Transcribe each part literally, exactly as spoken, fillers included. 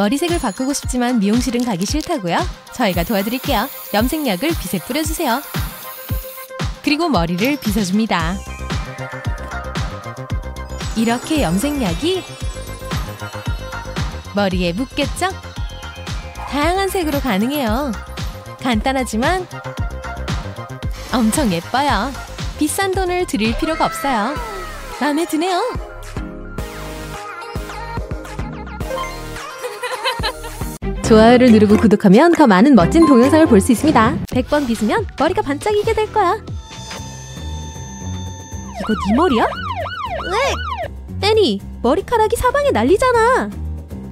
머리색을 바꾸고 싶지만 미용실은 가기 싫다고요? 저희가 도와드릴게요. 염색약을 빗에 뿌려주세요. 그리고 머리를 빗어줍니다. 이렇게 염색약이 머리에 묻겠죠? 다양한 색으로 가능해요. 간단하지만 엄청 예뻐요. 비싼 돈을 들일 필요가 없어요. 마음에 드네요. 좋아요를 누르고 구독하면 더 많은 멋진 동영상을 볼 수 있습니다. 백 번 빗으면 머리가 반짝이게 될 거야. 이거 네 머리야? 으익! 애니, 머리카락이 사방에 날리잖아.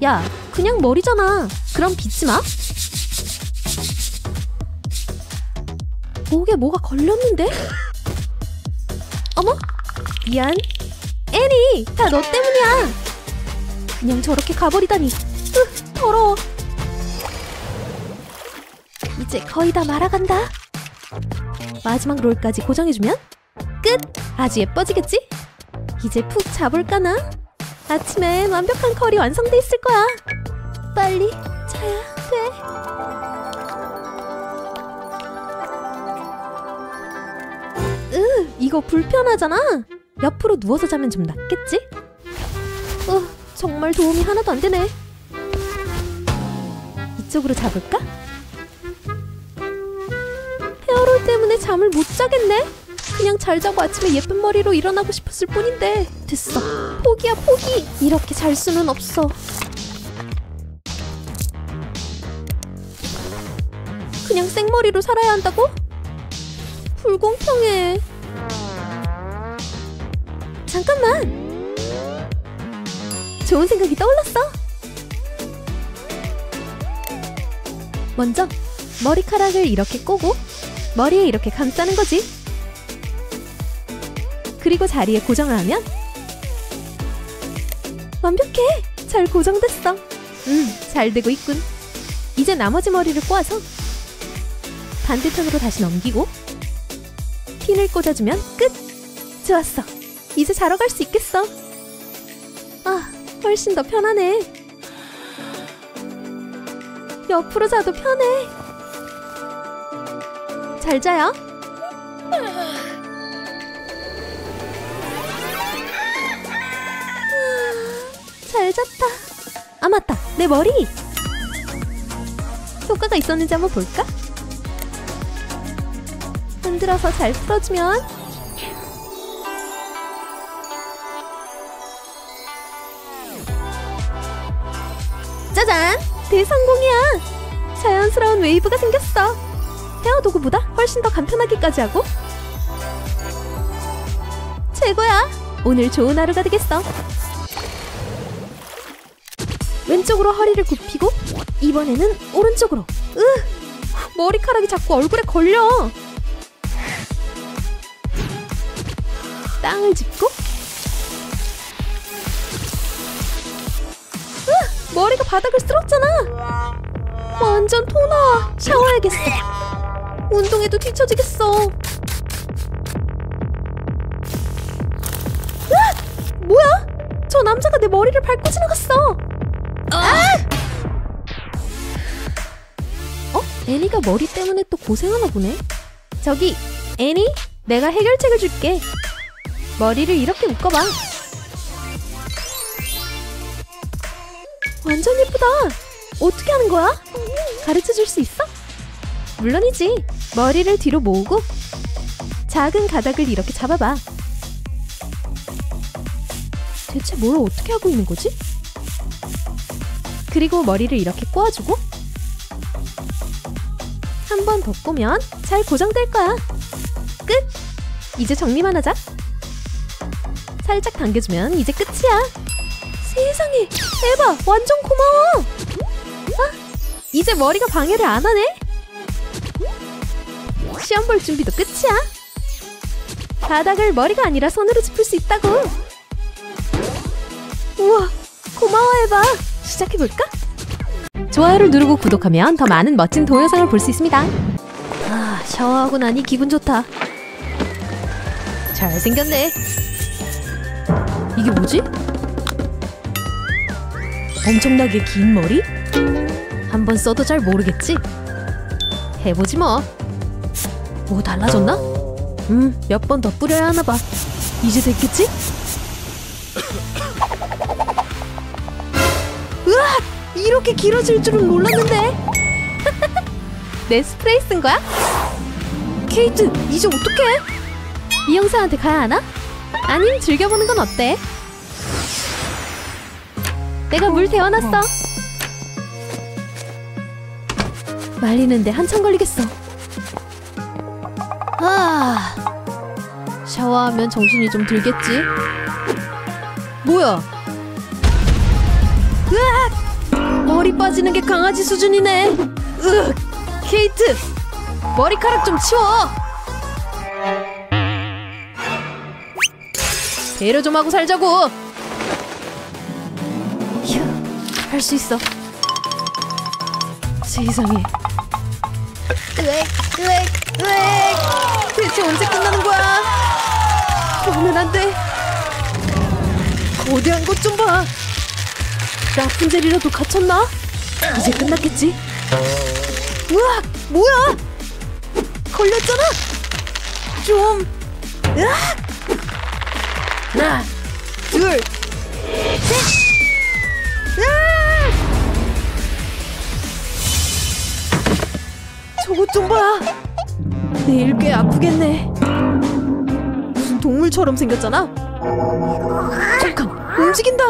야, 그냥 머리잖아. 그럼 빗지 마. 목에 뭐가 걸렸는데? 어머? 미안. 애니, 다 너 때문이야. 그냥 저렇게 가버리다니. 으, 더러워. 이제 거의 다 말아간다. 마지막 롤까지 고정해주면 끝! 아주 예뻐지겠지? 이제 푹 자볼까나? 아침에 완벽한 컬이 완성돼 있을 거야. 빨리 자야 돼. 으, 이거 불편하잖아. 옆으로 누워서 자면 좀 낫겠지? 어, 정말 도움이 하나도 안 되네. 이쪽으로 자볼까? 헤어롤 때문에 잠을 못 자겠네. 그냥 잘 자고 아침에 예쁜 머리로 일어나고 싶었을 뿐인데. 됐어, 포기야 포기. 이렇게 잘 수는 없어. 그냥 생머리로 살아야 한다고? 불공평해. 잠깐만, 좋은 생각이 떠올랐어. 먼저 머리카락을 이렇게 꼬고 머리에 이렇게 감싸는 거지. 그리고 자리에 고정하면 완벽해. 잘 고정됐어. 음, 잘 되고 있군. 이제 나머지 머리를 꼬아서 반대편으로 다시 넘기고 핀을 꽂아주면 끝! 좋았어! 이제 자러 갈 수 있겠어! 아, 훨씬 더 편하네! 옆으로 자도 편해! 잘 자요! 잘 잤다! 아 맞다! 내 머리! 효과가 있었는지 한번 볼까? 흔들어서 잘 풀어주면 짜잔! 대성공이야! 자연스러운 웨이브가 생겼어! 헤어 도구보다 훨씬 더 간편하기까지 하고 최고야! 오늘 좋은 하루가 되겠어! 왼쪽으로 허리를 굽히고 이번에는 오른쪽으로. 으! 머리카락이 자꾸 얼굴에 걸려! 땅을 짚고. 으! 머리가 바닥을 쓸었잖아. 완전 토나. 샤워해야겠어. 운동해도 뒤처지겠어. 으! 뭐야? 저 남자가 내 머리를 밟고 지나갔어. 어? 아! 어? 애니가 머리 때문에 또 고생하나 보네. 저기 애니, 내가 해결책을 줄게. 머리를 이렇게 묶어봐. 완전 예쁘다. 어떻게 하는 거야? 가르쳐줄 수 있어? 물론이지. 머리를 뒤로 모으고 작은 가닥을 이렇게 잡아봐. 대체 뭘 어떻게 하고 있는 거지? 그리고 머리를 이렇게 꼬아주고 한 번 더 꼬면 잘 고정될 거야. 끝! 이제 정리만 하자. 살짝 당겨주면 이제 끝이야. 세상에, 대박! 완전 고마워! 아, 이제 머리가 방해를 안 하네? 시험 볼 준비도 끝이야. 바닥을 머리가 아니라 손으로 짚을 수 있다고. 우와, 고마워 해봐. 시작해볼까? 좋아요를 누르고 구독하면 더 많은 멋진 동영상을 볼 수 있습니다. 아, 샤워하고 나니 기분 좋다. 잘생겼네. 이게 뭐지? 엄청나게 긴 머리? 한번 써도 잘 모르겠지? 해보지 뭐. 뭐 달라졌나? 음, 몇 번 더 뿌려야 하나 봐. 이제 됐겠지? 으악! 이렇게 길어질 줄은 몰랐는데. 내 스프레이 쓴 거야? 케이트, 이제 어떡해? 미용사한테 가야 하나? 아님 즐겨보는 건 어때? 내가 물 데워놨어. 말리는데 한참 걸리겠어. 아, 샤워하면 정신이 좀 들겠지? 뭐야? 으악! 머리 빠지는 게 강아지 수준이네. 으악! 케이트! 머리카락 좀 치워! 배려 좀 하고 살자고! 휴, 할 수 있어. 세상에. 으악! 으악! 으악! 대체 언제 끝나는 거야? 그러면 안 돼. 거대한 것 좀 봐. 라푼젤이라도 갇혔나? 이제 끝났겠지? 으악! 뭐야? 걸렸잖아? 좀... 으악! 하나, 둘, 셋! 으악! 저것 좀 봐! 내일 꽤 아프겠네. 무슨 동물처럼 생겼잖아? 잠깐! 움직인다!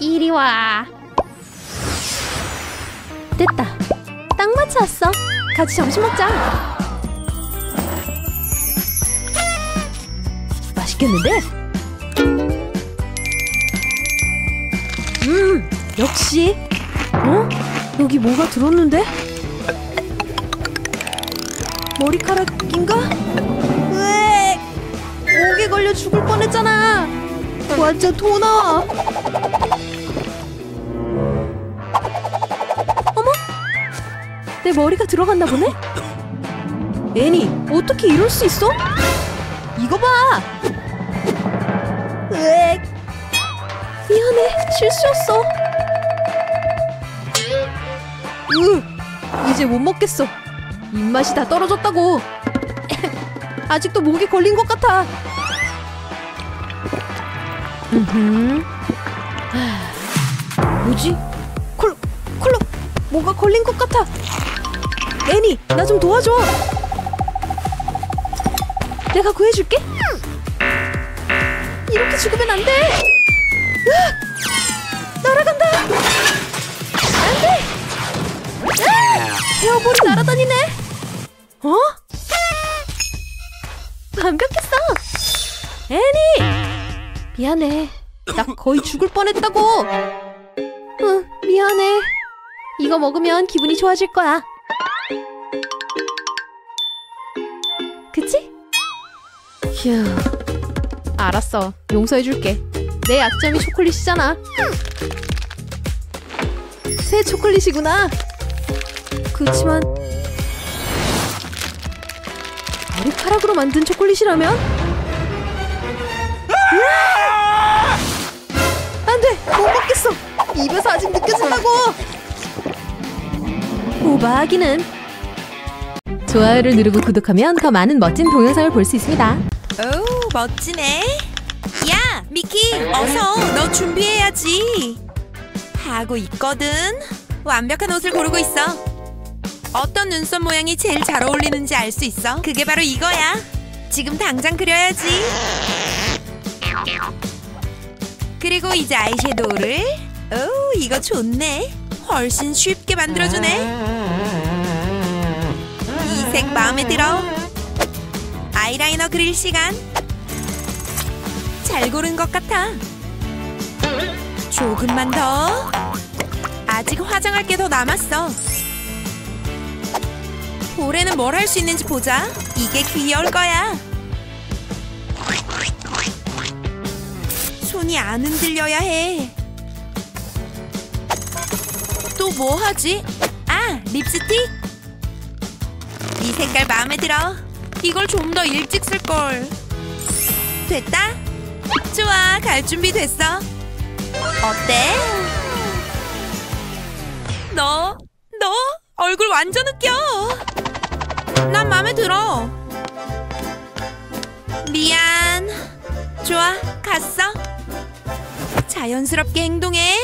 이리 와. 됐다. 딱 맞춰 왔어. 같이 점심 먹자. 맛있겠는데? 음, 역시. 어? 여기 뭐가 들었는데? 머리카락인가? 으에! 목에 걸려 죽을 뻔했잖아. 완전 토 나와. 내 머리가 들어갔나 보네? 애니, 어떻게 이럴 수 있어? 이거 봐! 으엑! 미안해, 실수였어. 으! 이제 못 먹겠어. 입맛이 다 떨어졌다고. 아직도 목에 걸린 것 같아. 으흠. 뭐지? 콜, 콜로! 뭐가 걸린 것 같아. 애니, 나 좀 도와줘. 내가 구해줄게. 이렇게 죽으면 안 돼. 으악! 날아간다. 안 돼. 헤어볼이 날아다니네. 어? 완벽했어. 애니. 미안해. 나 거의 죽을 뻔했다고. 응, 미안해. 이거 먹으면 기분이 좋아질 거야. 그치? 휴, 알았어. 용서해줄게. 내 약점이 초콜릿이잖아. 새 초콜릿이구나. 그치만 머리카락으로 만든 초콜릿이라면? 안 돼! 못 먹겠어! 입에서 아직 느껴진다고! 오바하기는. 좋아요를 누르고 구독하면 더 많은 멋진 동영상을 볼 수 있습니다. 오, 멋지네. 야, 미키, 어서 너 준비해야지. 하고 있거든. 완벽한 옷을 고르고 있어. 어떤 눈썹 모양이 제일 잘 어울리는지 알 수 있어. 그게 바로 이거야. 지금 당장 그려야지. 그리고 이제 아이섀도우를. 오, 이거 좋네. 훨씬 쉽게 만들어주네. 이 색 마음에 들어. 아이라이너 그릴 시간. 잘 고른 것 같아. 조금만 더. 아직 화장할 게 더 남았어. 올해는 뭘 할 수 있는지 보자. 이게 귀여울 거야. 손이 안 흔들려야 해. 또 뭐 하지? 아, 립스틱? 이 색깔 마음에 들어. 이걸 좀 더 일찍 쓸걸. 됐다? 좋아, 갈 준비 됐어. 어때? 너, 너 얼굴 완전 웃겨. 난 마음에 들어. 미안. 좋아, 갔어. 자연스럽게 행동해.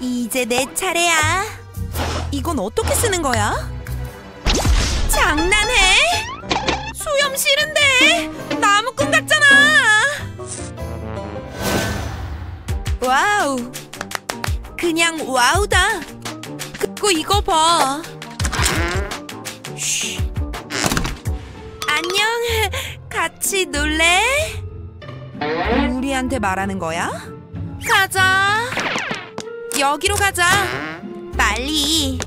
이제 내 차례야. 이건 어떻게 쓰는 거야? 장난해? 수염 싫은데. 나무꾼 같잖아. 와우. 그냥 와우다. 그리고 이거 봐. 쉬. 안녕. 같이 놀래? 우리한테 말하는 거야? 가자. 여기로 가자. 빨리.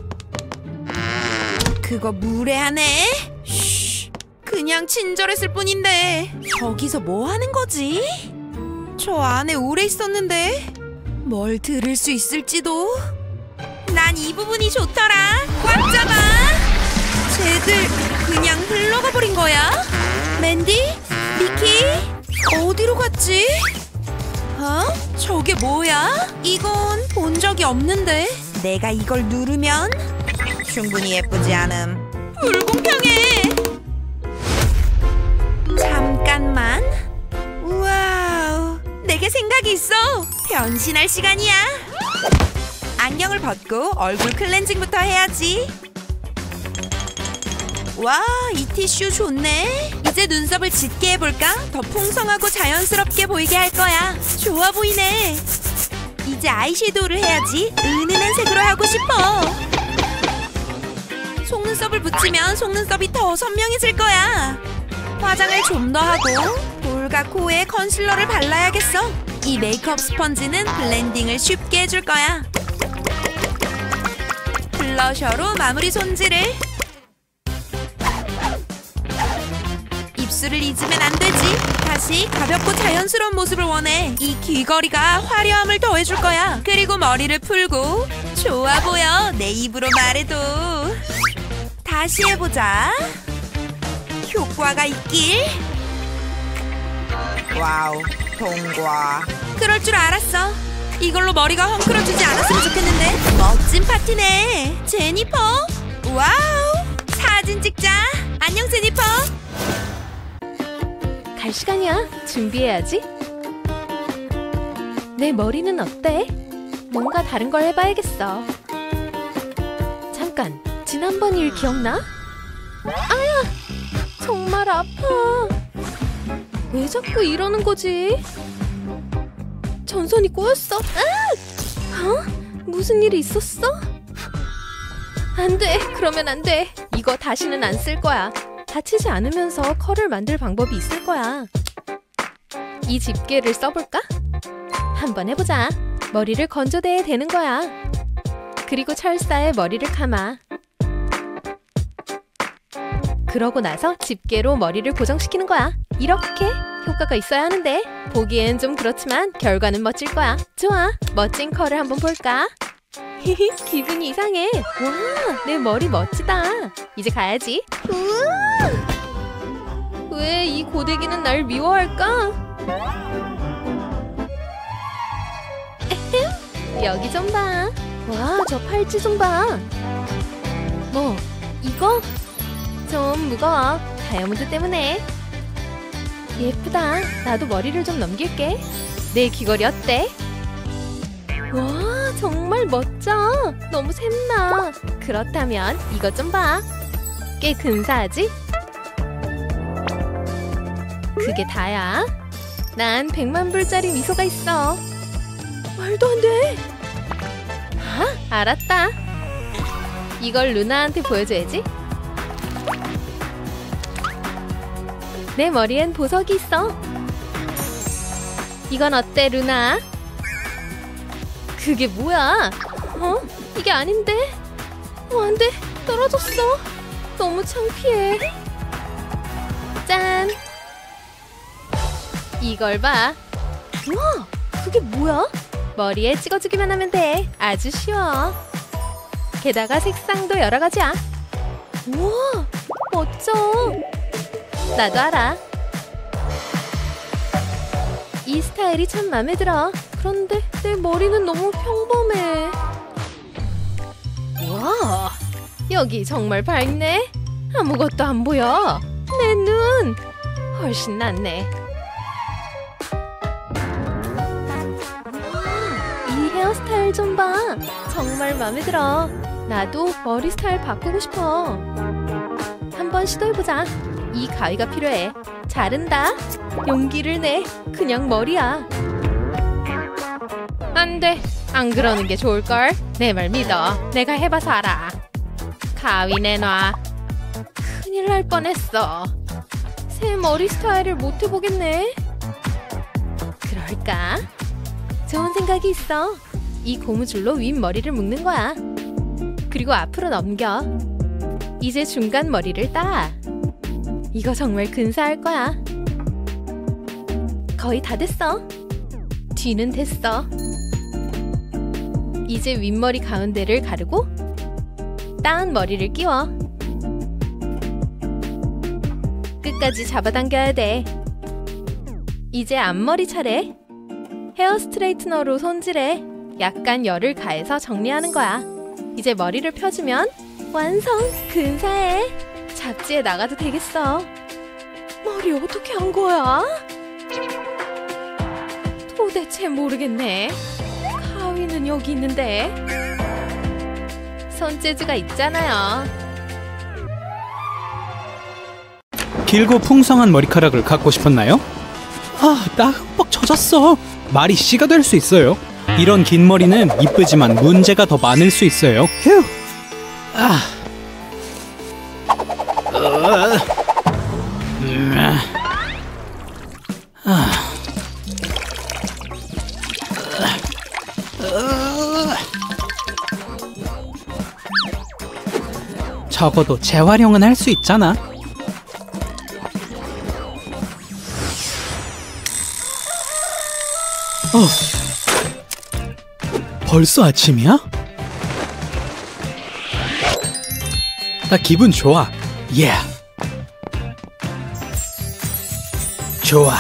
그거 무례하네. 쉬. 그냥 친절했을 뿐인데. 저기서 뭐 하는 거지? 저 안에 오래 있었는데. 뭘 들을 수 있을지도. 난 이 부분이 좋더라. 꽉 잡아. 쟤들 그냥 흘러가 버린 거야? 맨디? 미키? 어디로 갔지? 어? 저게 뭐야? 이건 본 적이 없는데. 내가 이걸 누르면 충분히 예쁘지 않음. 불공평해. 잠깐만. 와우. 내게 생각이 있어. 변신할 시간이야. 안경을 벗고 얼굴 클렌징부터 해야지. 와, 이 티슈 좋네. 이제 눈썹을 짙게 해볼까? 더 풍성하고 자연스럽게 보이게 할 거야. 좋아 보이네. 이제 아이섀도우를 해야지. 은은한 색으로 하고 싶어. 속눈썹을 붙이면 속눈썹이 더 선명해질 거야. 화장을 좀 더 하고 볼과 코에 컨실러를 발라야겠어. 이 메이크업 스펀지는 블렌딩을 쉽게 해줄 거야. 블러셔로 마무리 손질을. 입술을 잊으면 안 되지. 다시 가볍고 자연스러운 모습을 원해. 이 귀걸이가 화려함을 더해줄 거야. 그리고 머리를 풀고. 좋아 보여. 내 입으로 말해도. 다시 해보자. 효과가 있길. 와우, 통과. 그럴 줄 알았어. 이걸로 머리가 헝클어지지 않았으면 좋겠는데. 멋진 파티네. 제니퍼? 와우. 사진 찍자. 안녕, 제니퍼. 갈 시간이야. 준비해야지. 내 머리는 어때? 뭔가 다른 걸 해봐야겠어. 잠깐, 지난번 일 기억나? 아야! 정말 아파. 왜 자꾸 이러는 거지? 전선이 꼬였어. 으악! 어? 무슨 일이 있었어? 안 돼. 그러면 안 돼. 이거 다시는 안 쓸 거야. 다치지 않으면서 컬을 만들 방법이 있을 거야. 이 집게를 써볼까? 한번 해보자. 머리를 건조대에 대는 거야. 그리고 철사에 머리를 감아. 그러고 나서 집게로 머리를 고정시키는 거야. 이렇게 효과가 있어야 하는데. 보기엔 좀 그렇지만 결과는 멋질 거야. 좋아, 멋진 컬을 한번 볼까? 기분이 이상해. 와, 내 머리 멋지다. 이제 가야지. 왜 이 고데기는 날 미워할까? 여기 좀 봐. 와, 저 팔찌 좀 봐. 뭐, 이거? 좀 무거워. 다이아몬드 때문에. 예쁘다. 나도 머리를 좀 넘길게. 내 귀걸이 어때? 와, 정말 멋져. 너무 샘나. 그렇다면 이것 좀 봐. 꽤 근사하지? 그게 다야. 난 백만 불짜리 미소가 있어. 말도 안 돼. 아, 알았다. 이걸 루나한테 보여줘야지. 내 머리엔 보석이 있어. 이건 어때, 루나? 그게 뭐야? 어? 이게 아닌데? 어, 안 돼. 떨어졌어. 너무 창피해. 짠! 이걸 봐. 우와! 그게 뭐야? 머리에 찍어주기만 하면 돼. 아주 쉬워. 게다가 색상도 여러 가지야. 우와! 멋져. 나도 알아. 이 스타일이 참 마음에 들어. 그런데 내 머리는 너무 평범해. 와, 여기 정말 밝네. 아무것도 안 보여. 내 눈 훨씬 낫네. 이 헤어스타일 좀 봐. 정말 마음에 들어. 나도 머리 스타일 바꾸고 싶어. 한번 시도해보자. 이 가위가 필요해. 자른다. 용기를 내. 그냥 머리야. 안 돼. 안 그러는 게 좋을걸. 내 말 믿어. 내가 해봐서 알아. 가위 내놔. 큰일 날 뻔했어. 새 머리 스타일을 못 해보겠네. 그럴까? 좋은 생각이 있어. 이 고무줄로 윗머리를 묶는 거야. 그리고 앞으로 넘겨. 이제 중간 머리를 따. 이거 정말 근사할 거야. 거의 다 됐어. 뒤는 됐어. 이제 윗머리 가운데를 가르고 따은 머리를 끼워. 끝까지 잡아당겨야 돼. 이제 앞머리 차례. 헤어 스트레이트너로 손질해. 약간 열을 가해서 정리하는 거야. 이제 머리를 펴주면 완성! 근사해! 잡지에 나가도 되겠어. 머리 어떻게 한 거야? 도대체 모르겠네. 가위는 여기 있는데. 손재주가 있잖아요. 길고 풍성한 머리카락을 갖고 싶었나요? 아, 나 흠뻑 젖었어. 말이 씨가 될 수 있어요. 이런 긴 머리는 이쁘지만 문제가 더 많을 수 있어요. 휴. 아. 어. 음. 아. 적어도 재활용은 할 수 있잖아. 어. 벌써 아침이야? 나 기분 좋아. 예. Yeah. 좋아.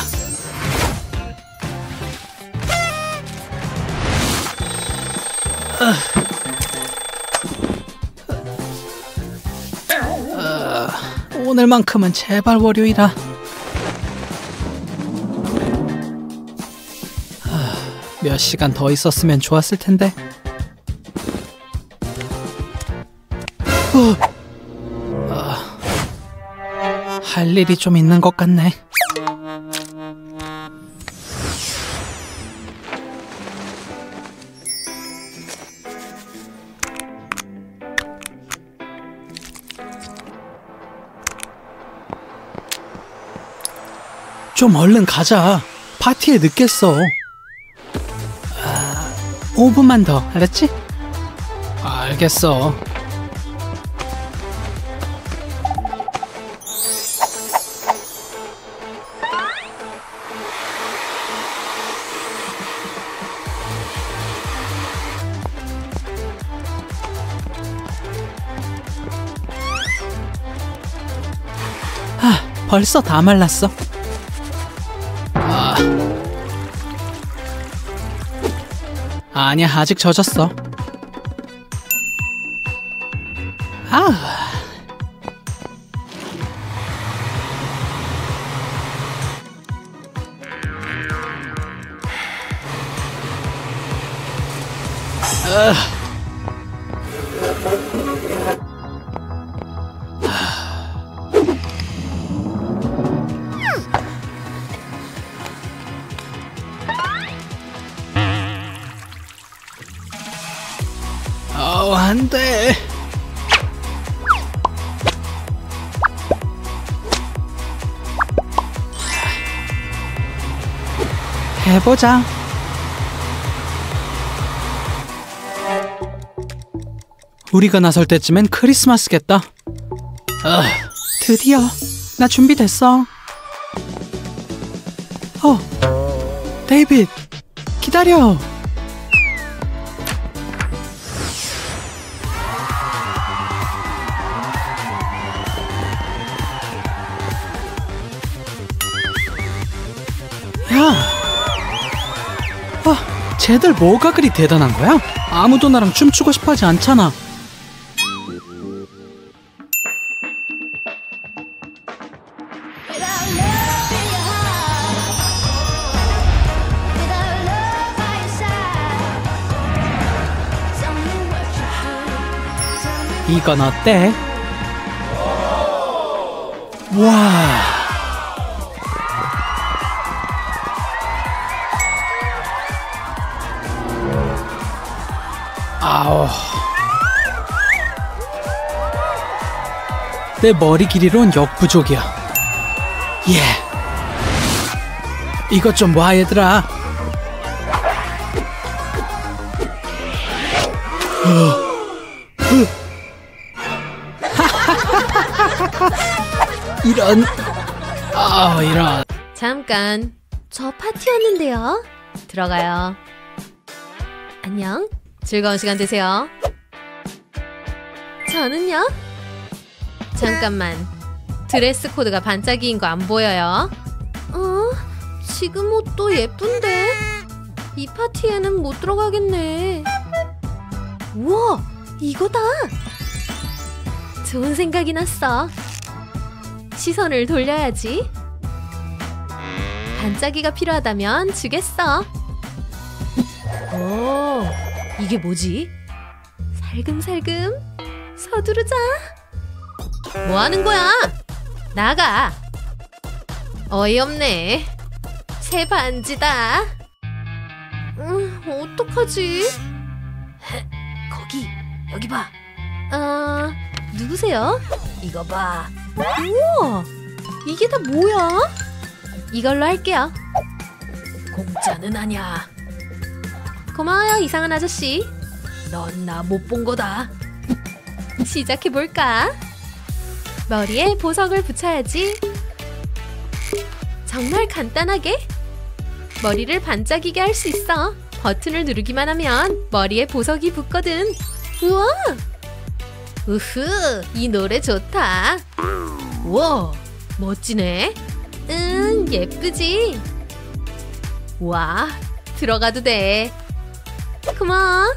아. 오늘만큼은 제발 월요일아. 몇 시간 더 있었으면 좋았을 텐데. 어. 어. 할 일이 좀 있는 것 같네. 좀 얼른 가자. 파티에 늦겠어. 아, 오 분만 더, 알았지? 알겠어. 아, 벌써 다 말랐어. 아니야, 아직 젖었어. 아. 안 돼. 해보자. 우리가 나설 때쯤엔 크리스마스겠다. 어, 드디어. 나 준비됐어. 어, 데이빗, 기다려. 쟤들 뭐가 그리 대단한 거야? 아무도 나랑 춤추고 싶어 하지 않잖아. 이건 어때? 와. 아오. 내 머리 길이론 역부족이야. 예. 이것 좀 봐, 얘들아. 이런. 아, 이런. 잠깐. 저 파티였는데요. 들어가요. 안녕. 즐거운 시간 되세요. 저는요? 잠깐만. 드레스 코드가 반짝이인 거 안 보여요? 어? 지금 옷도 예쁜데? 이 파티에는 못 들어가겠네. 우와! 이거다! 좋은 생각이 났어. 시선을 돌려야지. 반짝이가 필요하다면 주겠어. 오! 이게 뭐지? 살금살금 서두르자. 뭐 하는 거야? 나가. 어이없네. 새 반지다. 음, 어떡하지? 거기, 여기 봐. 아, 누구세요? 이거 봐. 우와, 이게 다 뭐야? 이걸로 할게요. 공짜는 아니야. 고마워요, 이상한 아저씨. 넌 나 못 본 거다. 시작해볼까? 머리에 보석을 붙여야지. 정말 간단하게. 머리를 반짝이게 할 수 있어. 버튼을 누르기만 하면 머리에 보석이 붙거든. 우와! 우후, 이 노래 좋다. 우와, 멋지네. 응, 예쁘지? 와, 들어가도 돼. 고마워.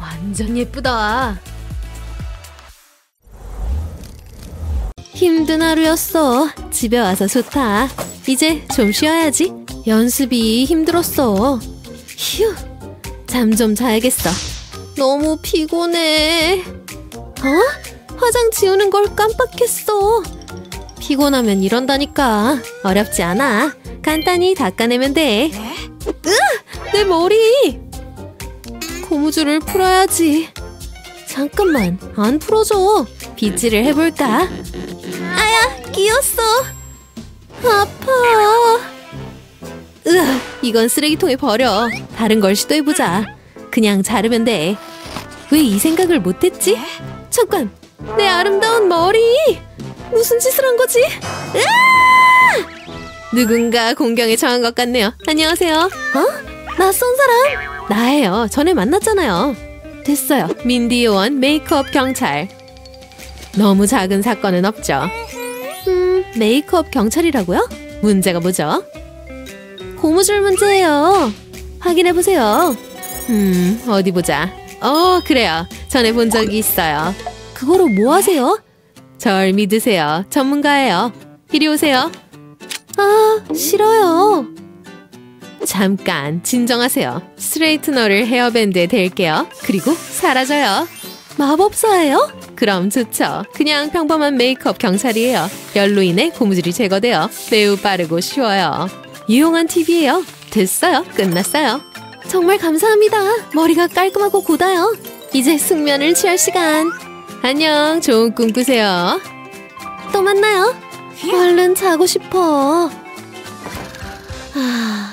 완전 예쁘다. 힘든 하루였어. 집에 와서 좋다. 이제 좀 쉬어야지. 연습이 힘들었어. 휴, 잠 좀 자야겠어. 너무 피곤해. 어? 화장 지우는 걸 깜빡했어. 피곤하면 이런다니까. 어렵지 않아. 간단히 닦아내면 돼. 으악! 내 머리! 고무줄을 풀어야지. 잠깐만, 안 풀어줘. 빗질을 해볼까? 아야, 끼었어. 아파. 으악, 이건 쓰레기통에 버려. 다른 걸 시도해보자. 그냥 자르면 돼. 왜 이 생각을 못했지? 잠깐, 내 아름다운 머리! 무슨 짓을 한 거지? 으아! 누군가 공경에 처한 것 같네요. 안녕하세요. 어? 낯선 사람? 나예요. 전에 만났잖아요. 됐어요. 민디 요원 메이크업 경찰. 너무 작은 사건은 없죠. 음, 메이크업 경찰이라고요? 문제가 뭐죠? 고무줄 문제예요. 확인해보세요. 음, 어디 보자. 어, 그래요. 전에 본 적이 있어요. 그거로 뭐 하세요? 절 믿으세요. 전문가예요. 이리 오세요. 아, 싫어요. 잠깐 진정하세요. 스트레이트너를 헤어밴드에 댈게요. 그리고 사라져요. 마법사예요? 그럼 좋죠. 그냥 평범한 메이크업 경찰이에요. 열로 인해 고무줄이 제거돼요. 매우 빠르고 쉬워요. 유용한 팁이에요. 됐어요. 끝났어요. 정말 감사합니다. 머리가 깔끔하고 고다요. 이제 숙면을 취할 시간. 안녕. 좋은 꿈 꾸세요. 또 만나요. 얼른 자고 싶어. 아...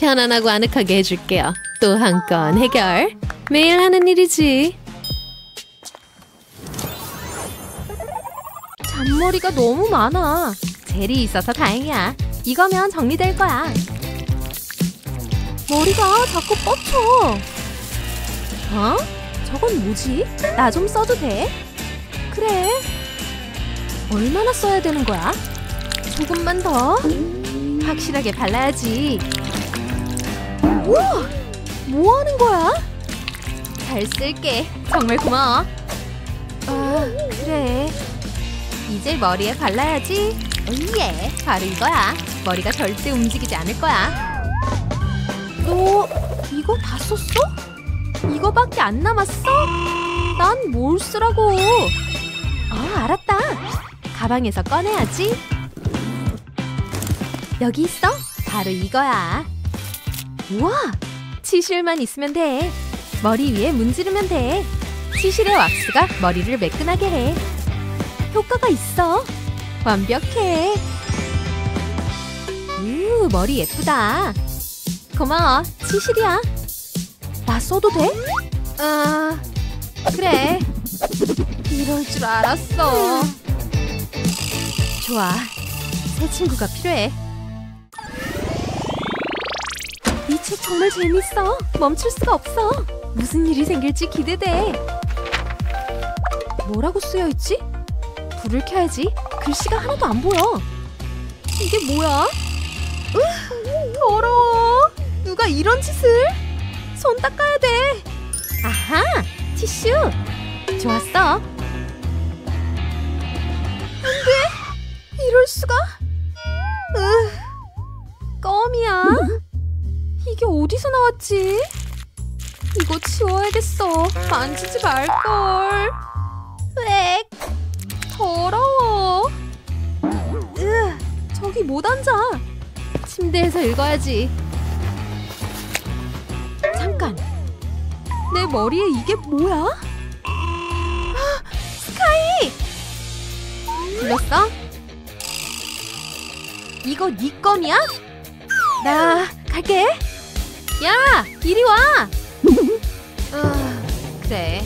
편안하고 아늑하게 해줄게요. 또 한 건 해결. 매일 하는 일이지. 잔머리가 너무 많아. 젤이 있어서 다행이야. 이거면 정리될 거야. 머리가 자꾸 뻗쳐. 어? 저건 뭐지? 나 좀 써도 돼? 그래. 얼마나 써야 되는 거야? 조금만 더? 확실하게 발라야지. 우와! 뭐하는 거야? 잘 쓸게. 정말 고마워. 아, 그래. 이제 머리에 발라야지. 예, 바로 이거야. 머리가 절대 움직이지 않을 거야. 너 이거 다 썼어? 이거밖에 안 남았어? 난 뭘 쓰라고. 아, 알았다. 가방에서 꺼내야지. 여기 있어. 바로 이거야. 우와! 치실만 있으면 돼. 머리 위에 문지르면 돼. 치실의 왁스가 머리를 매끈하게 해. 효과가 있어. 완벽해. 우, 머리 예쁘다. 고마워. 치실이야. 나 써도 돼? 아, 그래. 이럴 줄 알았어. 좋아. 새 친구가 필요해. 이 책 정말 재밌어. 멈출 수가 없어. 무슨 일이 생길지 기대돼. 뭐라고 쓰여있지? 불을 켜야지. 글씨가 하나도 안 보여. 이게 뭐야? 으, 더러워. 누가 이런 짓을? 손 닦아야 돼. 아하, 티슈. 좋았어. 안 돼. 이럴 수가? 으, 껌이야. 이게 어디서 나왔지? 이거 치워야겠어. 만지지 말걸. 왜? 더러워. 으, 저기 못 앉아. 침대에서 읽어야지. 잠깐. 내 머리에 이게 뭐야? 스카이! 들렸어? 이거 네 껌이야? 나 갈게. 야, 이리 와. 아, 그래.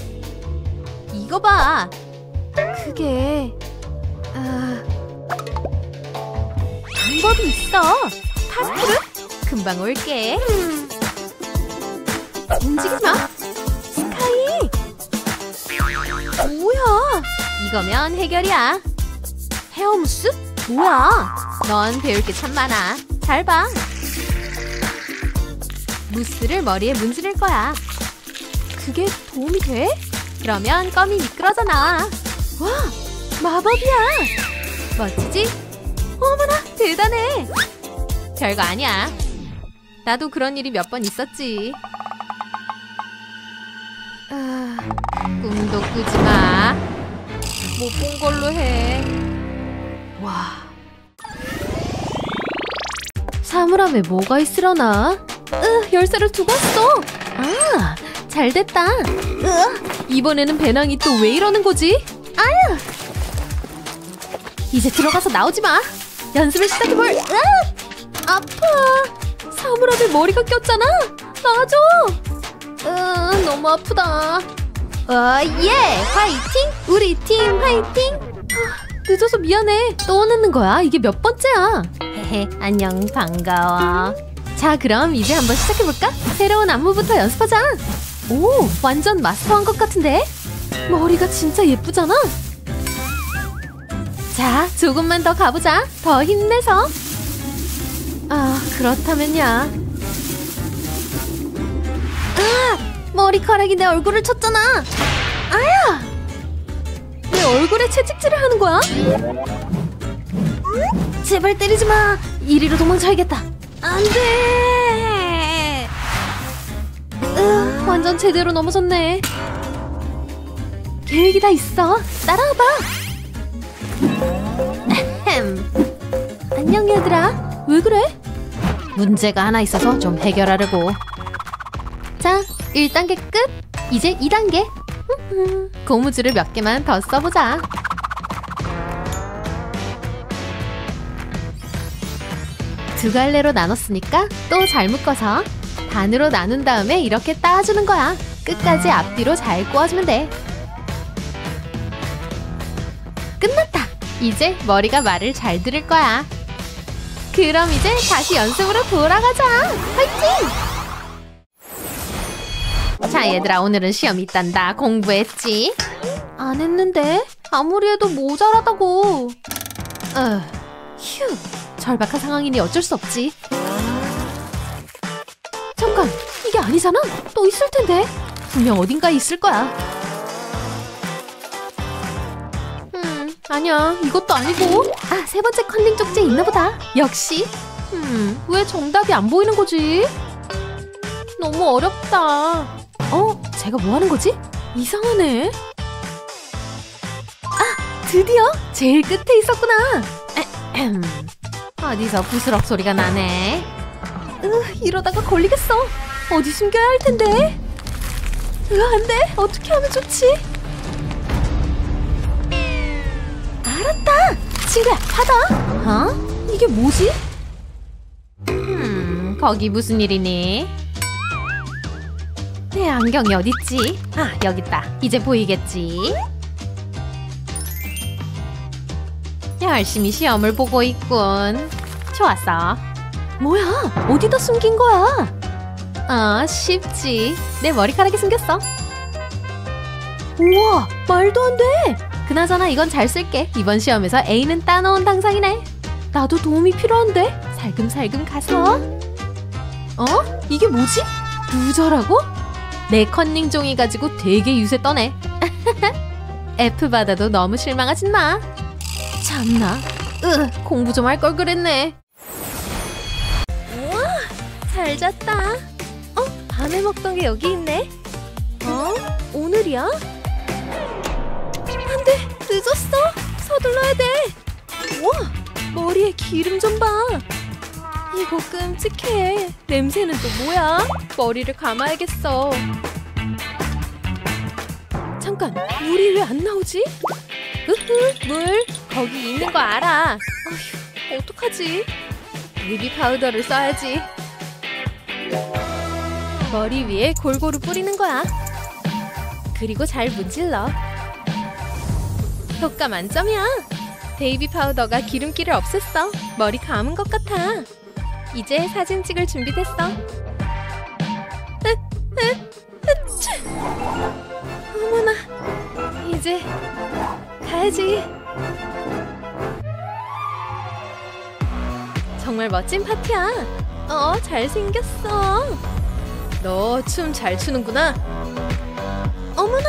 이거 봐. 그게 아, 방법이 있어. 파스트루? 금방 올게. 음. 움직이지 마. 스카이. 뭐야? 이거면 해결이야. 헤어무스? 뭐야? 넌 배울 게 참 많아. 잘 봐. 무스를 머리에 문지를 거야. 그게 도움이 돼? 그러면 껌이 미끄러져나와. 와, 마법이야. 멋지지? 어머나, 대단해. 별거 아니야. 나도 그런 일이 몇 번 있었지. 아, 꿈도 꾸지 마. 못 본 걸로 해. 와. 사물함에 뭐가 있으려나? 으, 열쇠를 두고 왔어. 아, 잘됐다. 으, 이번에는 배낭이 또 왜 이러는 거지? 아유, 이제 들어가서 나오지 마. 연습을 시작해볼. 으, 아파. 사물함에 머리가 꼈잖아. 놔줘. 으, 너무 아프다. 어, 예, 화이팅. 우리 팀 화이팅. 늦어서 미안해. 떠오르는 거야. 이게 몇 번째야. 헤헤, 안녕, 반가워. 자, 그럼 이제 한번 시작해볼까? 새로운 안무부터 연습하자. 오, 완전 마스터한 것 같은데? 머리가 진짜 예쁘잖아? 자, 조금만 더 가보자. 더 힘내서. 아, 그렇다면야. 아, 머리카락이 내 얼굴을 쳤잖아. 아야! 내 얼굴에 채찍질을 하는 거야? 제발 때리지 마. 이리로 도망쳐야겠다. 안 돼! 으, 완전 제대로 넘어졌네. 계획이 다 있어. 따라와봐. 안녕, 얘들아. 왜 그래? 문제가 하나 있어서 좀 해결하려고. 자, 일 단계 끝. 이제 이 단계. 고무줄을 몇 개만 더 써보자. 두 갈래로 나눴으니까 또 잘 묶어서 반으로 나눈 다음에 이렇게 따주는 거야. 끝까지 앞뒤로 잘 꼬아주면 돼. 끝났다. 이제 머리가 말을 잘 들을 거야. 그럼 이제 다시 연습으로 돌아가자. 화이팅! 자, 얘들아, 오늘은 시험이 있단다. 공부했지? 안 했는데? 아무리 해도 모자라다고. 어, 휴. 절박한 상황이니 어쩔 수 없지. 잠깐, 게 아니잖아? 또 있을 텐데. 분명 어딘가에 있을 거야. 음, 아니야. 이것도 아니고. 아, 세 번째 컨닝 쪽지에 있나 보다. 역시. 음, 왜 정답이 안 보이는 거지? 너무 어렵다. 어? 제가 뭐 하는 거지? 이상하네. 아, 드디어 제일 끝에 있었구나. 에헴. 어디서 부스럭 소리가 나네. 으, 이러다가 걸리겠어. 어디 숨겨야 할 텐데. 으, 안 돼. 어떻게 하면 좋지? 알았다. 친구야, 받아. 어? 이게 뭐지? 음, 거기 무슨 일이니? 내 안경이 어딨지? 아, 여기있다. 이제 보이겠지? 열심히 시험을 보고 있군. 좋았어. 뭐야? 어디다 숨긴 거야? 아, 쉽지. 내 머리카락이 숨겼어. 우와, 말도 안 돼. 그나저나 이건 잘 쓸게. 이번 시험에서 A는 따놓은 당상이네. 나도 도움이 필요한데? 살금살금 가서. 어? 이게 뭐지? 루저라고? 내 컨닝 종이 가지고 되게 유세 떠네. F 받아도 너무 실망하진 마. 참나. 으, 공부 좀 할 걸 그랬네. 우와, 잘 잤다. 어? 밤에 먹던 게 여기 있네. 어? 오늘이야? 안 돼, 늦었어. 서둘러야 돼. 우와, 머리에 기름 좀 봐. 이거 끔찍해. 냄새는 또 뭐야? 머리를 감아야겠어. 잠깐, 물이 왜 안 나오지? 으흐, 물! 거기 있는 거 알아. 어휴, 어떡하지? 루비 파우더를 써야지. 머리 위에 골고루 뿌리는 거야. 그리고 잘 문질러. 효과 만점이야. 베이비 파우더가 기름기를 없앴어. 머리 감은 것 같아. 이제 사진 찍을 준비 됐어. 어머나, 이제 가야지. 정말 멋진 파티야. 어, 잘생겼어. 너 춤 잘 추는구나. 어머나,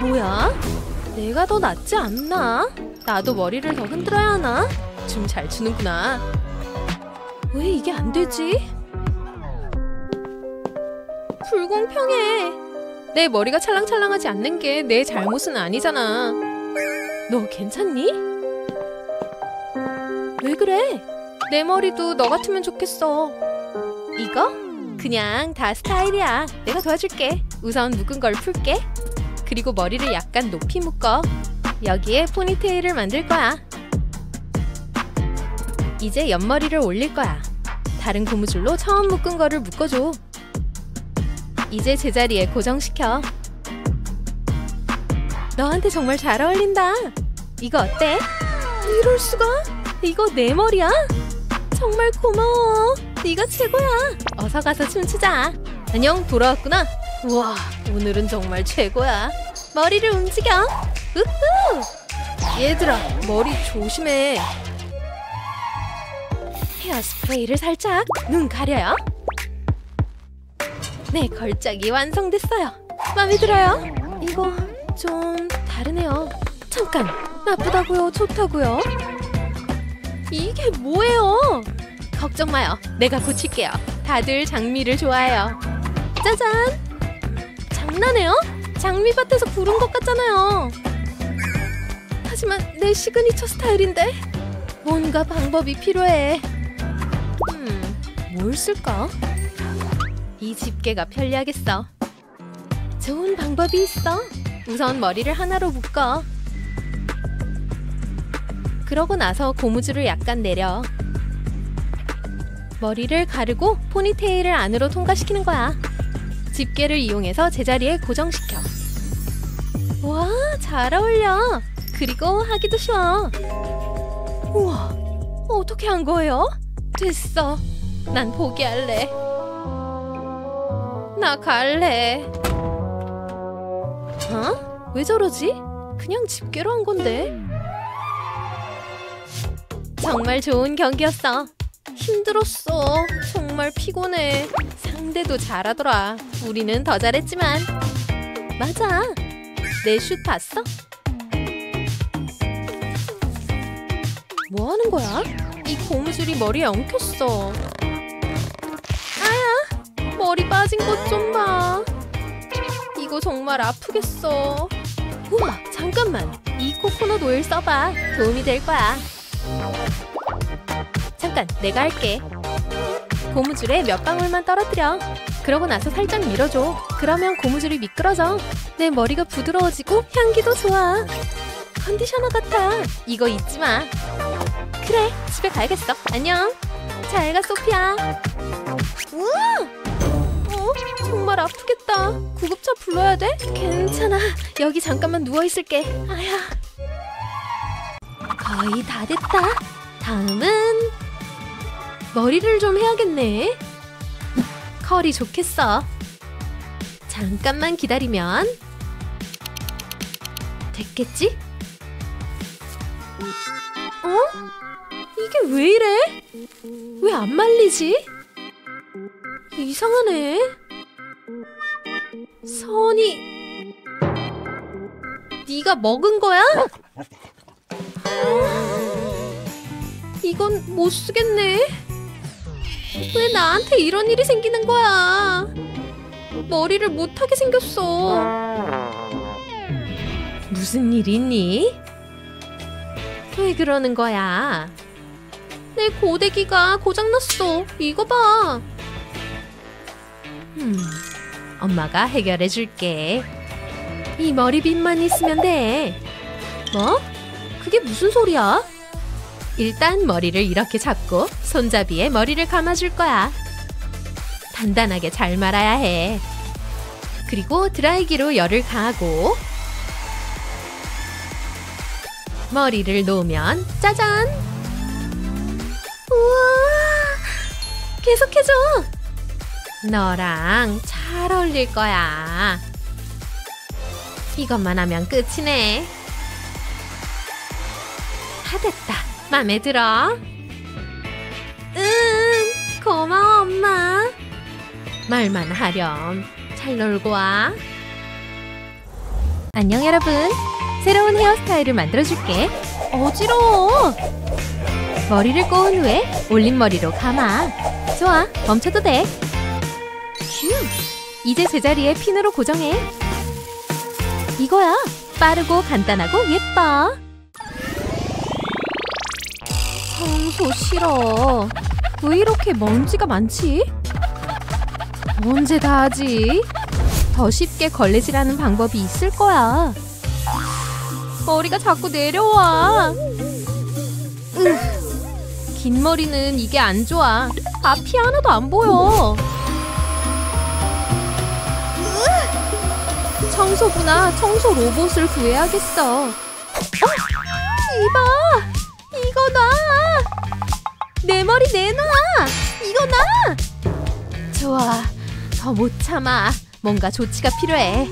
뭐야? 내가 더 낫지 않나? 나도 머리를 더 흔들어야 하나? 춤 잘 추는구나. 왜 이게 안 되지? 불공평해. 내 머리가 찰랑찰랑하지 않는 게 내 잘못은 아니잖아. 너 괜찮니? 왜 그래? 내 머리도 너 같으면 좋겠어. 이거? 그냥 다 스타일이야. 내가 도와줄게. 우선 묶은 걸 풀게. 그리고 머리를 약간 높이 묶어. 여기에 포니테일을 만들 거야. 이제 옆머리를 올릴 거야. 다른 고무줄로 처음 묶은 거를 묶어줘. 이제 제자리에 고정시켜. 너한테 정말 잘 어울린다. 이거 어때? 이럴 수가? 이거 내 머리야? 정말 고마워. 네가 최고야. 어서 가서 춤추자. 안녕, 돌아왔구나. 우와, 오늘은 정말 최고야. 머리를 움직여. 우후! 얘들아, 머리 조심해. 헤어스프레이를 살짝 눈 가려요. 네, 걸작이 완성됐어요. 마음에 들어요? 이거 좀 다르네요. 잠깐, 나쁘다고요? 좋다고요? 이게 뭐예요? 걱정 마요. 내가 고칠게요. 다들 장미를 좋아해요. 짜잔! 장난해요? 장미밭에서 부른 것 같잖아요. 하지만 내 시그니처 스타일인데? 뭔가 방법이 필요해. 뭘 쓸까? 이 집게가 편리하겠어. 좋은 방법이 있어. 우선 머리를 하나로 묶어. 그러고 나서 고무줄을 약간 내려. 머리를 가르고 포니테일을 안으로 통과시키는 거야. 집게를 이용해서 제자리에 고정시켜. 와, 잘 어울려. 그리고 하기도 쉬워. 우와, 어떻게 한 거예요? 됐어. 난 포기할래. 나 갈래. 어? 왜 저러지? 그냥 집게로 한 건데. 정말 좋은 경기였어. 힘들었어. 정말 피곤해. 상대도 잘하더라. 우리는 더 잘했지만. 맞아. 내 슛 봤어? 뭐 하는 거야? 이 고무줄이 머리에 엉켰어. 아야! 머리 빠진 것 좀 봐. 이거 정말 아프겠어. 우와, 잠깐만. 이 코코넛 오일 써봐. 도움이 될 거야. 잠깐, 내가 할게. 고무줄에 몇 방울만 떨어뜨려. 그러고 나서 살짝 밀어줘. 그러면 고무줄이 미끄러져. 내 머리가 부드러워지고 향기도 좋아. 컨디셔너 같아. 이거 잊지 마. 그래, 집에 가야겠어. 안녕. 잘 가, 소피야. 우와! 어? 정말 아프겠다. 구급차 불러야 돼? 괜찮아. 여기 잠깐만 누워있을게. 아야. 거의 다 됐다. 다음은 머리를 좀 해야겠네. 컬이 좋겠어. 잠깐만 기다리면 됐겠지? 어? 이게 왜 이래? 왜 안 말리지? 이상하네. 선이 네가 먹은 거야? 이건 못 쓰겠네. 왜 나한테 이런 일이 생기는 거야? 머리를 못하게 생겼어. 무슨 일 있니? 왜 그러는 거야? 내 고데기가 고장났어. 이거 봐. 음, 엄마가 해결해줄게. 이 머리빗만 있으면 돼. 뭐? 그게 무슨 소리야? 일단 머리를 이렇게 잡고 손잡이에 머리를 감아줄 거야. 단단하게 잘 말아야 해. 그리고 드라이기로 열을 가하고 머리를 놓으면 짜잔! 우와! 계속해줘! 너랑 잘 어울릴 거야. 이것만 하면 끝이네. 다 됐다. 맘에 들어? 응! 고마워, 엄마. 말만 하렴. 잘 놀고 와. 안녕, 여러분. 새로운 헤어스타일을 만들어줄게. 어지러워! 머리를 꼬은 후에 올린 머리로 감아. 좋아, 멈춰도 돼. 휴, 이제 제자리에 핀으로 고정해. 이거야, 빠르고 간단하고 예뻐. 청소 싫어. 왜 이렇게 먼지가 많지? 언제 다 하지? 더 쉽게 걸레질하는 방법이 있을 거야. 머리가 자꾸 내려와. 으. 긴 머리는 이게 안 좋아. 앞이 하나도 안 보여. 청소구나. 청소 로봇을 구해야겠어. 어? 이봐! 이거 나! 내 머리 내놔! 이거 나! 좋아. 더 못 참아. 뭔가 조치가 필요해.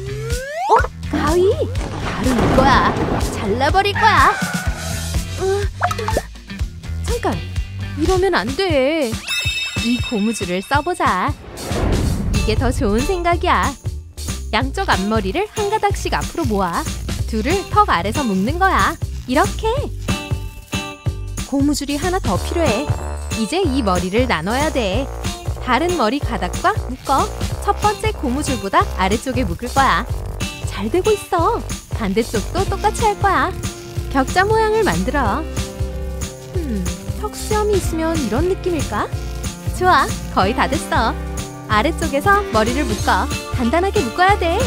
어? 가위! 바로 이거야. 잘라버릴 거야. 어, 잠깐. 이러면 안 돼. 이 고무줄을 써보자. 이게 더 좋은 생각이야. 양쪽 앞머리를 한 가닥씩 앞으로 모아. 둘을 턱 아래서 묶는 거야. 이렇게. 고무줄이 하나 더 필요해. 이제 이 머리를 나눠야 돼. 다른 머리 가닥과 묶어. 첫 번째 고무줄보다 아래쪽에 묶을 거야. 잘 되고 있어. 반대쪽도 똑같이 할 거야. 격자 모양을 만들어. 음... 턱 수염이 있으면 이런 느낌일까? 좋아, 거의 다 됐어. 아래쪽에서 머리를 묶어. 단단하게 묶어야 돼.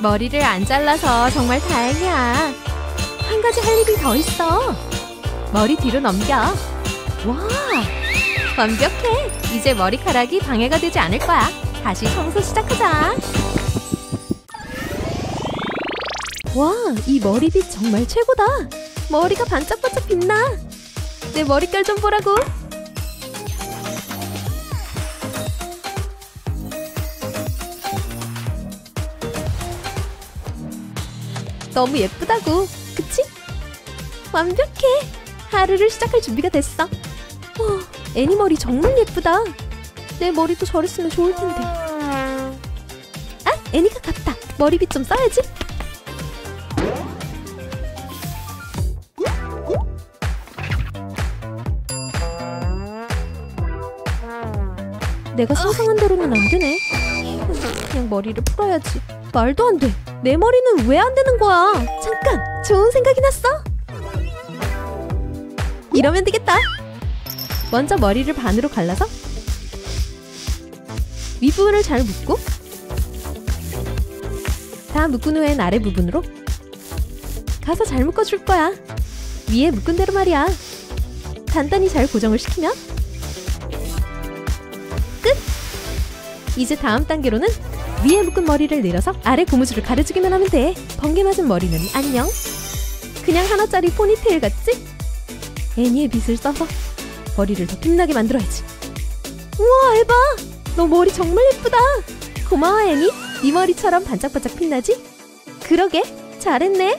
머리를 안 잘라서 정말 다행이야. 한 가지 할 일이 더 있어. 머리 뒤로 넘겨. 와, 완벽해. 이제 머리카락이 방해가 되지 않을 거야. 다시 청소 시작하자. 와, 이 머리빗 정말 최고다. 머리가 반짝반짝 빛나. 내 머릿결 좀 보라고. 너무 예쁘다고, 그치? 완벽해! 하루를 시작할 준비가 됐어. 와, 애니 머리 정말 예쁘다. 내 머리도 저랬으면 좋을 텐데. 아, 애니가 같다. 머리빗 좀 써야지. 내가 상상한 대로는 안 되네. 그냥 머리를 풀어야지. 말도 안 돼. 내 머리는 왜 안 되는 거야? 잠깐! 좋은 생각이 났어! 이러면 되겠다! 먼저 머리를 반으로 갈라서 윗부분을 잘 묶고 다 묶은 후엔 아래 부분으로 가서 잘 묶어줄 거야. 위에 묶은 대로 말이야. 단단히 잘 고정을 시키면 끝! 이제 다음 단계로는 위에 묶은 머리를 내려서 아래 고무줄을 가려주기만 하면 돼. 번개 맞은 머리는 안녕. 그냥 하나짜리 포니테일 같지? 애니의 빗을 써서 머리를 더 빛나게 만들어야지. 우와, 에바! 너 머리 정말 예쁘다! 고마워, 애니. 네 머리처럼 반짝반짝 빛나지? 그러게, 잘했네.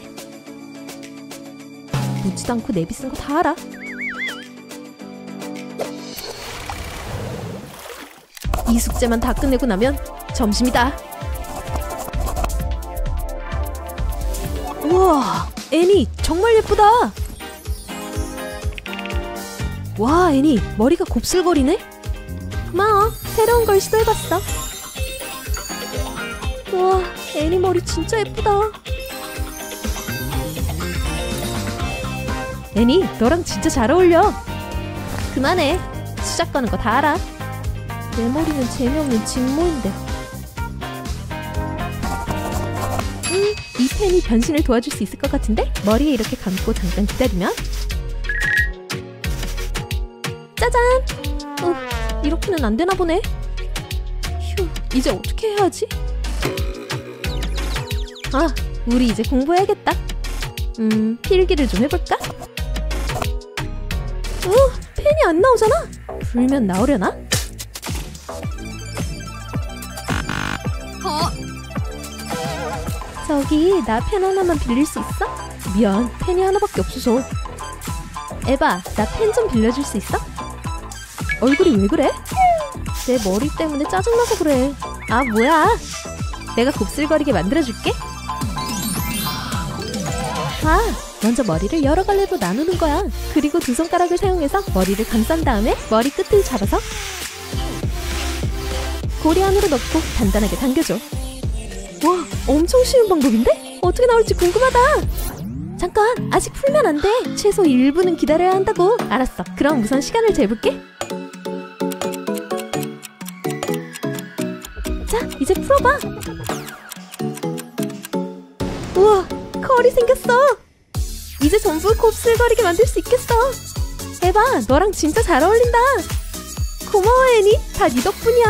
묻지도 않고 내 빗 쓴 거 다 알아. 이 숙제만 다 끝내고 나면 점심이다. 우와, 애니 정말 예쁘다. 와, 애니 머리가 곱슬거리네. 고마워, 새로운 걸 시도해봤어. 우와, 애니 머리 진짜 예쁘다. 애니, 너랑 진짜 잘 어울려. 그만해, 수작 거는 거 다 알아. 내 머리는 재미없는 직모인데. 이 펜이 변신을 도와줄 수 있을 것 같은데? 머리에 이렇게 감고 잠깐 기다리면 짜잔! 어, 이렇게는 안 되나 보네. 휴, 이제 어떻게 해야 하지? 아, 우리 이제 공부해야겠다. 음, 필기를 좀 해볼까? 오, 펜이 안 나오잖아? 불면 나오려나? 저기, 나 펜 하나만 빌릴 수 있어? 미안, 펜이 하나밖에 없어서. 에바, 나 펜 좀 빌려줄 수 있어? 얼굴이 왜 그래? 내 머리 때문에 짜증나서 그래. 아, 뭐야? 내가 곱슬거리게 만들어줄게. 아, 먼저 머리를 여러 갈래로 나누는 거야. 그리고 두 손가락을 사용해서 머리를 감싼 다음에 머리 끝을 잡아서 고리 안으로 넣고 단단하게 당겨줘. 와, 엄청 쉬운 방법인데? 어떻게 나올지 궁금하다. 잠깐, 아직 풀면 안 돼. 최소 일 분은 기다려야 한다고. 알았어, 그럼 우선 시간을 재볼게. 자, 이제 풀어봐. 우와, 컬이 생겼어. 이제 전부 곱슬거리게 만들 수 있겠어. 에바, 너랑 진짜 잘 어울린다. 고마워, 애니. 다 네 덕분이야.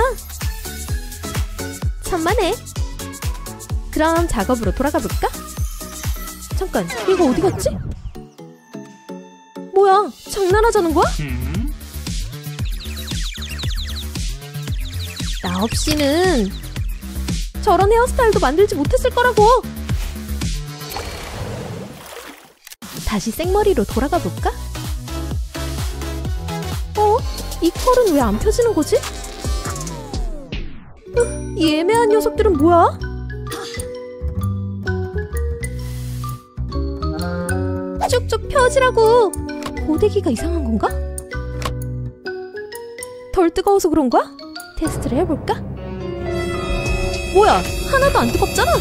천만에. 그럼 작업으로 돌아가볼까? 잠깐, 이거 어디 갔지? 뭐야, 장난하자는 거야? 나 없이는 저런 헤어스타일도 만들지 못했을 거라고! 다시 생머리로 돌아가볼까? 어? 이 컬은 왜 안 펴지는 거지? 으, 이 애매한 녀석들은 뭐야? 쭉쭉 펴지라고! 고데기가 이상한 건가? 덜 뜨거워서 그런 거야? 테스트를 해볼까? 뭐야, 하나도 안 뜨겁잖아?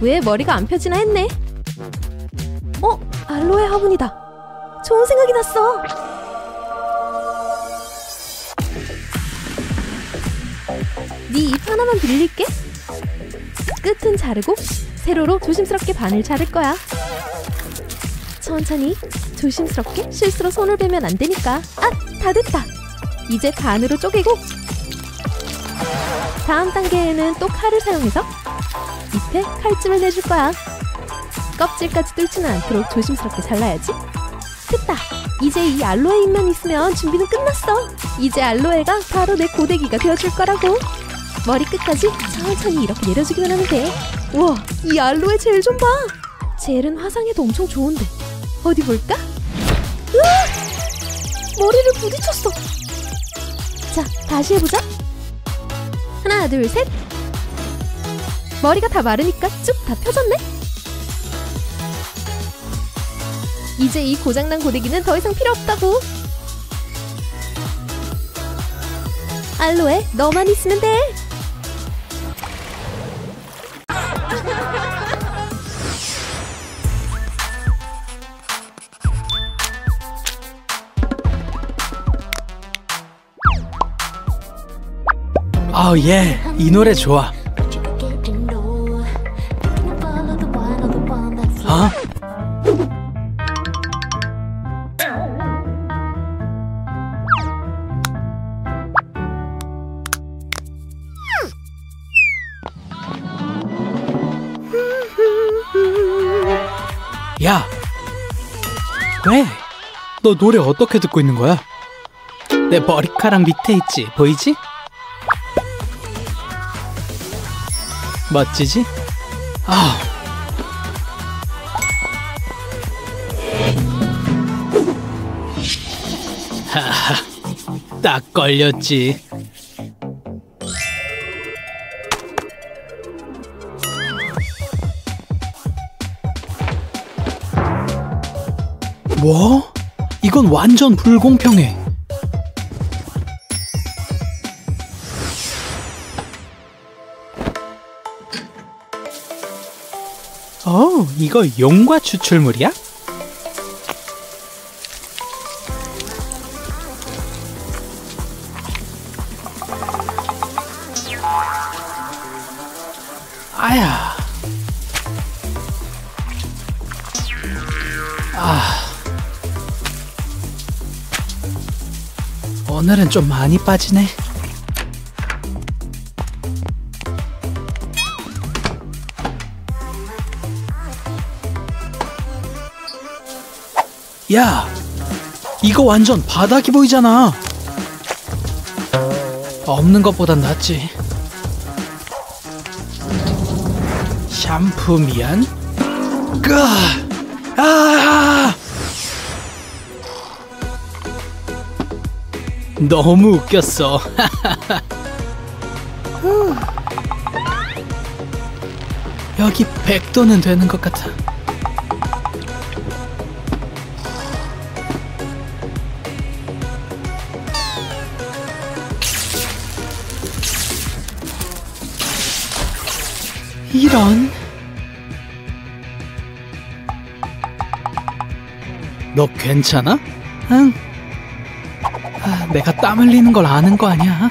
왜 머리가 안 펴지나 했네. 어? 알로에 화분이다. 좋은 생각이 났어. 네 잎 하나만 빌릴게. 끝은 자르고 세로로 조심스럽게 반을 자를 거야. 천천히, 조심스럽게. 실수로 손을 베면 안 되니까. 아! 다 됐다! 이제 반으로 쪼개고 다음 단계에는 또 칼을 사용해서 잎에 칼집을 내줄 거야. 껍질까지 뚫지는 않도록 조심스럽게 잘라야지. 됐다! 이제 이 알로에 잎만 있으면 준비는 끝났어! 이제 알로에가 바로 내 고데기가 되어줄 거라고! 머리 끝까지 천천히 이렇게 내려주기만 하면 돼. 우와, 이 알로에 젤 좀 봐. 젤은 화상에도 엄청 좋은데. 어디 볼까? 으악! 머리를 부딪혔어. 자, 다시 해보자. 하나, 둘, 셋. 머리가 다 마르니까 쭉 다 펴졌네. 이제 이 고장난 고데기는 더 이상 필요 없다고. 알로에, 너만 있으면 돼. 아, 예, 이 노래 좋아. 어? 야, 왜? 너 노래 어떻게 듣고 있는 거야? 내 머리카락 밑에 있지, 보이지? 멋지지? 아. 하하, 딱 걸렸지. 뭐? 이건 완전 불공평해. 어, 이거 용과 추출물이야? 아야. 아. 오늘은 좀 많이 빠지네. 야, 이거 완전 바닥이 보이잖아. 없는 것보단 낫지. 샴푸 미안. 까! 아! 너무 웃겼어. 여기 백 도는 되는 것 같아. 이런. 너 괜찮아? 응. 아, 내가 땀 흘리는 걸 아는 거 아니야?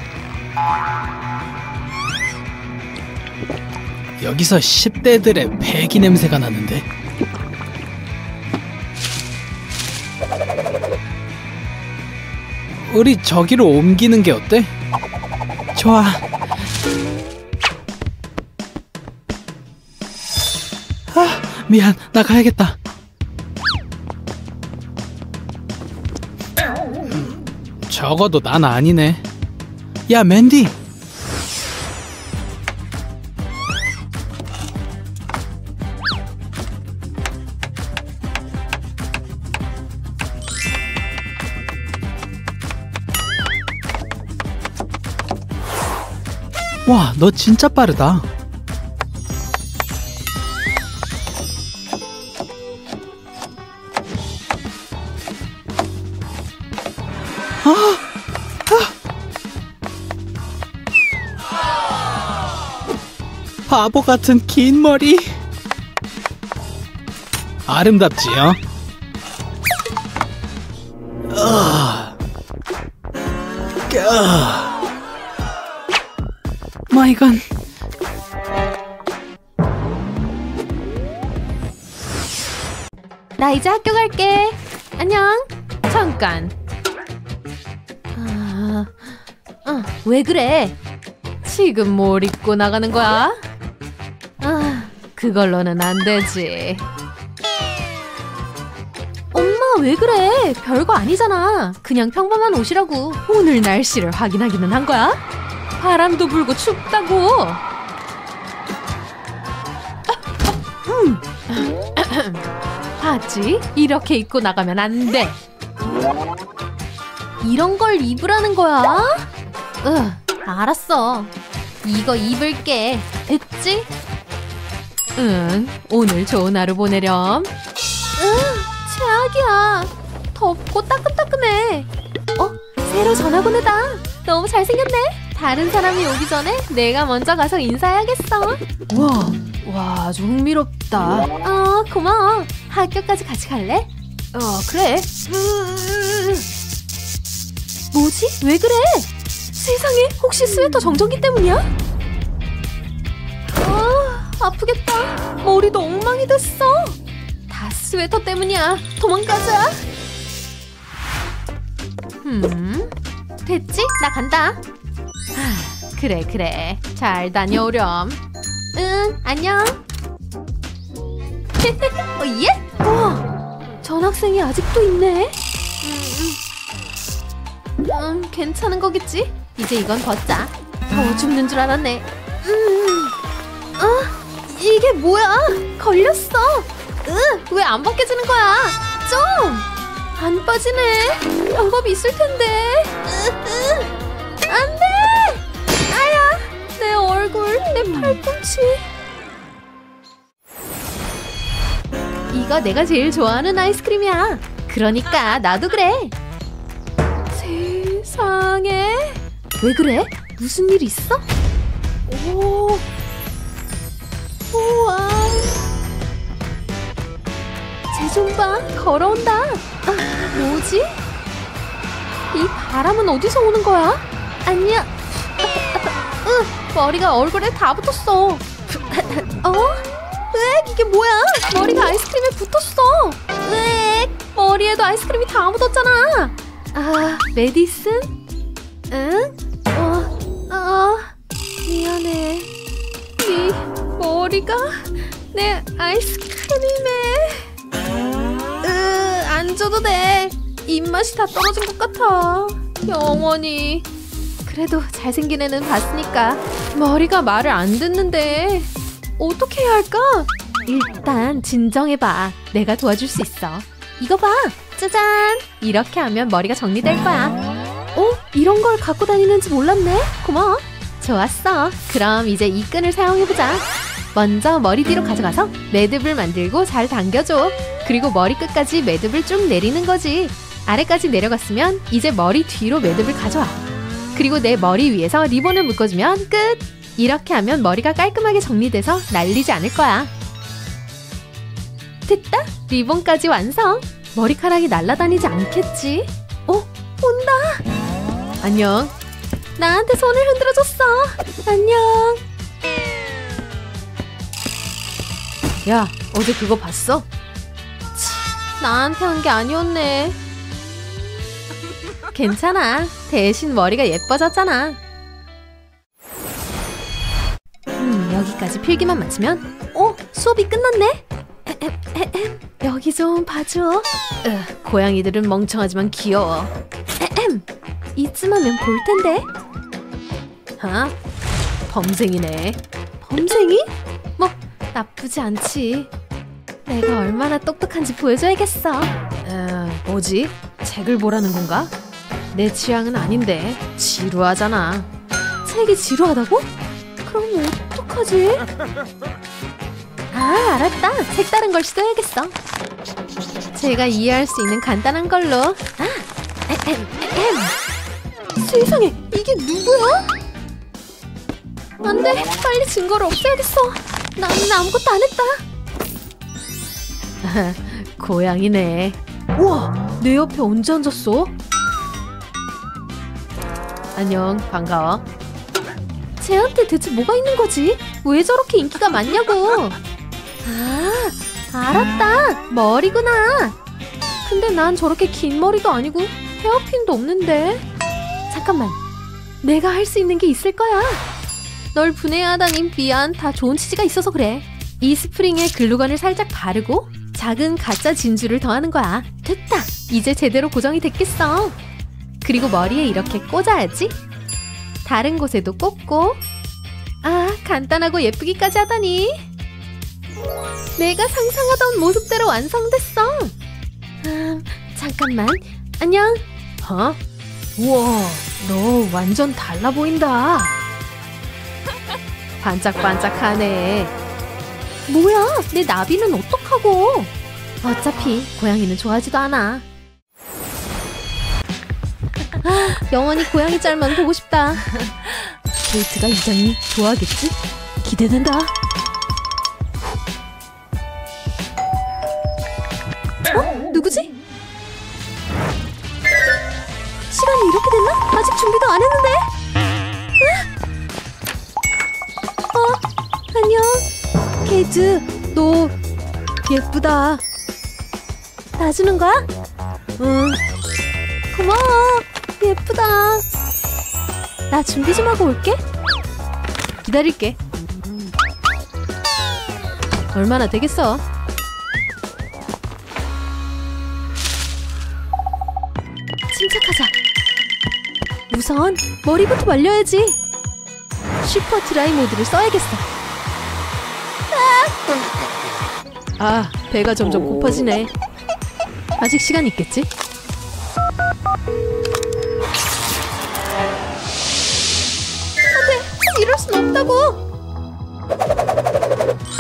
여기서 십 대들의 배기 냄새가 나는데. 우리 저기로 옮기는 게 어때? 좋아. 미안, 나 가야겠다. 적어도 난 아니네. 야, 맨디! 와, 너 진짜 빠르다. 바보 같은 긴 머리. 아름답지요? 아, 아, 마이건. 나 이제 학교 갈게. 안녕. 잠깐. 아, 아, 왜 그래? 지금 뭘 입고 나가는 거야? 그걸로는 안 되지. 엄마, 왜 그래? 별거 아니잖아. 그냥 평범한 옷이라고. 오늘 날씨를 확인하기는 한 거야? 바람도 불고 춥다고. 어떡하지? 이렇게 입고 나가면 안 돼. 이런 걸 입으라는 거야? 응, 알았어. 이거 입을게. 됐지? 응, 오늘 좋은 하루 보내렴. 응, 최악이야. 덥고 따끔따끔해. 어? 새로 전화 보내다. 너무 잘생겼네. 다른 사람이 오기 전에 내가 먼저 가서 인사해야겠어. 우와, 와, 아주 흥미롭다. 어, 고마워. 학교까지 같이 갈래? 어, 그래. 뭐지? 왜 그래? 세상에, 혹시 스웨터 정전기 때문이야? 아, 아프겠다. 머리도 엉망이 됐어. 다 스웨터 때문이야. 도망가자. 음, 됐지? 나 간다. 하, 그래, 그래. 잘 다녀오렴. 응, 안녕. 어, 예? 우와, 전 학생이 아직도 있네. 음, 음, 괜찮은 거겠지? 이제 이건 벗자. 더워 죽는 줄 알았네. 음, 아, 이게 뭐야? 걸렸어. 으, 왜 안 벗겨지는 거야? 좀! 안 빠지네. 방법이 있을 텐데. 안 돼! 아야, 내 얼굴, 내 팔꿈치. 이거 내가 제일 좋아하는 아이스크림이야. 그러니까 나도 그래. 세상에. 왜 그래? 무슨 일 있어? 오, 우와. 쟤 좀 봐, 걸어온다. 아, 뭐지? 이 바람은 어디서 오는 거야? 안녕. 으, 머리가 얼굴에 다 붙었어. 어? 으, 이게 뭐야? 머리가 아이스크림에 붙었어. 으, 머리에도 아이스크림이 다 묻었잖아. 아, 메디슨? 응? 어, 어, 미안해. 이 머리가 내 아이스크림에. 안 줘도 돼. 입맛이 다 떨어진 것 같아. 영원히. 그래도 잘생긴 애는 봤으니까. 머리가 말을 안 듣는데 어떻게 해야 할까? 일단 진정해봐. 내가 도와줄 수 있어. 이거 봐. 짜잔. 이렇게 하면 머리가 정리될 거야. 어? 이런 걸 갖고 다니는지 몰랐네. 고마워. 좋았어. 그럼 이제 이 끈을 사용해보자. 먼저 머리 뒤로 가져가서 매듭을 만들고 잘 당겨줘. 그리고 머리끝까지 매듭을 쭉 내리는 거지. 아래까지 내려갔으면 이제 머리 뒤로 매듭을 가져와. 그리고 내 머리 위에서 리본을 묶어주면 끝! 이렇게 하면 머리가 깔끔하게 정리돼서 날리지 않을 거야. 됐다! 리본까지 완성! 머리카락이 날아다니지 않겠지? 어? 온다! 안녕! 나한테 손을 흔들어줬어! 안녕! 야, 어제 그거 봤어? 치, 나한테 한 게 아니었네. 괜찮아. 대신 머리가 예뻐졌잖아. 음, 여기까지 필기만 마치면 어? 수업이 끝났네? 에헴, 여기 좀 봐줘. 으, 고양이들은 멍청하지만 귀여워. 에헴, 이쯤 하면 볼 텐데. 아, 범생이네. 범생이? 뭐, 나쁘지 않지. 내가 얼마나 똑똑한지 보여줘야겠어. 어, 뭐지? 책을 보라는 건가? 내 취향은 아닌데. 지루하잖아. 책이 지루하다고? 그럼 어떡하지? 아, 알았다. 색다른 걸 시도해야겠어. 제가 이해할 수 있는 간단한 걸로. 아, 에헴, 에헴. 세상에, 이게 누구야? 안 돼, 빨리 증거를 없애야겠어. 나는 아무것도 안 했다. 고양이네. 우와, 내 옆에 언제 앉았어? 안녕, 반가워. 쟤한테 대체 뭐가 있는 거지? 왜 저렇게 인기가 많냐고. 아, 알았다. 머리구나. 근데 난 저렇게 긴 머리도 아니고 헤어핀도 없는데. 잠깐만, 내가 할 수 있는 게 있을 거야. 널 분해하다니 미안. 다 좋은 치즈가 있어서 그래. 이 스프링에 글루건을 살짝 바르고 작은 가짜 진주를 더하는 거야. 됐다! 이제 제대로 고정이 됐겠어. 그리고 머리에 이렇게 꽂아야지. 다른 곳에도 꽂고. 아, 간단하고 예쁘기까지 하다니. 내가 상상하던 모습대로 완성됐어. 음, 잠깐만. 안녕. 어? 우와, 너 완전 달라 보인다. 반짝반짝하네. 뭐야, 내 나비는 어떡하고. 어차피 고양이는 좋아하지도 않아. 영원히 고양이 짤만 보고 싶다. 케이트가 이장님 좋아하겠지? 기대된다. 어? 누구지? 시간이 이렇게 됐나? 아직 준비도 안 했는데. 으악! 어? 안녕. 케이트, 너 예쁘다. 나 주는 거야? 응. 고마워. 예쁘다. 나 준비 좀 하고 올게. 기다릴게. 얼마나 되겠어? 침착하자. 우선 머리부터 말려야지. 슈퍼 드라이 모드를 써야겠어. 아, 배가 점점 고파지네. 아직 시간 있겠지? 이럴 순 없다고.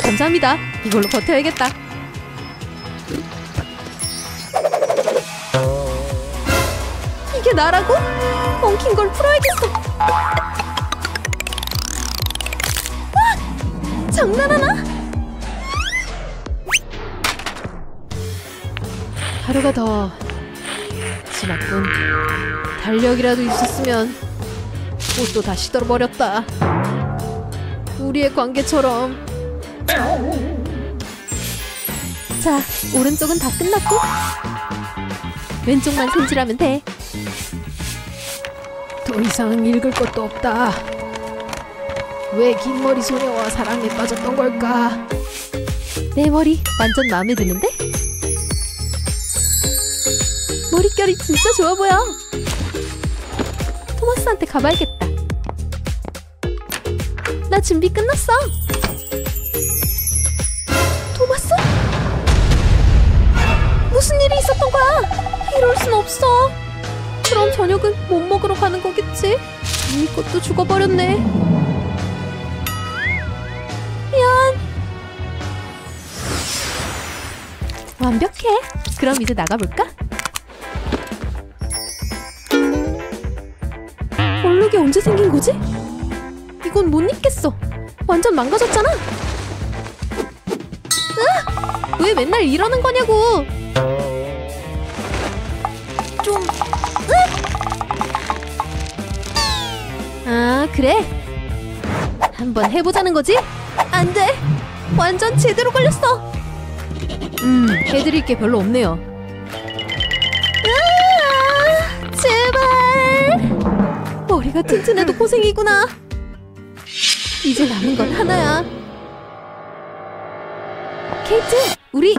감사합니다. 이걸로 버텨야겠다. 이게 나라고? 엉킨 걸 풀어야겠어. 아! 장난하나? 하루가 더 지났군. 달력이라도 있었으면. 옷도 다 시들어버렸다. 우리의 관계처럼. 자, 오른쪽은 다 끝났고 왼쪽만 손질하면 돼. 더 이상 읽을 것도 없다. 왜 긴 머리 소녀와 사랑에 빠졌던 걸까? 내 머리 완전 마음에 드는데? 머릿결이 진짜 좋아 보여. 토마스한테 가봐야겠다. 나 준비 끝났어. 토마스? 무슨 일이 있었던 거야? 이럴 순 없어. 그럼 저녁은 못 먹으러 가는 거겠지? 이것도 죽어버렸네. 미안. 완벽해. 그럼 이제 나가볼까? 얼룩이 언제 생긴 거지? 이건 못 입겠어. 완전 망가졌잖아. 으악! 왜 맨날 이러는 거냐고. 좀. 으악! 아, 그래. 한번 해보자는 거지? 안 돼. 완전 제대로 걸렸어. 음, 해드릴 게 별로 없네요. 으아, 제발. 머리가 튼튼해도 고생이구나. 이제 남은 건 하나야. 케이트, 우리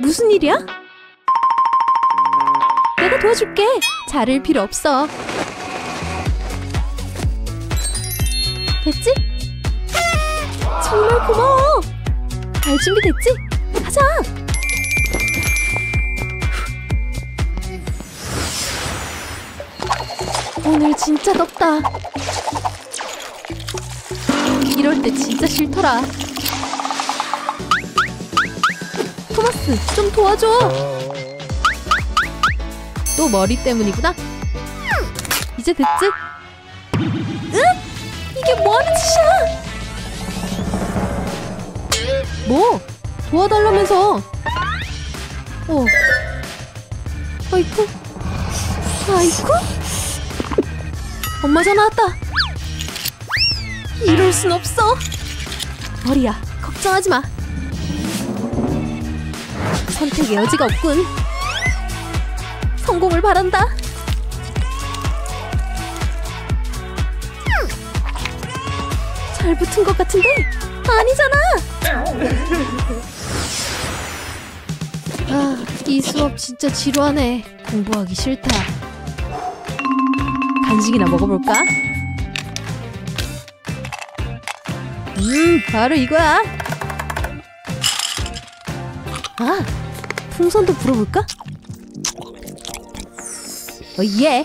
무슨 일이야? 내가 도와줄게. 자를 필요 없어. 됐지? 정말 고마워. 잘 준비됐지? 가자. 오늘 진짜 덥다. 이럴 때 진짜 싫더라. 토마스, 좀 도와줘. 또 머리 때문이구나. 이제 됐지? 으악! 이게 뭐하는 짓이야? 뭐? 도와달라면서. 어. 아이쿠. 아이쿠? 엄마 전화 왔다. 이럴 순 없어. 머리야, 걱정하지 마. 선택의 여지가 없군. 성공을 바란다. 잘 붙은 것 같은데 아니잖아. 아, 이 수업 진짜 지루하네. 공부하기 싫다. 간식이나 먹어볼까? 음, 바로 이거야. 아! 풍선도 불어볼까? 어, 예!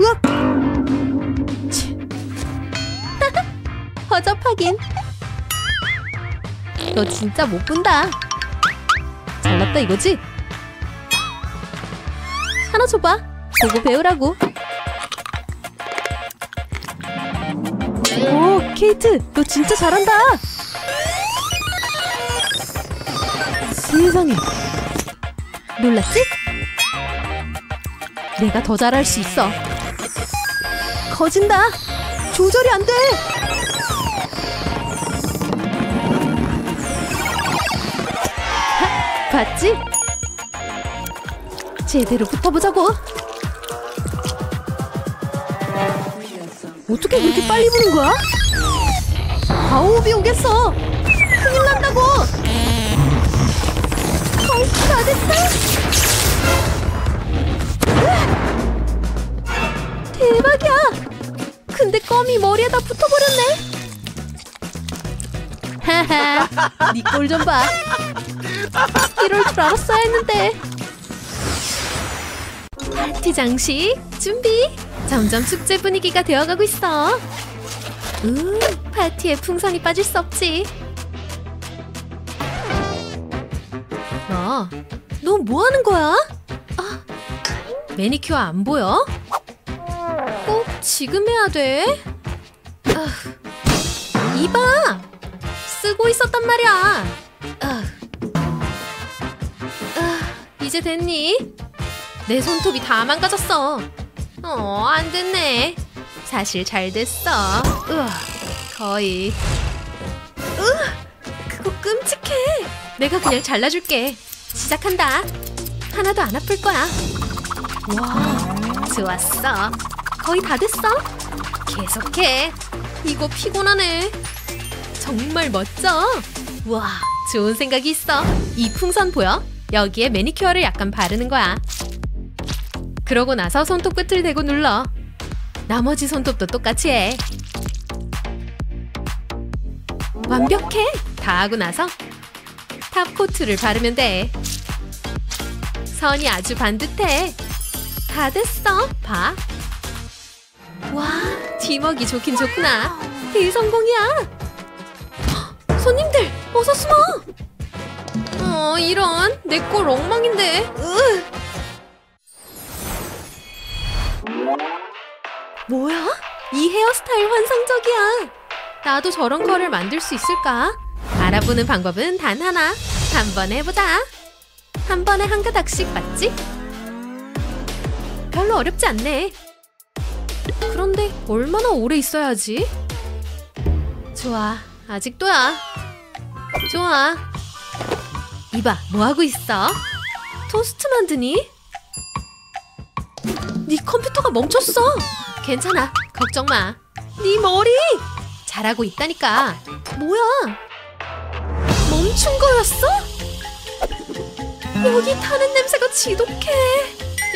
으악! 허접하긴! 너 진짜 못 본다! 잘났다 이거지? 하나 줘봐! 보고 배우라고! 오! 케이트! 너 진짜 잘한다! 세상에! 놀랐지? 내가 더 잘할 수 있어! 거진다! 조절이 안 돼! 하, 봤지? 제대로 붙어보자고! 어떻게 그렇게 빨리 부는 거야? 가호흡이 오겠어! 큰일 난다고! 거의 다 됐다! 대박이야! 근데 껌이 머리에다 붙어버렸네! 하하, 니 꼴 좀 봐! 이럴 줄 알았어야 했는데! 파티 장식 준비! 점점 축제 분위기가 되어가고 있어. 음, 파티에 풍선이 빠질 수 없지. 야, 넌 뭐 하는 거야? 아, 매니큐어 안 보여? 꼭 지금 해야 돼? 아, 이봐! 쓰고 있었단 말이야. 아, 아, 이제 됐니? 내 손톱이 다 망가졌어. 어, 안 됐네. 사실 잘 됐어. 으아, 거의. 으아, 그거 끔찍해. 내가 그냥 잘라줄게. 시작한다. 하나도 안 아플 거야. 와, 좋았어. 거의 다 됐어. 계속해. 이거 피곤하네. 정말 멋져. 와, 좋은 생각이 있어. 이 풍선 보여? 여기에 매니큐어를 약간 바르는 거야. 그러고 나서 손톱 끝을 대고 눌러. 나머지 손톱도 똑같이 해. 완벽해! 다 하고 나서 탑코트를 바르면 돼. 선이 아주 반듯해. 다 됐어. 봐. 와, 뒤먹이 좋긴 좋구나. 대성공이야. 헉, 손님들, 어서 숨어. 어, 이런. 내 꼴 엉망인데. 으. 뭐야? 이 헤어스타일 환상적이야! 나도 저런 컬을 만들 수 있을까? 알아보는 방법은 단 하나! 한번 해보자! 한 번에 한 가닥씩 맞지? 별로 어렵지 않네! 그런데 얼마나 오래 있어야지? 좋아, 아직도야! 좋아! 이봐, 뭐하고 있어? 토스트 만드니? 네 컴퓨터가 멈췄어! 괜찮아, 걱정 마. 네 머리! 잘하고 있다니까. 뭐야? 멈춘 거였어? 여기 타는 냄새가 지독해.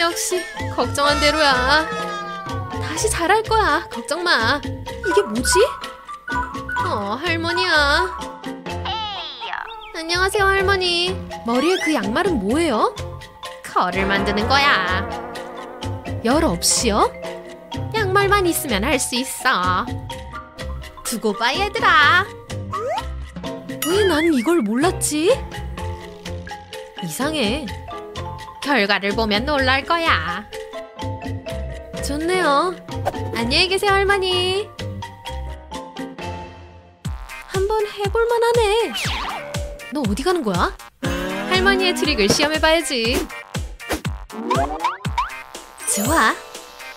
역시 걱정한 대로야. 다시 잘할 거야, 걱정 마. 이게 뭐지? 어, 할머니야. 안녕하세요, 할머니. 머리에 그 양말은 뭐예요? 컬을 만드는 거야. 열 없이요? 양말만 있으면 할 수 있어. 두고 봐 얘들아. 왜 난 이걸 몰랐지? 이상해. 결과를 보면 놀랄 거야. 좋네요. 안녕히 계세요 할머니. 한번 해볼만 하네. 너 어디 가는 거야? 할머니의 트릭을 시험해봐야지. 좋아.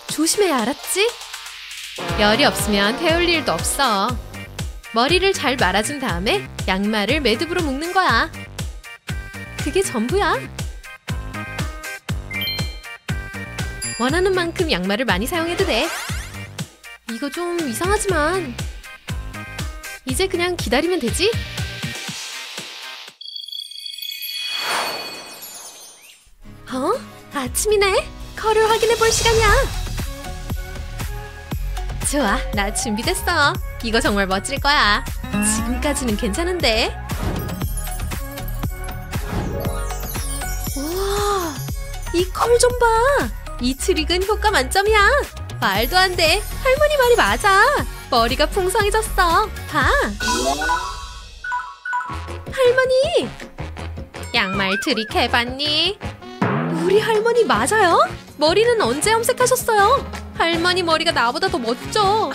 조심해야 알았지? 열이 없으면 태울 일도 없어. 머리를 잘 말아준 다음에 양말을 매듭으로 묶는 거야. 그게 전부야. 원하는 만큼 양말을 많이 사용해도 돼. 이거 좀 이상하지만 이제 그냥 기다리면 되지? 어? 아침이네? 컬을 확인해볼 시간이야. 좋아, 나 준비됐어. 이거 정말 멋질 거야. 지금까지는 괜찮은데. 이 컬 좀 봐! 이 트릭은 효과 만점이야! 말도 안 돼! 할머니 말이 맞아! 머리가 풍성해졌어! 봐! 할머니! 양말 트릭 해봤니? 우리 할머니 맞아요? 머리는 언제 염색하셨어요? 할머니 머리가 나보다 더 멋져!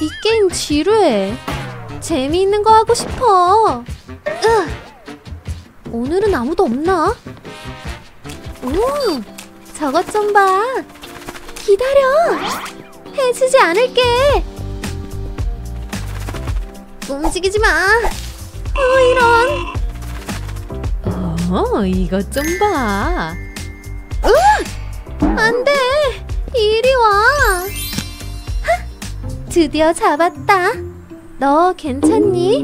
이 게임 지루해. 재미있는 거 하고 싶어. 으. 오늘은 아무도 없나? 오, 저것 좀 봐. 기다려. 해치지 않을게. 움직이지 마. 어, 이런. 어, 이것 좀 봐. 으! 안 돼. 이리 와. 드디어 잡았다. 너 괜찮니?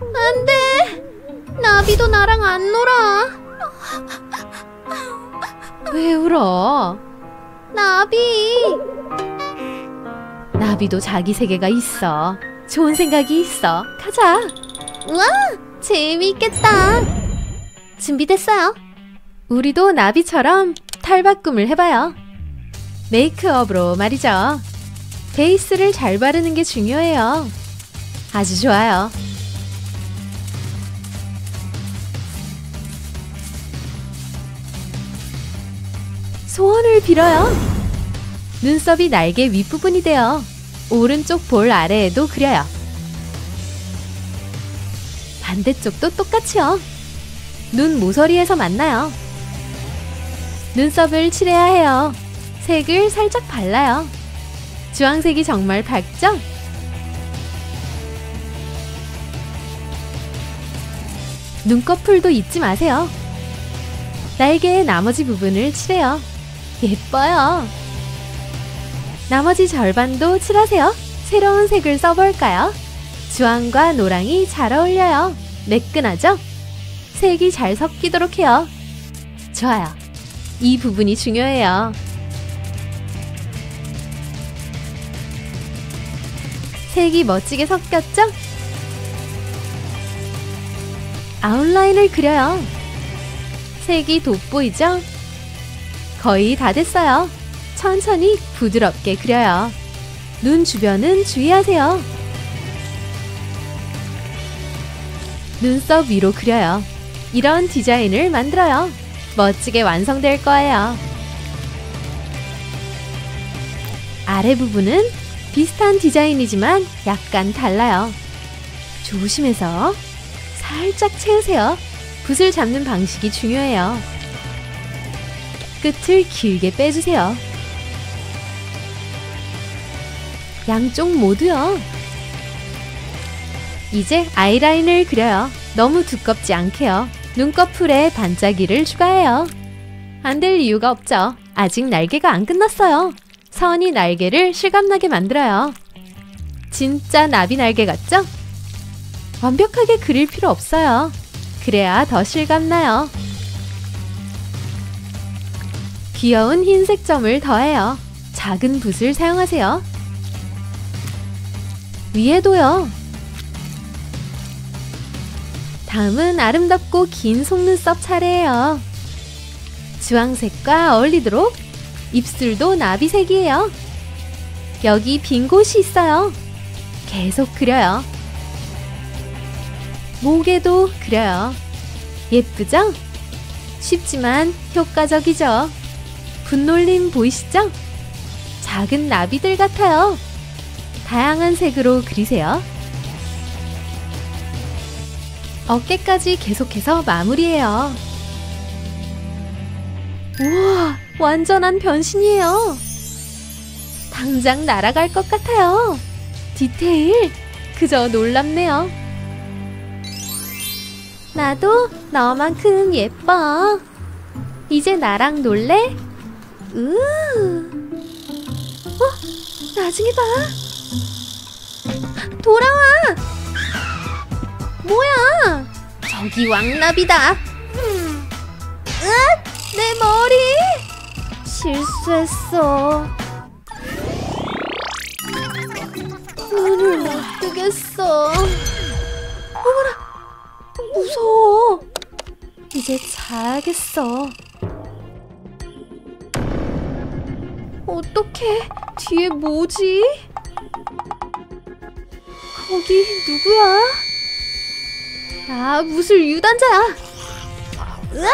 안 돼! 나비도 나랑 안 놀아. 왜 울어? 나비! 나비도 자기 세계가 있어. 좋은 생각이 있어. 가자! 우와! 재미있겠다! 준비됐어요. 우리도 나비처럼 탈바꿈을 해봐요. 메이크업으로 말이죠. 베이스를 잘 바르는 게 중요해요. 아주 좋아요. 소원을 빌어요. 눈썹이 날개 윗부분이 되어 오른쪽 볼 아래에도 그려요. 반대쪽도 똑같이요. 눈 모서리에서 만나요. 눈썹을 칠해야 해요. 색을 살짝 발라요. 주황색이 정말 밝죠? 눈꺼풀도 잊지 마세요. 날개의 나머지 부분을 칠해요. 예뻐요. 나머지 절반도 칠하세요. 새로운 색을 써볼까요? 주황과 노랑이 잘 어울려요. 매끈하죠? 색이 잘 섞이도록 해요. 좋아요. 이 부분이 중요해요. 색이 멋지게 섞였죠? 아웃라인을 그려요. 색이 돋보이죠? 거의 다 됐어요. 천천히 부드럽게 그려요. 눈 주변은 주의하세요. 눈썹 위로 그려요. 이런 디자인을 만들어요. 멋지게 완성될 거예요. 아래 부분은 비슷한 디자인이지만 약간 달라요. 조심해서 살짝 채우세요. 붓을 잡는 방식이 중요해요. 끝을 길게 빼주세요. 양쪽 모두요. 이제 아이라인을 그려요. 너무 두껍지 않게요. 눈꺼풀에 반짝이를 추가해요. 안 될 이유가 없죠. 아직 날개가 안 끝났어요. 선이 날개를 실감나게 만들어요. 진짜 나비 날개 같죠? 완벽하게 그릴 필요 없어요. 그래야 더 실감나요. 귀여운 흰색 점을 더해요. 작은 붓을 사용하세요. 위에도요. 다음은 아름답고 긴 속눈썹 차례예요. 주황색과 어울리도록 입술도 나비색이에요. 여기 빈 곳이 있어요. 계속 그려요. 목에도 그려요. 예쁘죠? 쉽지만 효과적이죠. 붓놀림 보이시죠? 작은 나비들 같아요. 다양한 색으로 그리세요. 어깨까지 계속해서 마무리해요. 우와! 완전한 변신이에요. 당장 날아갈 것 같아요. 디테일 그저 놀랍네요. 나도 너만큼 예뻐. 이제 나랑 놀래? 으. 어? 나중에 봐. 돌아와. 뭐야? 저기 왕나비다. 음. 으악! 내 머리! 실수했어. 눈을 못 뜨겠어. 어머나, 무서워. 이제 자야겠어. 어떡해, 뒤에 뭐지? 거기 누구야? 나 무술 유단자야. 으아!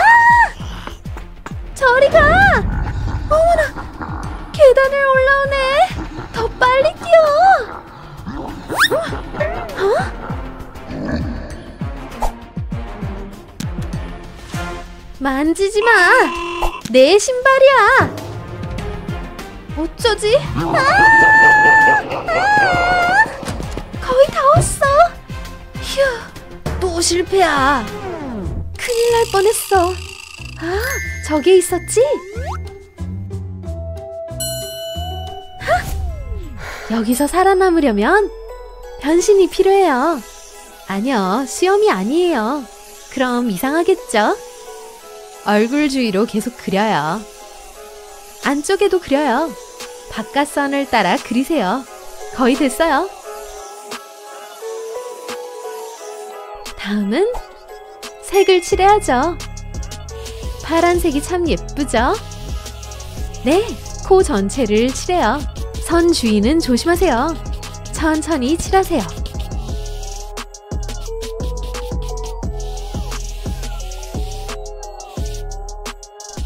저리 가! 어머나, 계단을 올라오네. 더 빨리 뛰어. 어? 어? 만지지 마. 내 신발이야. 어쩌지? 아! 아! 거의 다 왔어. 휴, 또 실패야. 큰일 날 뻔했어. 아, 저게 있었지? 하! 여기서 살아남으려면 변신이 필요해요. 아니요, 수염이 아니에요. 그럼 이상하겠죠? 얼굴 주위로 계속 그려요. 안쪽에도 그려요. 바깥선을 따라 그리세요. 거의 됐어요. 다음은 색을 칠해야죠. 파란색이 참 예쁘죠? 네, 코 전체를 칠해요. 선 주위는 조심하세요. 천천히 칠하세요.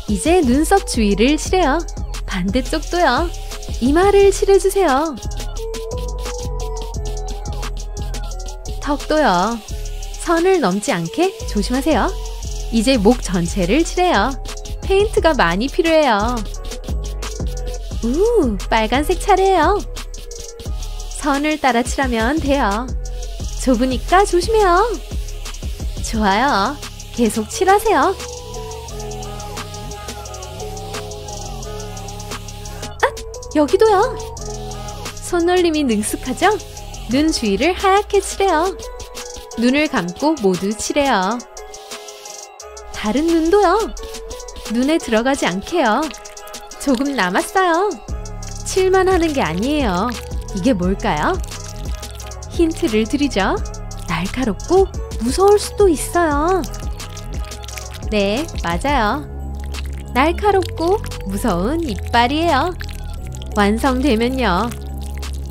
이제 눈썹 주위를 칠해요. 반대쪽도요. 이마를 칠해주세요. 턱도요. 선을 넘지 않게 조심하세요. 이제 목 전체를 칠해요. 페인트가 많이 필요해요. 우, 빨간색 차례예요. 선을 따라 칠하면 돼요. 좁으니까 조심해요. 좋아요. 계속 칠하세요. 여기도요. 손놀림이 능숙하죠? 눈 주위를 하얗게 칠해요. 눈을 감고 모두 칠해요. 다른 눈도요. 눈에 들어가지 않게요. 조금 남았어요. 칠만 하는 게 아니에요. 이게 뭘까요? 힌트를 드리죠. 날카롭고 무서울 수도 있어요. 네, 맞아요. 날카롭고 무서운 이빨이에요. 완성되면요.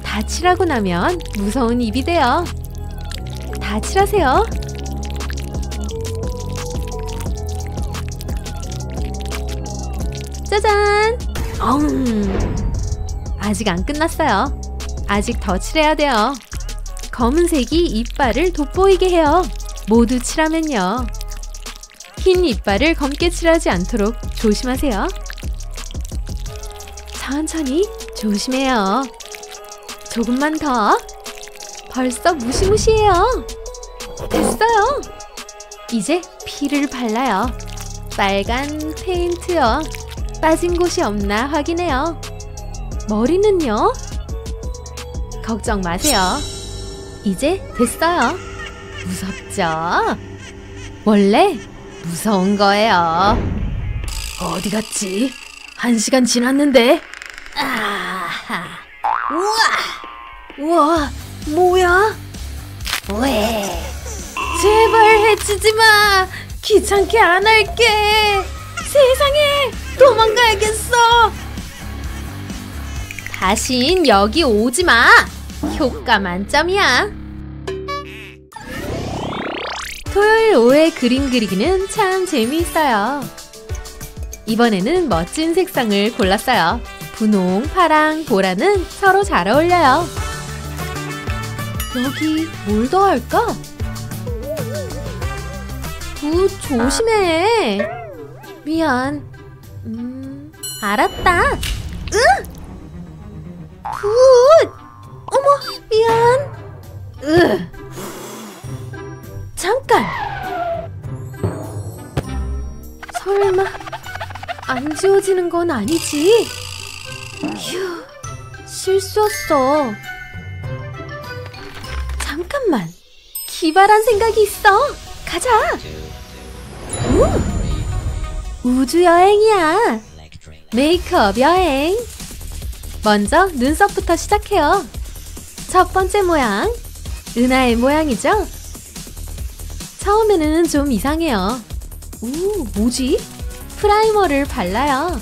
다 칠하고 나면 무서운 입이 돼요. 다 칠하세요. 짜잔! 엉! 아직 안 끝났어요. 아직 더 칠해야 돼요. 검은색이 이빨을 돋보이게 해요. 모두 칠하면요. 흰 이빨을 검게 칠하지 않도록 조심하세요. 천천히 조심해요. 조금만 더. 벌써 무시무시해요. 됐어요. 이제 피를 발라요. 빨간 페인트요. 빠진 곳이 없나 확인해요. 머리는요? 걱정 마세요. 이제 됐어요. 무섭죠? 원래 무서운 거예요. 어디 갔지? 한 시간 지났는데? 아하. 우와! 우와, 뭐야? 왜? 제발 해치지 마! 귀찮게 안 할게! 세상에! 도망가야겠어! 다신 여기 오지 마! 효과 만점이야! 토요일 오후에 그림 그리기는 참 재미있어요. 이번에는 멋진 색상을 골랐어요. 분홍, 파랑, 보라는 서로 잘 어울려요. 여기 뭘 더 할까? 붓 조심해. 미안. 음, 알았다. 으! 붓! 어머, 미안. 으! 잠깐. 설마 안 지워지는 건 아니지? 휴, 실수였어. 잠깐만, 기발한 생각이 있어. 가자. 우! 우주 여행이야. 메이크업 여행. 먼저 눈썹부터 시작해요. 첫 번째 모양, 은하의 모양이죠? 처음에는 좀 이상해요. 오, 뭐지? 프라이머를 발라요.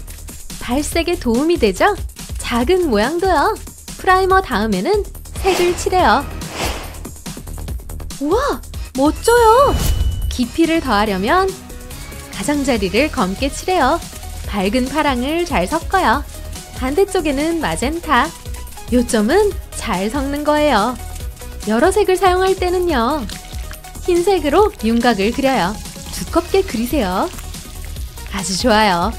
발색에 도움이 되죠? 작은 모양도요. 프라이머 다음에는 색을 칠해요. 우와! 멋져요! 깊이를 더하려면 가장자리를 검게 칠해요. 밝은 파랑을 잘 섞어요. 반대쪽에는 마젠타. 요점은 잘 섞는 거예요. 여러 색을 사용할 때는요. 흰색으로 윤곽을 그려요. 두껍게 그리세요. 아주 좋아요.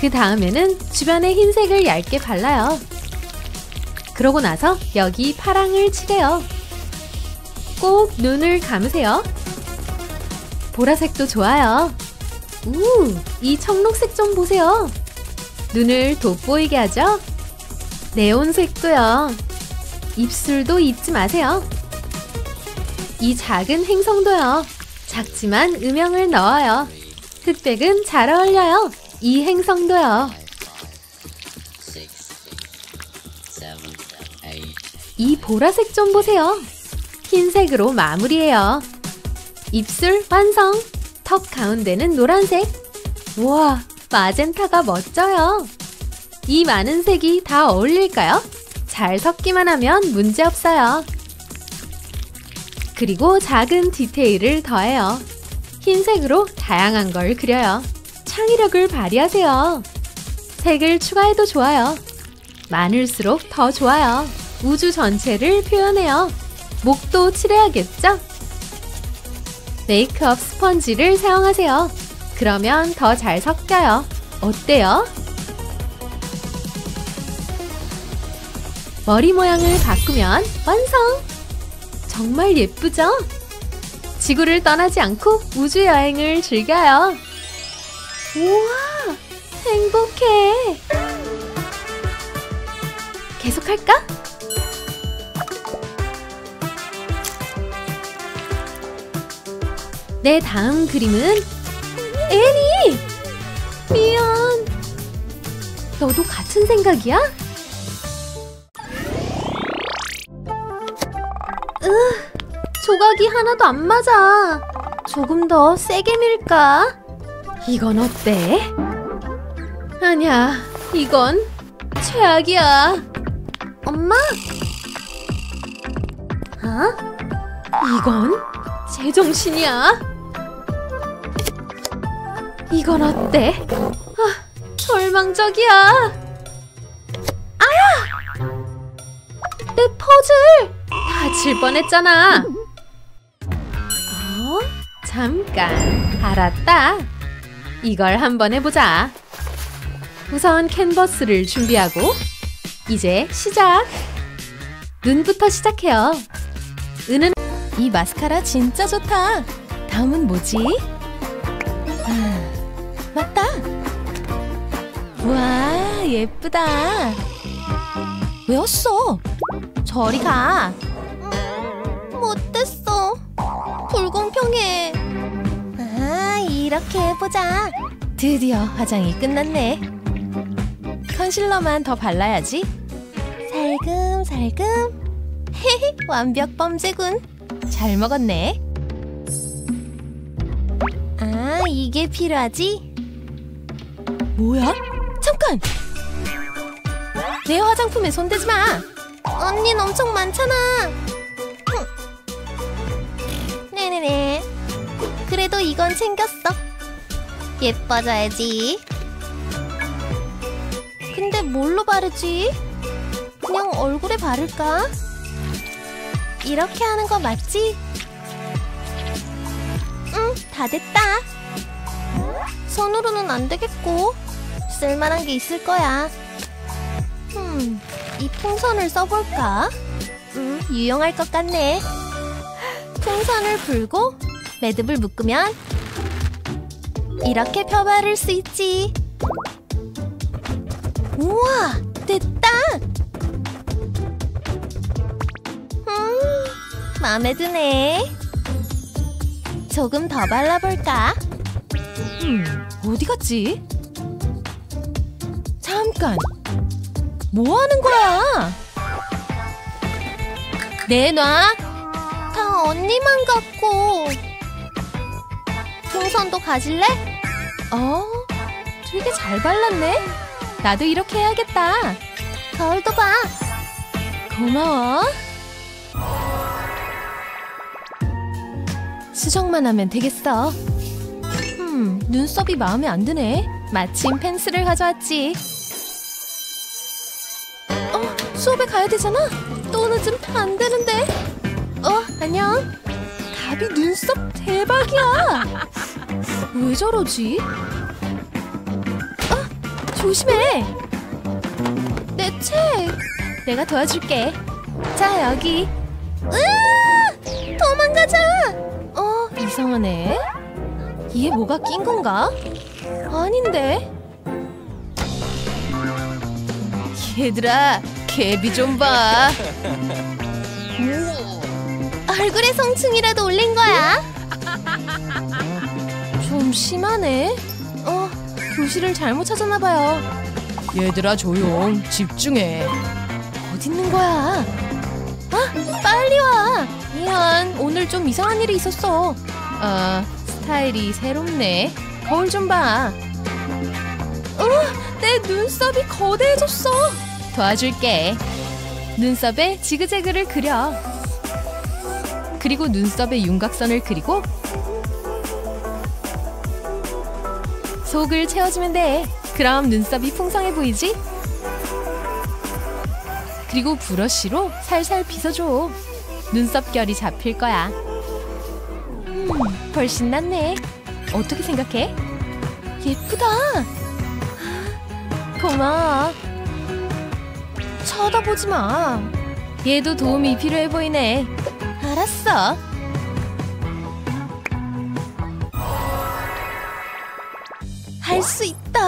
그 다음에는 주변에 흰색을 얇게 발라요. 그러고 나서 여기 파랑을 칠해요. 꼭 눈을 감으세요. 보라색도 좋아요. 우, 이 청록색 좀 보세요. 눈을 돋보이게 하죠? 네온색도요. 입술도 잊지 마세요. 이 작은 행성도요. 작지만 음영을 넣어요. 흑백은 잘 어울려요. 이 행성도요. 이 보라색 좀 보세요. 흰색으로 마무리해요. 입술 완성! 턱 가운데는 노란색. 우와, 마젠타가 멋져요. 이 많은 색이 다 어울릴까요? 잘 섞기만 하면 문제없어요. 그리고 작은 디테일을 더해요. 흰색으로 다양한 걸 그려요. 창의력을 발휘하세요. 색을 추가해도 좋아요. 많을수록 더 좋아요. 우주 전체를 표현해요. 목도 칠해야겠죠? 메이크업 스펀지를 사용하세요. 그러면 더 잘 섞여요. 어때요? 머리 모양을 바꾸면 완성! 정말 예쁘죠? 지구를 떠나지 않고 우주 여행을 즐겨요. 우와! 행복해! 계속할까? 내 다음 그림은 애니! 미안! 너도 같은 생각이야? 으, 조각이 하나도 안 맞아. 조금 더 세게 밀까? 이건 어때? 아니야, 이건 최악이야. 엄마? 어? 이건 제정신이야. 이건 어때? 아, 절망적이야. 아야! 내 퍼즐! 다칠 뻔했잖아. 어? 잠깐. 알았다. 이걸 한번 해보자. 우선 캔버스를 준비하고 이제 시작! 눈부터 시작해요. 은은 이 마스카라 진짜 좋다. 다음은 뭐지? 아... 맞다! 와, 예쁘다! 왜였어? 저리 가! 못됐어! 불공평해! 아, 이렇게 해보자! 드디어 화장이 끝났네! 컨실러만 더 발라야지! 살금살금! 완벽 범죄군! 잘 먹었네! 아, 이게 필요하지? 뭐야? 잠깐! 내 화장품에 손대지 마! 언닌 엄청 많잖아! 흠. 네네네. 그래도 이건 챙겼어. 예뻐져야지. 근데 뭘로 바르지? 그냥 얼굴에 바를까? 이렇게 하는 거 맞지? 응, 다 됐다. 손으로는 안 되겠고 쓸만한 게 있을 거야. 음, 이 풍선을 써볼까? 음, 유용할 것 같네. 풍선을 불고 매듭을 묶으면 이렇게 펴바를 수 있지. 우와, 됐다. 음, 마음에 드네. 조금 더 발라볼까? 음, 어디 갔지? 잠깐! 뭐 하는 거야? 내놔. 다 언니만 갖고. 풍선도 가질래? 어? 되게 잘 발랐네. 나도 이렇게 해야겠다. 거울도 봐. 고마워. 수정만 하면 되겠어. 음, 눈썹이 마음에 안 드네. 마침 펜슬을 가져왔지. 어, 수업에 가야 되잖아. 또 늦으면 안 되는데. 어, 안녕. 가비 눈썹 대박이야. 왜 저러지? 어, 조심해. 내 책. 내가 도와줄게. 자, 여기. 으아! 도망가자. 어, 이상하네. 이게 뭐가 낀 건가? 아닌데. 얘들아, 개비 좀 봐. 얼굴에 성충이라도 올린 거야? 좀 심하네. 어, 교실을 잘못 찾았나 봐요. 얘들아, 조용. 집중해. 어디 있는 거야? 아, 빨리 와. 미안, 오늘 좀 이상한 일이 있었어. 아, 스타일이 새롭네. 거울 좀 봐. 어, 내 눈썹이 거대해졌어. 도와줄게. 눈썹에 지그재그를 그려. 그리고 눈썹에 윤곽선을 그리고 속을 채워주면 돼. 그럼 눈썹이 풍성해 보이지? 그리고 브러쉬로 살살 빗어줘. 눈썹결이 잡힐 거야. 음, 훨씬 낫네. 어떻게 생각해? 예쁘다. 고마워. 쳐다보지 마. 얘도 도움이 필요해 보이네. 알았어. 할 수 있다.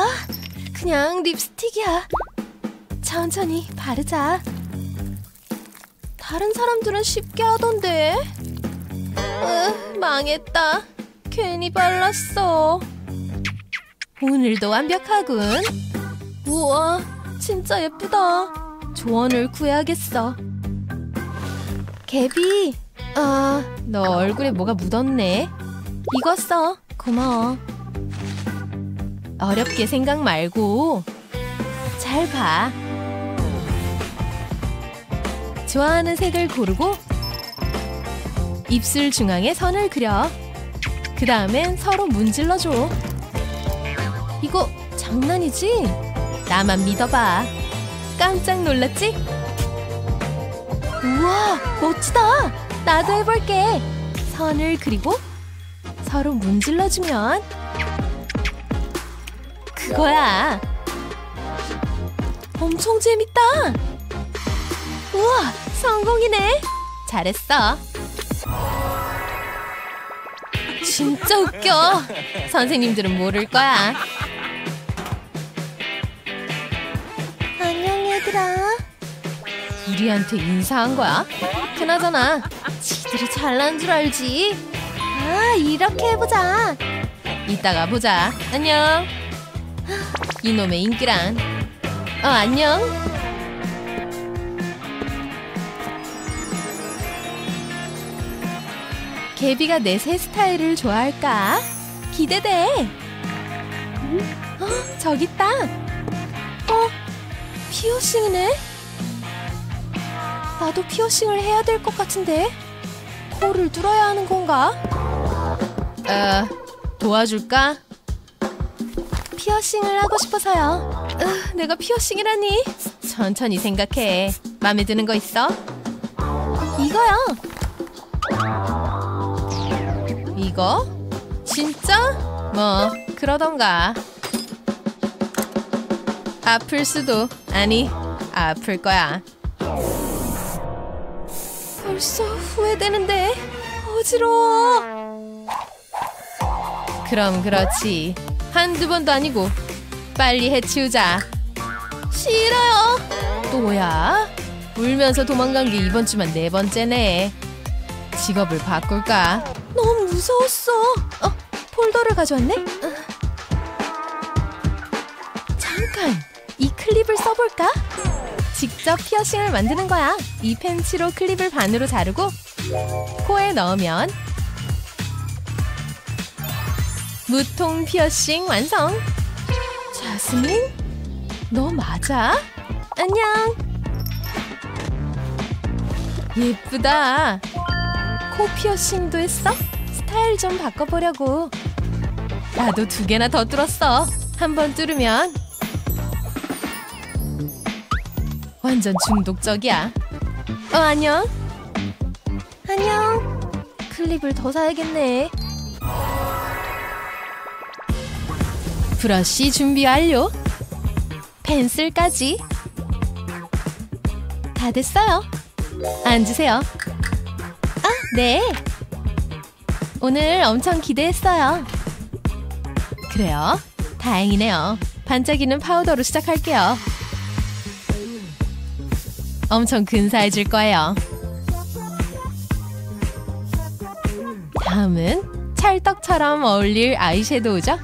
그냥 립스틱이야. 천천히 바르자. 다른 사람들은 쉽게 하던데. 으, 망했다. 괜히 발랐어. 오늘도 완벽하군. 우와, 진짜 예쁘다. 조언을 구해야겠어. 개비. 아, 너 얼굴에 뭐가 묻었네. 이거 써. 고마워. 어렵게 생각 말고 잘 봐. 좋아하는 색을 고르고 입술 중앙에 선을 그려. 그 다음엔 서로 문질러줘. 이거 장난이지? 나만 믿어봐. 깜짝 놀랐지? 우와, 멋지다. 나도 해볼게. 선을 그리고 서로 문질러주면 그거야. 엄청 재밌다. 우와, 성공이네. 잘했어. 진짜 웃겨. 선생님들은 모를 거야. 안녕, 얘들아. 우리한테 인사한 거야? 그나저나 지들이 잘난 줄 알지? 아, 이렇게 해보자. 이따가 보자. 안녕. 이놈의 인기란. 어, 안녕. 개비가 내 새 스타일을 좋아할까? 기대돼. 어, 저기 있다. 어, 피어싱이네. 나도 피어싱을 해야 될 것 같은데. 코를 뚫어야 하는 건가? 어, 도와줄까? 피어싱을 하고 싶어서요. 으, 내가 피어싱이라니. 천천히 생각해. 마음에 드는 거 있어? 이거요. 이거? 진짜? 뭐 그러던가. 아플 수도. 아니, 아플 거야. 벌써 후회되는데. 어지러워. 그럼 그렇지. 한두 번도 아니고. 빨리 해치우자. 싫어요. 또 뭐야? 울면서 도망간 게 이번 주만 네 번째네. 직업을 바꿀까? 너무 무서웠어. 어, 폴더를 가져왔네? 잠깐, 이 클립을 써볼까? 직접 피어싱을 만드는 거야. 이 펜치로 클립을 반으로 자르고 코에 넣으면 무통 피어싱 완성! 자스민? 너 맞아? 안녕! 예쁘다! 코 피어싱도 했어? 스타일 좀 바꿔보려고! 나도 두 개나 더 뚫었어! 한 번 뚫으면 완전 중독적이야! 어, 안녕! 안녕! 클립을 더 사야겠네! 브러쉬 준비 완료! 펜슬까지! 다 됐어요! 앉으세요! 아, 네! 오늘 엄청 기대했어요! 그래요? 다행이네요! 반짝이는 파우더로 시작할게요! 엄청 근사해질 거예요! 다음은 찰떡처럼 어울릴 아이섀도우죠?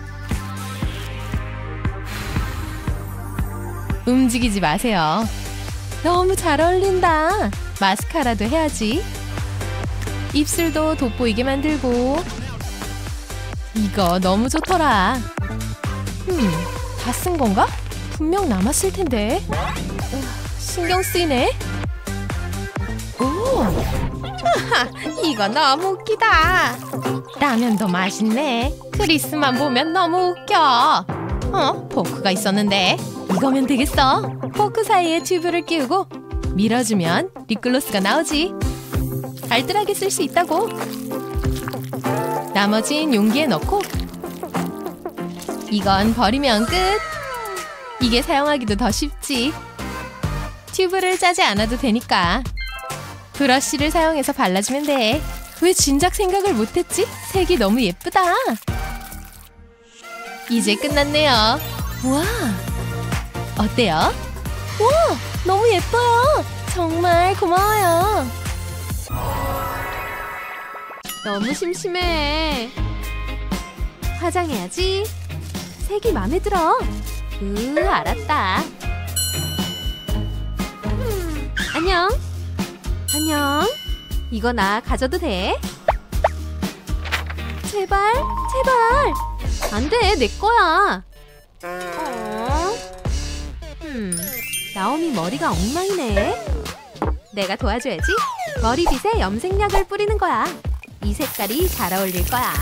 움직이지 마세요. 너무 잘 어울린다. 마스카라도 해야지. 입술도 돋보이게 만들고. 이거 너무 좋더라. 음, 다 쓴 건가? 분명 남았을 텐데. 으, 신경 쓰이네. 오, 이거 너무 웃기다. 라면도 맛있네. 크리스만 보면 너무 웃겨. 어? 포크가 있었는데. 이거면 되겠어! 포크 사이에 튜브를 끼우고 밀어주면 립글로스가 나오지! 알뜰하게 쓸 수 있다고! 나머진 용기에 넣고 이건 버리면 끝! 이게 사용하기도 더 쉽지! 튜브를 짜지 않아도 되니까! 브러쉬를 사용해서 발라주면 돼! 왜 진작 생각을 못했지? 색이 너무 예쁘다! 이제 끝났네요! 와! 어때요? 와! 너무 예뻐요! 정말 고마워요! 너무 심심해! 화장해야지! 색이 마음에 들어! 으, 알았다! 음, 안녕! 안녕! 이거 나 가져도 돼? 제발! 제발! 안 돼! 내 거야! 어? 음, 나오미 머리가 엉망이네. 내가 도와줘야지. 머리빗에 염색약을 뿌리는 거야. 이 색깔이 잘 어울릴 거야.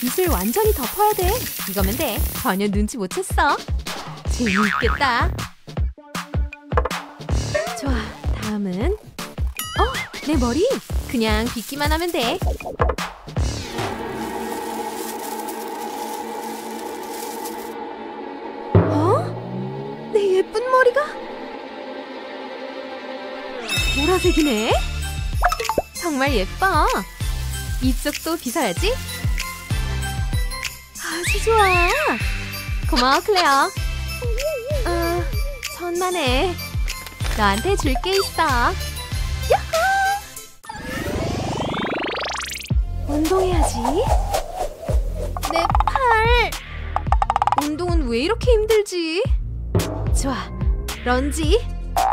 빗을 완전히 덮어야 돼. 이거면 돼. 전혀 눈치 못 챘어. 재미있겠다. 좋아, 다음은 어, 내 머리! 그냥 빗기만 하면 돼. 예쁜 머리가 보라색이네. 정말 예뻐. 이쪽도 빗어야지. 아주 좋아. 고마워, 클레어. 어, 천만에. 너한테 줄 게 있어. 야호! 운동해야지. 내 팔. 운동은 왜 이렇게 힘들지? 좋아, 런지!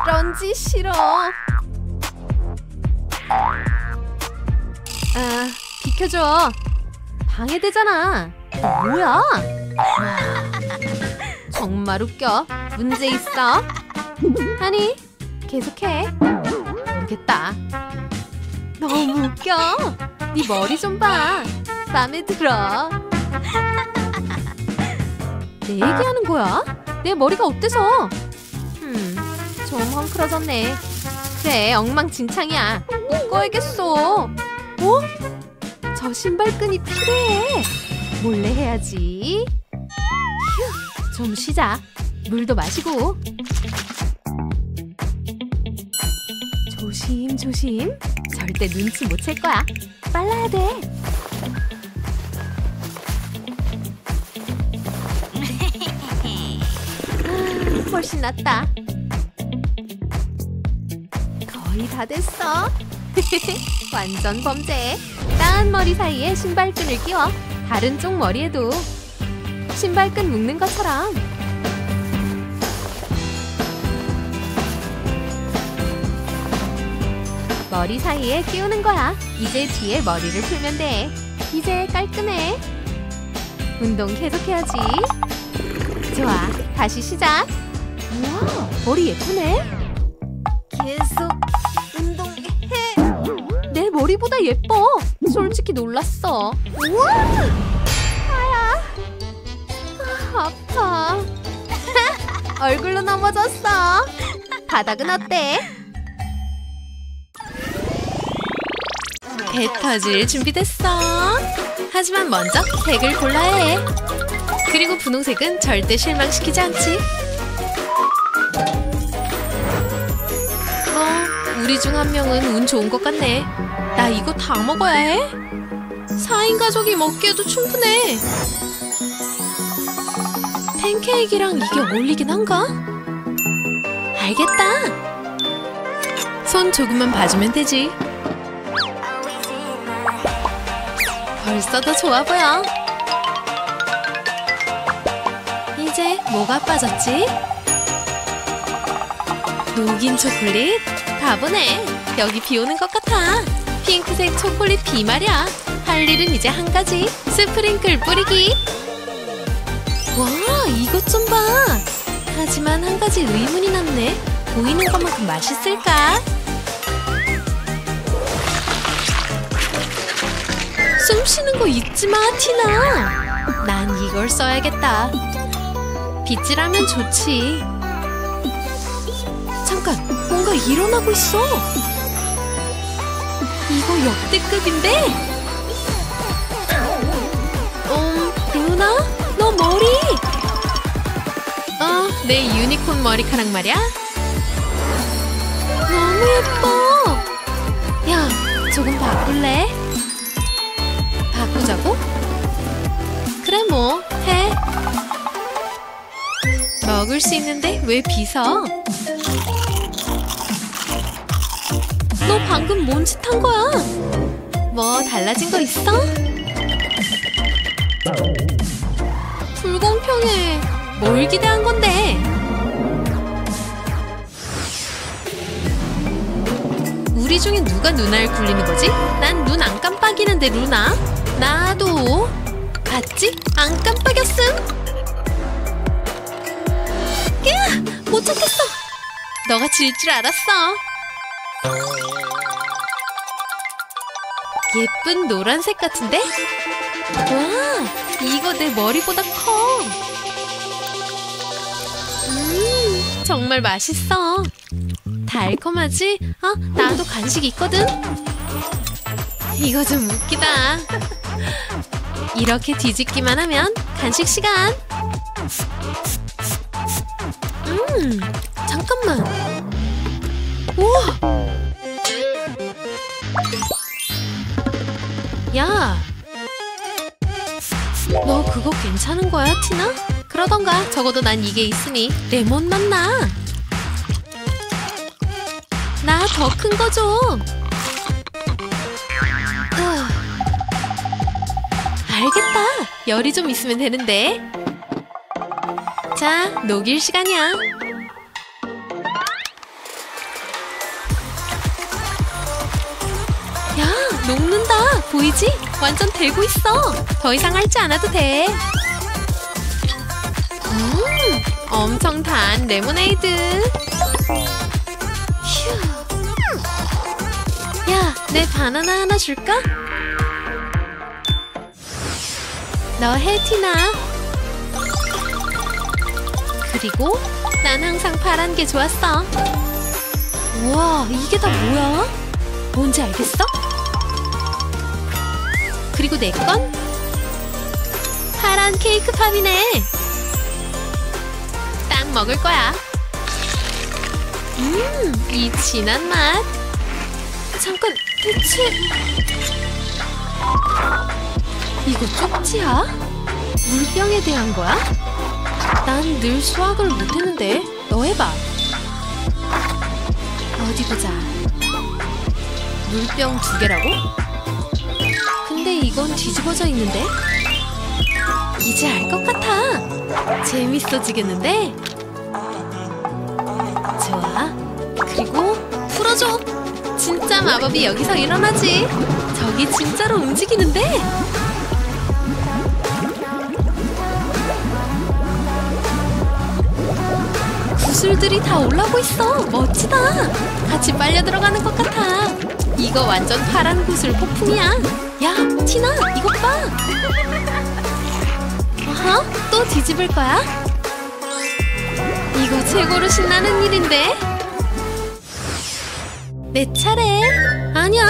런지 싫어! 아, 비켜줘! 방해되잖아! 뭐야? 정말 웃겨! 문제 있어! 아니, 계속해! 모르겠다! 너무 웃겨! 네 머리 좀 봐! 맘에 들어! 내 얘기하는 거야? 내 머리가 어때서? 음, 좀 헝클어졌네. 그래, 엉망진창이야. 묶어야겠어. 어? 저 신발끈이 필요해. 몰래 해야지. 휴, 좀 쉬자. 물도 마시고. 조심, 조심. 절대 눈치 못 챌 거야. 빨라야 돼. 훨씬 낫다. 거의 다 됐어. 완전 범죄. 따은 머리 사이에 신발끈을 끼워. 다른 쪽 머리에도. 신발끈 묶는 것처럼. 머리 사이에 끼우는 거야. 이제 뒤에 머리를 풀면 돼. 이제 깔끔해. 운동 계속해야지. 좋아, 다시 시작. 우와, 머리 예쁘네. 계속 운동해. 내 머리보다 예뻐. 솔직히 놀랐어. 우와, 아야, 아, 아파. 얼굴로 넘어졌어. 바닥은 어때? 배 터질 준비됐어. 하지만 먼저 백을 골라야 해. 그리고 분홍색은 절대 실망시키지 않지. 어, 우리 중 한 명은 운 좋은 것 같네. 나 이거 다 먹어야 해? 사 인 가족이 먹기에도 충분해. 팬케이크랑 이게 어울리긴 한가? 알겠다. 손 조금만 봐주면 되지. 벌써 더 좋아 보여. 이제 뭐가 빠졌지? 녹인 초콜릿? 바보네. 여기 비 오는 것 같아. 핑크색 초콜릿 비 말이야. 할 일은 이제 한 가지. 스프링클 뿌리기. 와, 이것 좀 봐. 하지만 한 가지 의문이 남네. 보이는 것만큼 맛있을까? 숨 쉬는 거 잊지마, 티나. 난 이걸 써야겠다. 빗질하면 좋지. 잠깐, 뭔가 일어나고 있어. 이거 역대급인데? 음, 루나? 너 머리! 어, 내 유니콘 머리카락 말이야? 너무 예뻐! 야, 조금 바꿀래? 바꾸자고? 그래 뭐, 해. 먹을 수 있는데 왜 비서? 너 방금 뭔 짓 한 거야? 뭐 달라진 거 있어? 불공평해. 뭘 기대한 건데? 우리 중에 누가 누나를 굴리는 거지? 난 눈 안 깜빡이는데, 루나. 나도. 봤지? 안 깜빡였음. 으악! 못 참겠어. 너가 질 줄 알았어. 예쁜 노란색 같은데? 와, 이거 내 머리보다 커. 음, 정말 맛있어. 달콤하지? 어, 나도 간식 있거든. 이거 좀 웃기다. 이렇게 뒤집기만 하면 간식 시간. 음, 잠깐만. 우와. 야, 너 그거 괜찮은 거야, 티나? 그러던가. 적어도 난 이게 있으니 레몬 맛나. 나 더 큰 거 좀. 알겠다. 열이 좀 있으면 되는데. 자, 녹일 시간이야. 야, 녹는다. 보이지? 완전 되고 있어. 더 이상 핥지 않아도 돼. 음, 엄청 단 레모네이드. 휴. 야, 내 바나나 하나 줄까? 너 해, 티나. 그리고 난 항상 파란 게 좋았어. 우와, 이게 다 뭐야? 뭔지 알겠어? 그리고 내 건? 파란 케이크 팝이네. 딱 먹을 거야. 음, 이 진한 맛. 잠깐, 대체... 이거 쪽지야? 물병에 대한 거야? 난 늘 수학을 못했는데. 너 해봐. 어디 보자. 물병 두 개라고? 근데 이건 뒤집어져 있는데? 이제 알 것 같아. 재밌어지겠는데? 좋아. 그리고 풀어줘. 진짜 마법이 여기서 일어나지. 저기 진짜로 움직이는데? 구슬들이 다 올라오고 있어. 멋지다. 같이 빨려 들어가는 것 같아. 이거 완전 파란 구슬 폭풍이야. 야, 티나, 이것 봐. 어허, 또 뒤집을 거야? 이거 최고로 신나는 일인데? 내 차례. 아니야.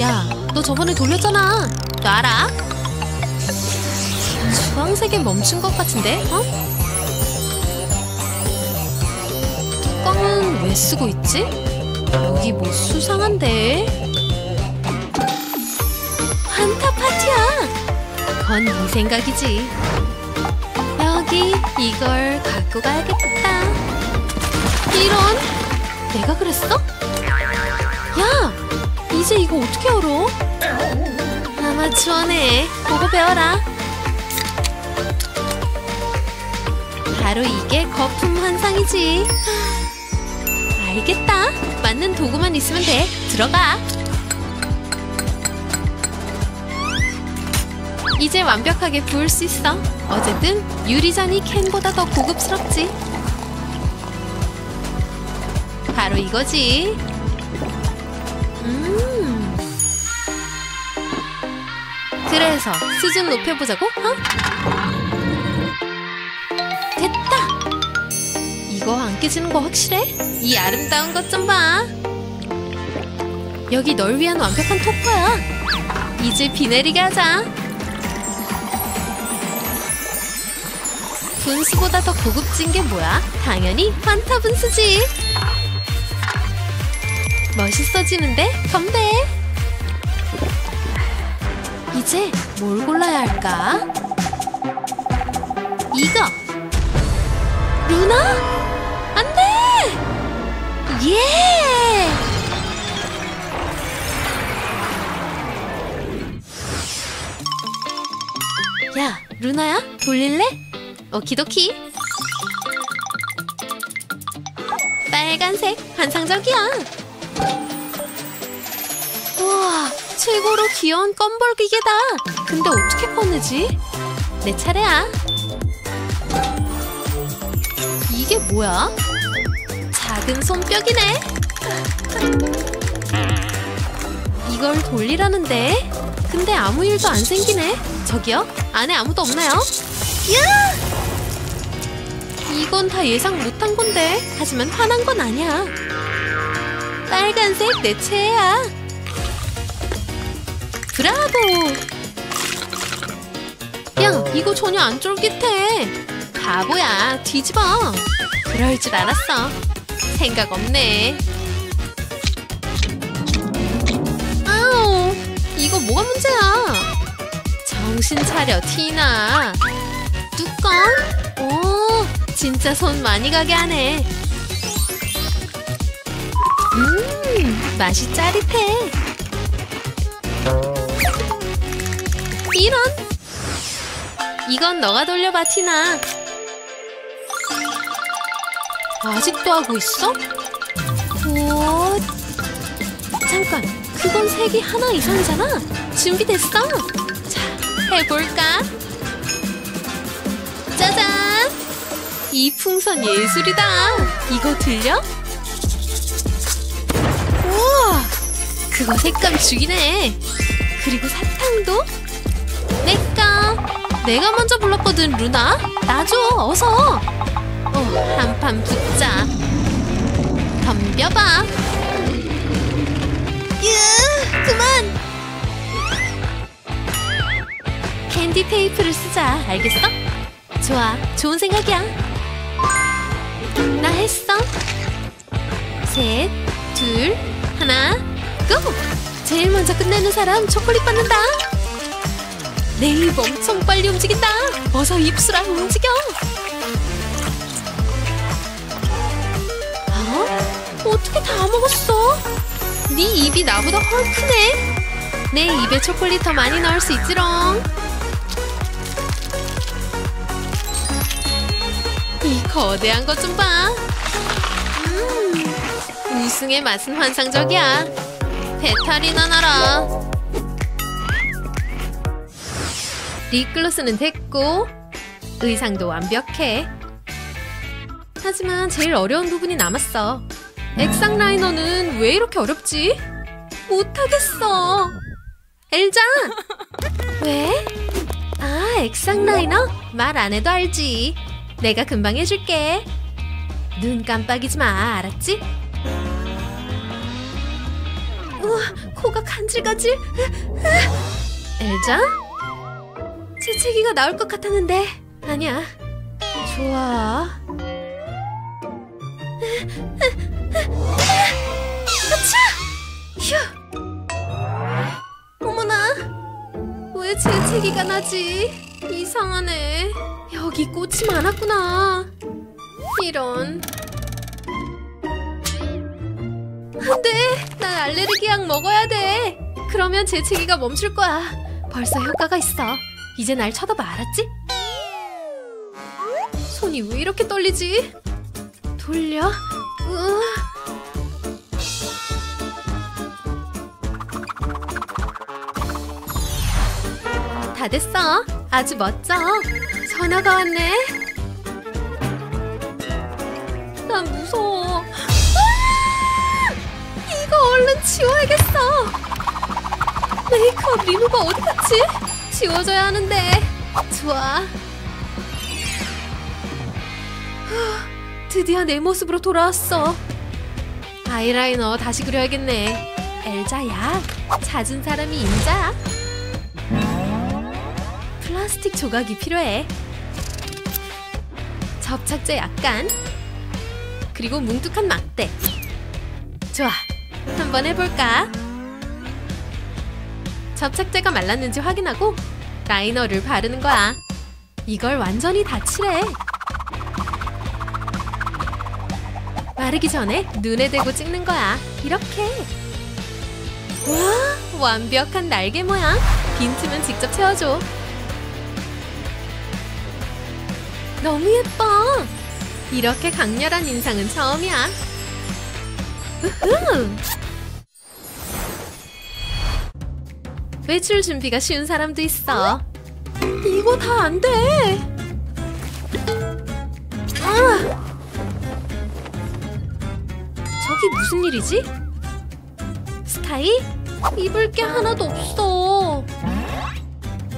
야, 너 저번에 돌렸잖아. 놔라. 주황색에 멈춘 것 같은데? 어? 뚜껑은 왜 쓰고 있지? 여기 뭐 수상한데? 환타 파티야! 그건 네 생각이지. 여기 이걸 갖고 가야겠다. 이런! 내가 그랬어? 야! 이제 이거 어떻게 열어? 아마추어네. 보고 배워라. 바로 이게 거품 환상이지. 알겠다. 맞는 도구만 있으면 돼. 들어가. 이제 완벽하게 부을 수 있어. 어쨌든 유리잔이 캔보다 더 고급스럽지. 바로 이거지. 음. 그래서 수준 높여보자고? 어? 됐다. 이거 안 깨지는 거 확실해? 이 아름다운 것 좀 봐. 여기 널 위한 완벽한 토퍼야. 이제 비 내리게 하자. 분수보다 더 고급진 게 뭐야? 당연히 환타 분수지. 멋있어지는데? 건배! 이제 뭘 골라야 할까? 이거! 루나? 안 돼! 예! 야, 루나야? 돌릴래? 오키도키. 빨간색 환상적이야. 우와, 최고로 귀여운 껌볼 기계다. 근데 어떻게 꺼내지? 내 차례야. 이게 뭐야? 작은 손뼉이네. 이걸 돌리라는데? 근데 아무 일도 안 생기네. 저기요? 안에 아무도 없나요? 야! 이건 다 예상 못한 건데. 하지만 화난 건 아니야. 빨간색 내 최애야. 브라보. 야, 이거 전혀 안 쫄깃해. 바보야, 뒤집어. 그럴 줄 알았어. 생각 없네. 아우, 이거 뭐가 문제야. 정신 차려, 티나. 뚜껑? 오, 진짜 손 많이 가게 하네. 음, 맛이 짜릿해. 이런! 이건 너가 돌려봐, 티나. 아직도 하고 있어? 오, 잠깐, 그건 색이 하나 이상이잖아. 준비됐어? 자, 해볼까? 짜잔! 이 풍선 예술이다! 이거 들려? 우와! 그거 색감 죽이네! 그리고 사탕도? 내꺼! 내가 먼저 불렀거든, 루나! 나 줘, 어서! 어, 한판 붙자! 덤벼봐! 으, 그만! 캔디 테이프를 쓰자, 알겠어? 좋아, 좋은 생각이야. 나 했어. 셋, 둘, 하나, 고! 제일 먼저 끝내는 사람 초콜릿 받는다. 내 입 엄청 빨리 움직인다. 어서 입술아, 움직여. 어? 어떻게 다 먹었어? 네 입이 나보다 훨씬 크네. 내 입에 초콜릿 더 많이 넣을 수 있지롱. 이 거대한 것 좀 봐. 음, 우승의 맛은 환상적이야. 배탈이 나나라. 립글로스는 됐고 의상도 완벽해. 하지만 제일 어려운 부분이 남았어. 액상 라이너는 왜 이렇게 어렵지? 못하겠어. 엘자! 왜? 아, 액상 라이너? 말 안 해도 알지. 내가 금방 해줄게. 눈 깜빡이지 마, 알았지? 우와, 코가 간질간질. 엘자? 재채기가 나올 것 같았는데 아니야. 좋아. 휴. 어머나, 왜 재채기가 나지? 이상하네. 여기 꽃이 많았구나. 이런. 안돼, 난 알레르기 약 먹어야 돼. 그러면 재채기가 멈출 거야. 벌써 효과가 있어. 이제 날 쳐다봐, 알았지? 손이 왜 이렇게 떨리지? 돌려. 으아. 다 됐어. 아주 멋져. 전화가 왔네. 난 무서워. 아! 이거 얼른 지워야겠어. 메이크업 리무버 어디 갔지? 지워줘야 하는데. 좋아. 후, 드디어 내 모습으로 돌아왔어. 아이라이너 다시 그려야겠네. 엘자야, 찾은 사람이 임자. 플라스틱 조각이 필요해. 접착제 약간. 그리고 뭉툭한 막대. 좋아, 한번 해볼까? 접착제가 말랐는지 확인하고 라이너를 바르는 거야. 이걸 완전히 다 칠해. 바르기 전에 눈에 대고 찍는 거야. 이렇게. 와, 완벽한 날개 모양. 빈틈은 직접 채워줘. 너무 예뻐. 이렇게 강렬한 인상은 처음이야. 우후! 외출 준비가 쉬운 사람도 있어. 이거 다 안 돼. 아! 저기 무슨 일이지? 스카이? 입을 게 하나도 없어.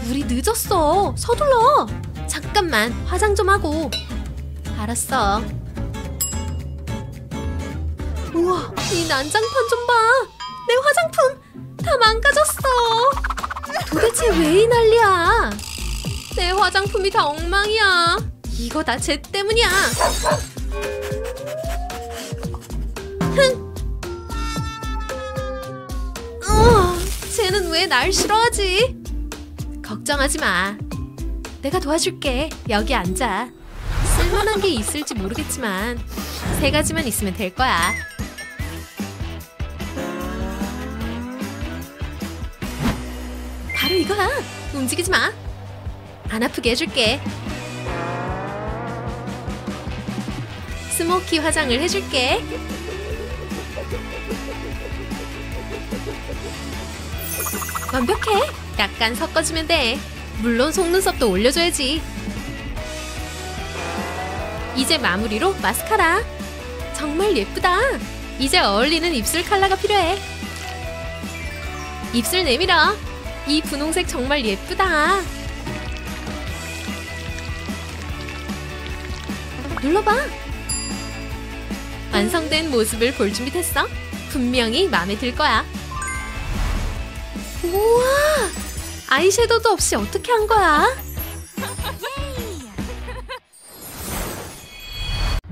우리 늦었어. 서둘러. 잠깐만, 화장 좀 하고. 알았어. 우와, 이 난장판 좀 봐. 내 화장품 다 망가졌어. 도대체 왜 이 난리야? 내 화장품이 다 엉망이야. 이거 다 쟤 때문이야. 흥. 어, 쟤는 왜 날 싫어하지? 걱정하지 마. 내가 도와줄게. 여기 앉아. 쓸만한 게 있을지 모르겠지만 세 가지만 있으면 될 거야. 바로 이거야. 움직이지 마. 안 아프게 해줄게. 스모키 화장을 해줄게. 완벽해. 약간 섞어주면 돼. 물론 속눈썹도 올려줘야지. 이제 마무리로 마스카라. 정말 예쁘다. 이제 어울리는 입술 컬러가 필요해. 입술 내밀어. 이 분홍색 정말 예쁘다. 눌러봐. 완성된 모습을 볼 준비 됐어. 분명히 마음에 들 거야. 우와! 아이섀도우도 없이 어떻게 한 거야?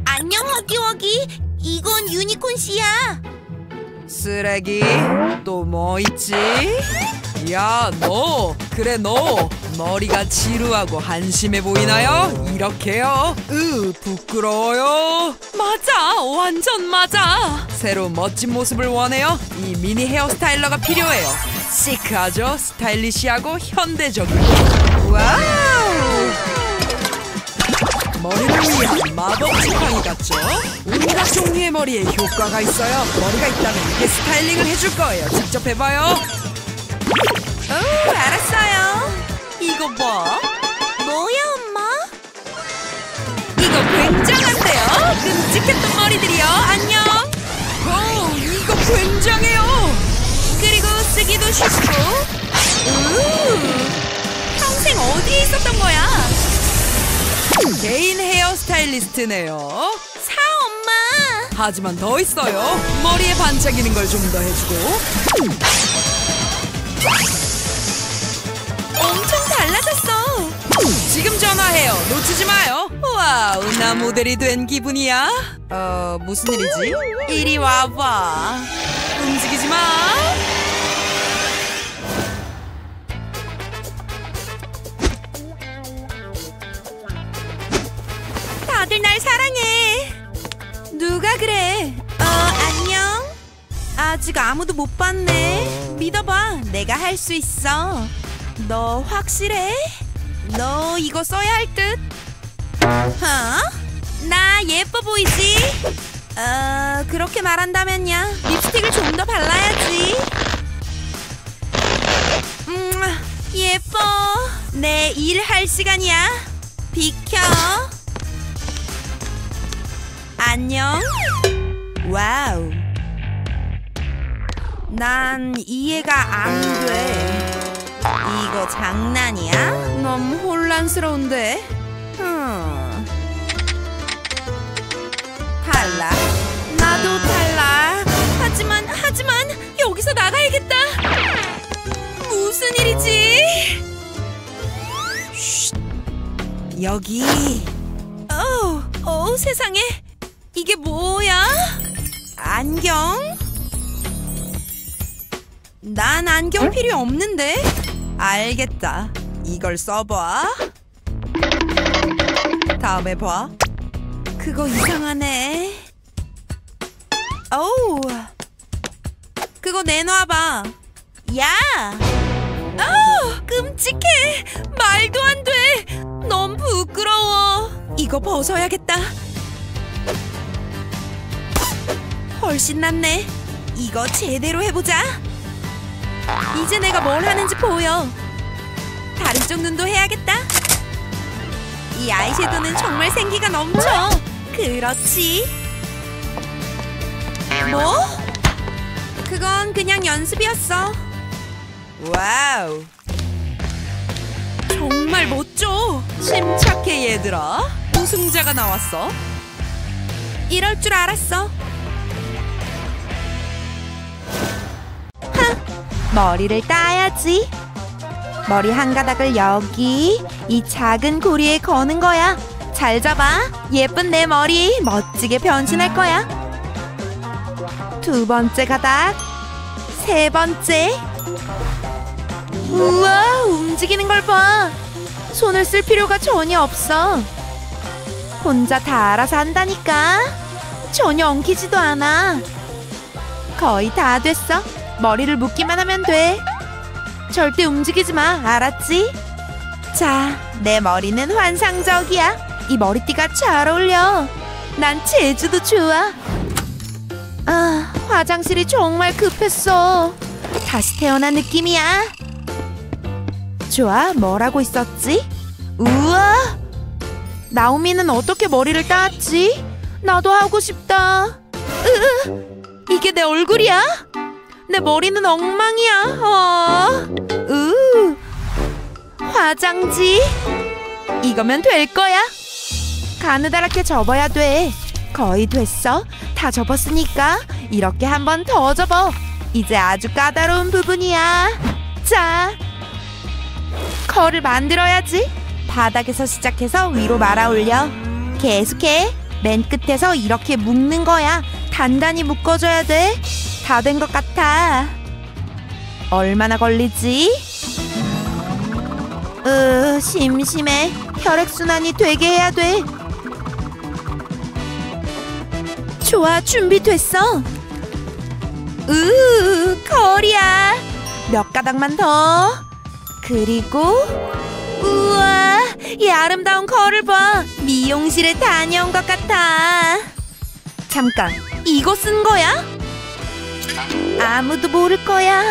안녕, 허기허기. 이건 유니콘 씨야. 쓰레기? 또 뭐 있지? 야, 너! 그래, 너! 머리가 지루하고 한심해 보이나요? 이렇게요? 으, 부끄러워요? 맞아! 완전 맞아! 새로 멋진 모습을 원해요? 이 미니 헤어스타일러가 필요해요. 시크하죠? 스타일리시하고 현대적이고. 와우! 머리를 위한 마법 지팡이 같죠? 온갖 종류의 머리에 효과가 있어요. 머리가 있다면 이게 스타일링을 해줄 거예요. 직접 해봐요. 오, 알았어요. 이거 뭐? 뭐야, 엄마? 이거 굉장한데요? 끔찍했던 머리들이요. 안녕. 오, 이거 굉장해요. 그리고 쓰기도 쉽고. 오, 평생 어디에 있었던 거야? 개인 헤어 스타일리스트네요. 하지만 더 있어요. 머리에 반짝이는 걸 좀 더 해주고. 엄청 달라졌어. 지금 전화해요. 놓치지 마요. 와우, 나 모델이 된 기분이야. 어, 무슨 일이지? 이리 와봐. 움직이지 마. 다들 날 사랑해. 누가 그래? 어, 안녕? 아직 아무도 못 봤네. 믿어봐, 내가 할 수 있어. 너 확실해? 너 이거 써야 할 듯? 어? 나 예뻐 보이지? 어, 그렇게 말한다면야. 립스틱을 좀 더 발라야지. 음, 예뻐. 내 일 할 시간이야. 비켜. 안녕? 와우. 난 이해가 안 돼. 이거 장난이야? 너무 혼란스러운데? 음. 탈락. 나도 탈락. 하지만, 하지만 여기서 나가야겠다. 무슨 일이지? 쉿. 여기. 어우, 어우, 세상에. 이게 뭐야? 안경? 난 안경 필요 없는데? 알겠다. 이걸 써봐. 다음에 봐. 그거 이상하네. 어우. 그거 내놔봐. 야! 어우, 끔찍해. 말도 안 돼. 너무 부끄러워. 이거 벗어야겠다. 훨씬 낫네. 이거 제대로 해보자. 이제 내가 뭘 하는지 보여. 다른 쪽 눈도 해야겠다. 이 아이섀도는 정말 생기가 넘쳐. 그렇지. 뭐? 그건 그냥 연습이었어. 와우. 정말 멋져. 침착해, 얘들아. 우승자가 나왔어. 이럴 줄 알았어. 머리를 따야지. 머리 한 가닥을 여기 이 작은 고리에 거는 거야. 잘 잡아. 예쁜 내 머리 멋지게 변신할 거야. 두 번째 가닥. 세 번째. 우와, 움직이는 걸 봐. 손을 쓸 필요가 전혀 없어. 혼자 다 알아서 한다니까. 전혀 엉키지도 않아. 거의 다 됐어. 머리를 묶기만 하면 돼. 절대 움직이지 마, 알았지? 자, 내 머리는 환상적이야. 이 머리띠가 잘 어울려. 난 제주도 좋아. 아, 화장실이 정말 급했어. 다시 태어난 느낌이야. 좋아, 뭐라고 있었지? 우와! 나오미는 어떻게 머리를 땄지? 나도 하고 싶다. 으, 이게 내 얼굴이야? 내 머리는 엉망이야. 어. 으. 화장지. 이거면 될 거야. 가느다랗게 접어야 돼. 거의 됐어. 다 접었으니까 이렇게 한 번 더 접어. 이제 아주 까다로운 부분이야. 자, 컬을 만들어야지. 바닥에서 시작해서 위로 말아 올려. 계속해. 맨 끝에서 이렇게 묶는 거야. 단단히 묶어줘야 돼. 다 된 것 같아. 얼마나 걸리지? 으, 심심해. 혈액순환이 되게 해야 돼. 좋아, 준비됐어. 으, 거리야. 몇 가닥만 더. 그리고 우와, 이 아름다운 거를 봐. 미용실에 다녀온 것 같아. 잠깐, 이거 쓴 거야? 아무도 모를 거야.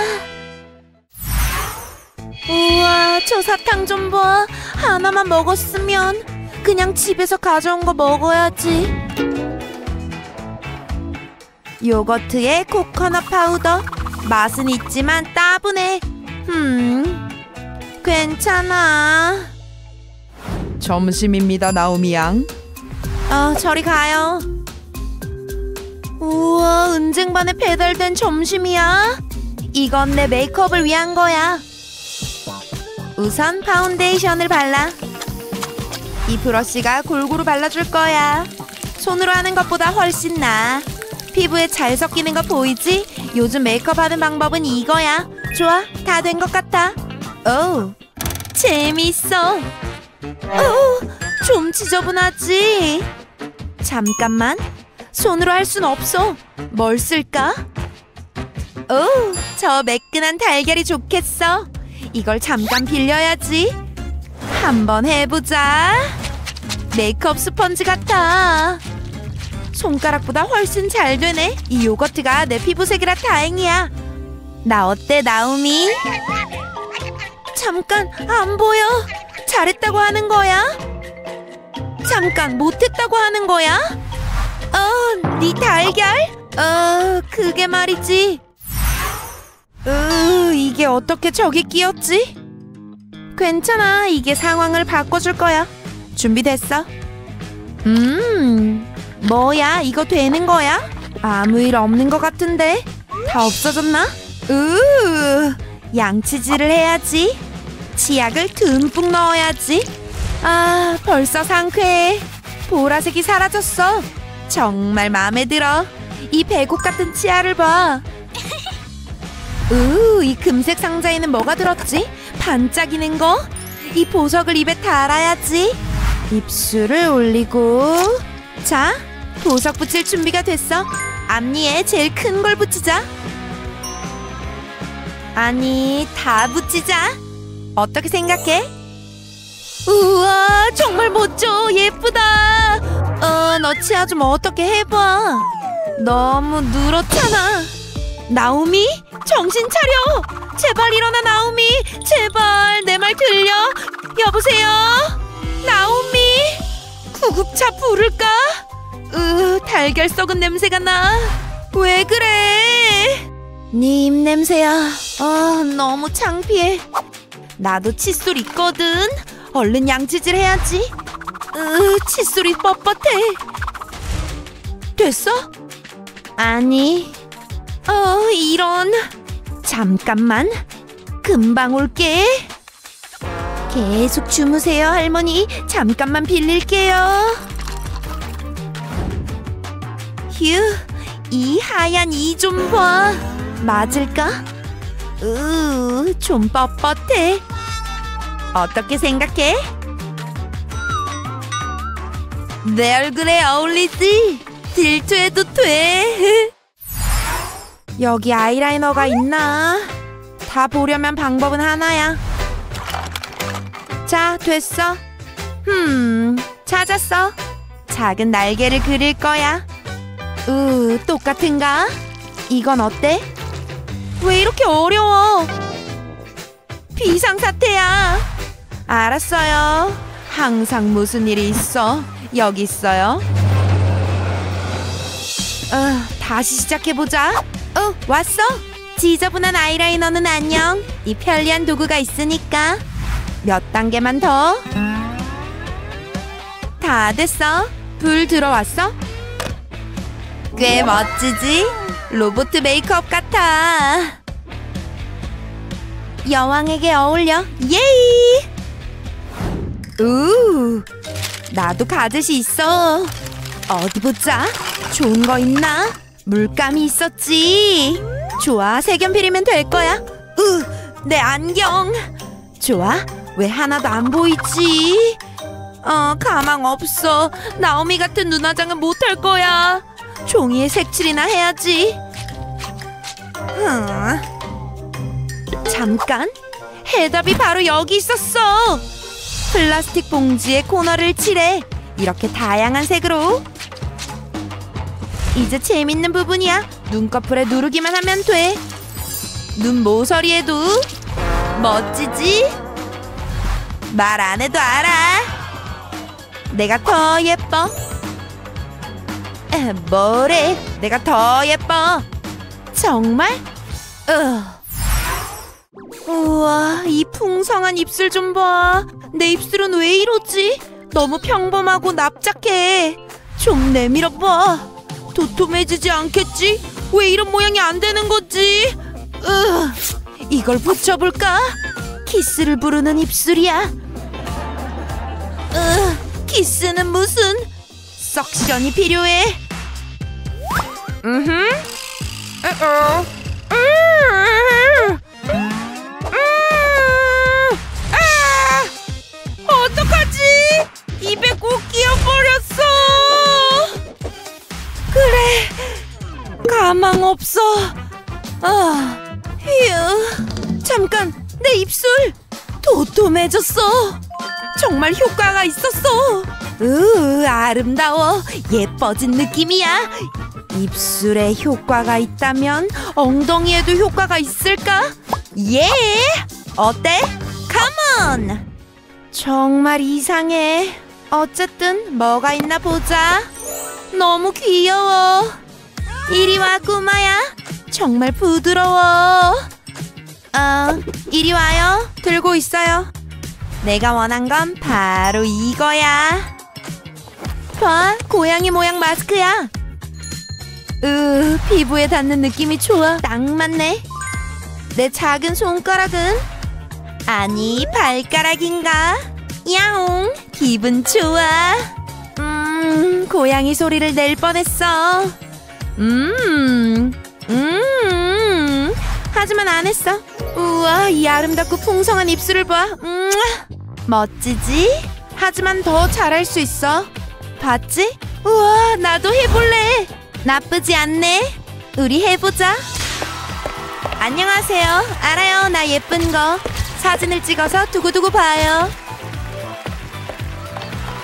우와, 저 사탕 좀 봐. 하나만 먹었으면. 그냥 집에서 가져온 거 먹어야지. 요거트에 코코넛 파우더. 맛은 있지만 따분해. 음, 괜찮아. 점심입니다, 나오미 양. 어, 저리 가요. 우와, 은쟁반에 배달된 점심이야. 이건 내 메이크업을 위한 거야. 우선 파운데이션을 발라. 이 브러쉬가 골고루 발라줄 거야. 손으로 하는 것보다 훨씬 나아. 피부에 잘 섞이는 거 보이지? 요즘 메이크업 하는 방법은 이거야. 좋아, 다 된 것 같아. 오, 재밌어. 오, 좀 지저분하지? 잠깐만, 손으로 할 순 없어. 뭘 쓸까? 오, 저 매끈한 달걀이 좋겠어. 이걸 잠깐 빌려야지. 한번 해보자. 메이크업 스펀지 같아. 손가락보다 훨씬 잘 되네. 이 요거트가 내 피부색이라 다행이야. 나 어때, 나오미? 잠깐, 안 보여. 잘했다고 하는 거야? 잠깐, 못했다고 하는 거야? 어, 네 달걀? 어, 그게 말이지. 으, 이게 어떻게 저기 끼었지? 괜찮아, 이게 상황을 바꿔줄 거야. 준비됐어? 음, 뭐야, 이거 되는 거야? 아무 일 없는 것 같은데? 다 없어졌나? 으, 양치질을 해야지. 치약을 듬뿍 넣어야지. 아, 벌써 상쾌해. 보라색이 사라졌어. 정말 마음에 들어. 이 배꼽 같은 치아를 봐. 으, 이 금색 상자에는 뭐가 들었지? 반짝이는 거? 이 보석을 입에 달아야지. 입술을 올리고. 자, 보석 붙일 준비가 됐어. 앞니에 제일 큰 걸 붙이자. 아니, 다 붙이자. 어떻게 생각해? 우와, 정말 멋져. 예쁘다. 어, 너 치아 좀 어떻게 해봐. 너무 누렇잖아. 나오미? 정신 차려! 제발 일어나, 나오미! 제발 내 말 들려! 여보세요? 나오미! 구급차 부를까? 으, 달걀 썩은 냄새가 나. 왜 그래? 네 입 냄새야. 아, 너무 창피해. 나도 칫솔 있거든. 얼른 양치질 해야지. 으, 칫솔이 뻣뻣해. 됐어? 아니. 어, 이런. 잠깐만, 금방 올게. 계속 주무세요, 할머니. 잠깐만 빌릴게요. 휴, 이 하얀 이 좀 봐. 맞을까? 으, 좀 뻣뻣해. 어떻게 생각해? 내 얼굴에 어울리지? 질투해도 돼. 여기 아이라이너가 있나? 다 보려면 방법은 하나야. 자, 됐어. 흠, 찾았어. 작은 날개를 그릴 거야. 으, 똑같은가? 이건 어때? 왜 이렇게 어려워? 비상사태야. 알았어요. 항상 무슨 일이 있어? 여기 있어요. 어, 다시 시작해보자. 어, 왔어? 지저분한 아이라이너는 안녕. 이 편리한 도구가 있으니까. 몇 단계만 더. 다 됐어. 불 들어왔어? 꽤 멋지지? 로봇 메이크업 같아. 여왕에게 어울려. 예이! 우, 나도 가젯이 있어. 어디 보자. 좋은 거 있나? 물감이 있었지. 좋아, 색연필이면 될 거야. 으, 내 안경. 좋아, 왜 하나도 안 보이지? 어, 가망 없어. 나오미 같은 눈화장은 못할 거야. 종이에 색칠이나 해야지. 흠. 잠깐, 해답이 바로 여기 있었어. 플라스틱 봉지에 코너를 칠해. 이렇게 다양한 색으로. 이제 재밌는 부분이야. 눈꺼풀에 누르기만 하면 돼. 눈 모서리에도. 멋지지? 말 안 해도 알아. 내가 더 예뻐. 에, 뭐래? 내가 더 예뻐. 정말? 으. 우와, 이 풍성한 입술 좀 봐. 내 입술은 왜 이러지? 너무 평범하고 납작해. 좀 내밀어봐. 도톰해지지 않겠지? 왜 이런 모양이 안 되는 거지? 으, 이걸 붙여볼까? 키스를 부르는 입술이야. 으, 키스는 무슨? 석션이 필요해. 으흠. 으어. 으으으으. 어떡하지? 입에 꼭 끼어버렸어. 그래, 가망 없어. 아, 휴. 잠깐, 내 입술 도톰해졌어. 정말 효과가 있었어. 으, 아름다워. 예뻐진 느낌이야. 입술에 효과가 있다면 엉덩이에도 효과가 있을까? 예! 어때? 컴온! 정말 이상해. 어쨌든 뭐가 있나 보자. 너무 귀여워. 이리 와, 꼬마야. 정말 부드러워. 어, 이리 와요. 들고 있어요. 내가 원한 건 바로 이거야. 봐, 고양이 모양 마스크야. 으, 피부에 닿는 느낌이 좋아. 딱 맞네. 내 작은 손가락은? 아니, 발가락인가? 야옹, 기분 좋아. 음, 고양이 소리를 낼 뻔했어. 음, 음. 하지만 안 했어. 우와, 이 아름답고 풍성한 입술을 봐. 음, 멋지지? 하지만 더 잘할 수 있어. 봤지? 우와, 나도 해볼래. 나쁘지 않네. 우리 해보자. 안녕하세요. 알아요, 나 예쁜 거. 사진을 찍어서 두고두고 봐요.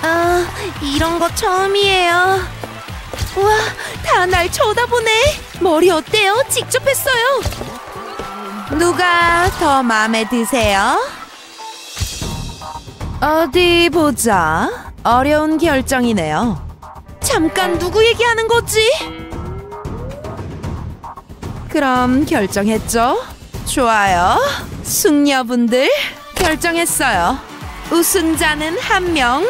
아, 이런 거 처음이에요. 우와, 다 날 쳐다보네. 머리 어때요? 직접 했어요. 누가 더 마음에 드세요? 어디 보자. 어려운 결정이네요. 잠깐, 누구 얘기하는 거지? 그럼 결정했죠? 좋아요. 숙녀분들, 결정했어요. 우승자는 한 명,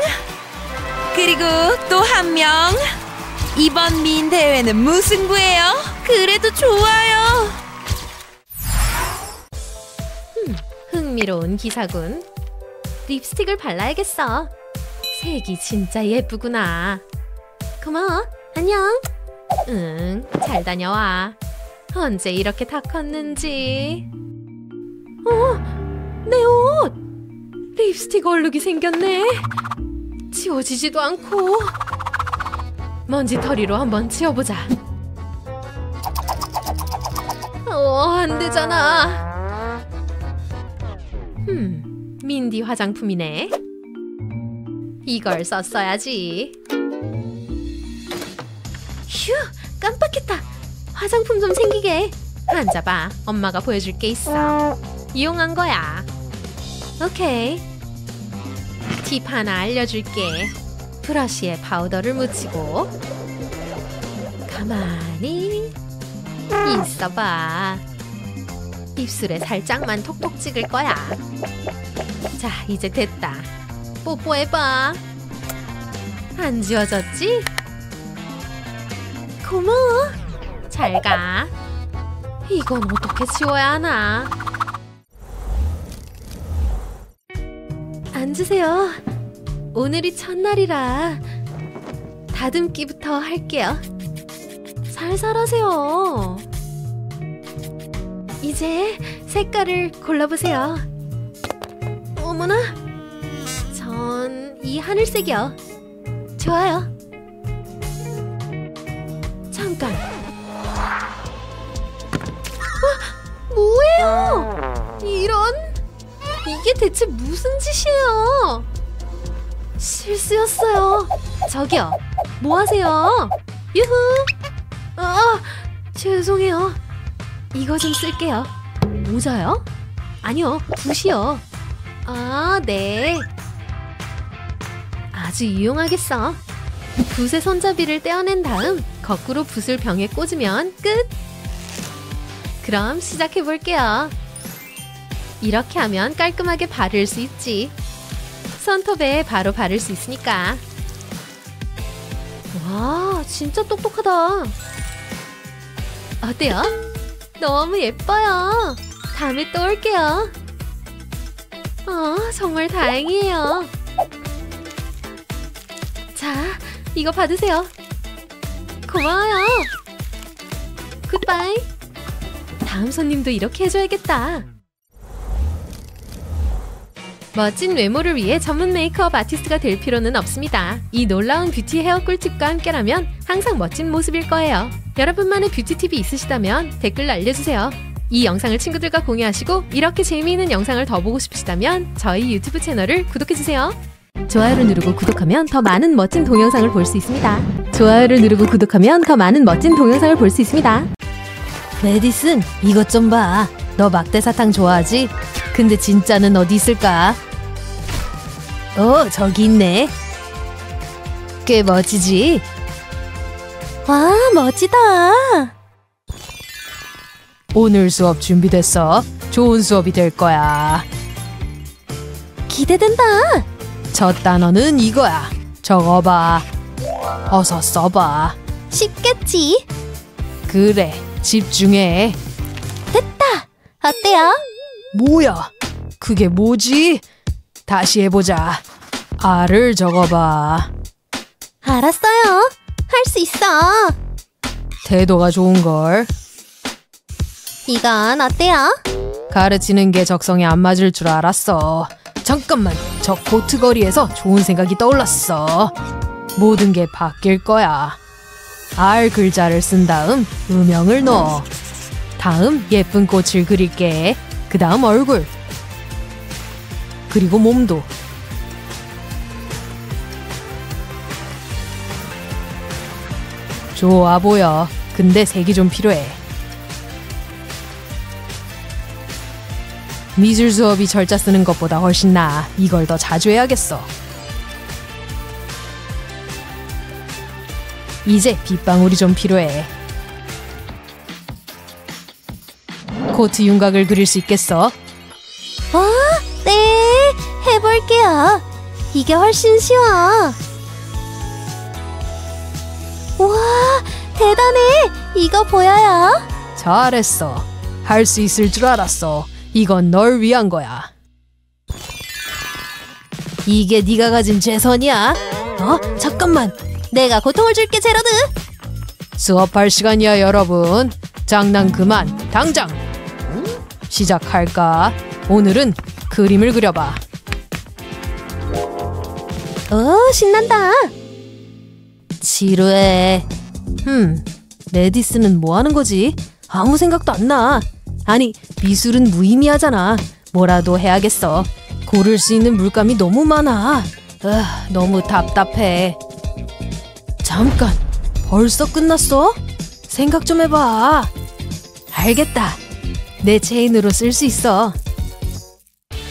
그리고 또 한 명. 이번 미인 대회는 무승부예요. 그래도 좋아요. 음, 흥미로운 기사군. 립스틱을 발라야겠어. 색이 진짜 예쁘구나. 고마워. 안녕. 응, 잘 다녀와. 언제 이렇게 다 컸는지. 어? 내 옷! 립스틱 얼룩이 생겼네. 지워지지도 않고. 먼지털이로 한번 지워보자. 어, 안 되잖아. 음, 민디 화장품이네. 이걸 썼어야지. 휴, 깜빡했다. 화장품 좀 생기게. 앉아봐. 엄마가 보여줄 게 있어. 이용한 거야. 오케이. 팁 하나 알려줄게. 브러쉬에 파우더를 묻히고 가만히 있어봐. 입술에 살짝만 톡톡 찍을 거야. 자, 이제 됐다. 뽀뽀해봐. 안 지워졌지? 고마워. 잘 가. 이건 어떻게 지워야 하나? 앉으세요. 오늘이 첫날이라 다듬기부터 할게요. 살살 하세요. 이제 색깔을 골라보세요. 어머나, 전 이 하늘색이요. 좋아요. 잠깐. 어, 뭐예요? 이런. 이게 대체 무슨 짓이에요? 실수였어요. 저기요, 뭐 하세요? 유후! 아, 죄송해요. 이거 좀 쓸게요. 모자요? 아니요, 붓이요. 아, 네. 아주 유용하겠어. 붓의 손잡이를 떼어낸 다음 거꾸로 붓을 병에 꽂으면 끝! 그럼 시작해볼게요. 이렇게 하면 깔끔하게 바를 수 있지. 손톱에 바로 바를 수 있으니까. 와, 진짜 똑똑하다. 어때요? 너무 예뻐요. 다음에 또 올게요. 아, 정말 다행이에요. 자, 이거 받으세요. 고마워요. 굿바이. 다음 손님도 이렇게 해줘야겠다. 멋진 외모를 위해 전문 메이크업 아티스트가 될 필요는 없습니다. 이 놀라운 뷰티 헤어 꿀팁과 함께라면 항상 멋진 모습일 거예요. 여러분만의 뷰티 팁이 있으시다면 댓글로 알려주세요. 이 영상을 친구들과 공유하시고 이렇게 재미있는 영상을 더 보고 싶으시다면 저희 유튜브 채널을 구독해주세요. 좋아요를 누르고 구독하면 더 많은 멋진 동영상을 볼 수 있습니다. 좋아요를 누르고 구독하면 더 많은 멋진 동영상을 볼 수 있습니다. 메디슨, 이것 좀 봐. 너 막대사탕 좋아하지? 근데 진짜는 어디 있을까? 어, 저기 있네. 꽤 멋지지? 와, 멋지다. 오늘 수업 준비됐어. 좋은 수업이 될 거야. 기대된다. 첫 단어는 이거야. 적어봐. 어서 써봐. 쉽겠지? 그래, 집중해. 됐다. 어때요? 뭐야? 그게 뭐지? 다시 해보자. R을 적어봐. 알았어요. 할 수 있어. 태도가 좋은걸. 이건 어때요? 가르치는 게 적성에 안 맞을 줄 알았어. 잠깐만, 저 고트거리에서 좋은 생각이 떠올랐어. 모든 게 바뀔 거야. R 글자를 쓴 다음 음영을 넣어. 다음 예쁜 꽃을 그릴게. 그 다음 얼굴, 그리고 몸도. 좋아 보여. 근데 색이 좀 필요해. 미술 수업이 절자 쓰는 것보다 훨씬 나아. 이걸 더 자주 해야겠어. 이제 빗방울이 좀 필요해. 코트 윤곽을 그릴 수 있겠어? 어? 네, 해볼게요. 이게 훨씬 쉬워. 우와, 대단해. 이거 보여요? 잘했어. 할 수 있을 줄 알았어. 이건 널 위한 거야. 이게 네가 가진 재산이야? 어? 잠깐만. 내가 고통을 줄게, 제로드. 수업할 시간이야, 여러분. 장난 그만. 당장. 시작할까? 오늘은 그림을 그려봐. 오, 신난다. 지루해. 흠, 메디슨은 뭐 하는 거지? 아무 생각도 안 나. 아니, 미술은 무의미하잖아. 뭐라도 해야겠어. 고를 수 있는 물감이 너무 많아. 으, 너무 답답해. 잠깐, 벌써 끝났어? 생각 좀 해봐. 알겠다. 내 체인으로 쓸 수 있어.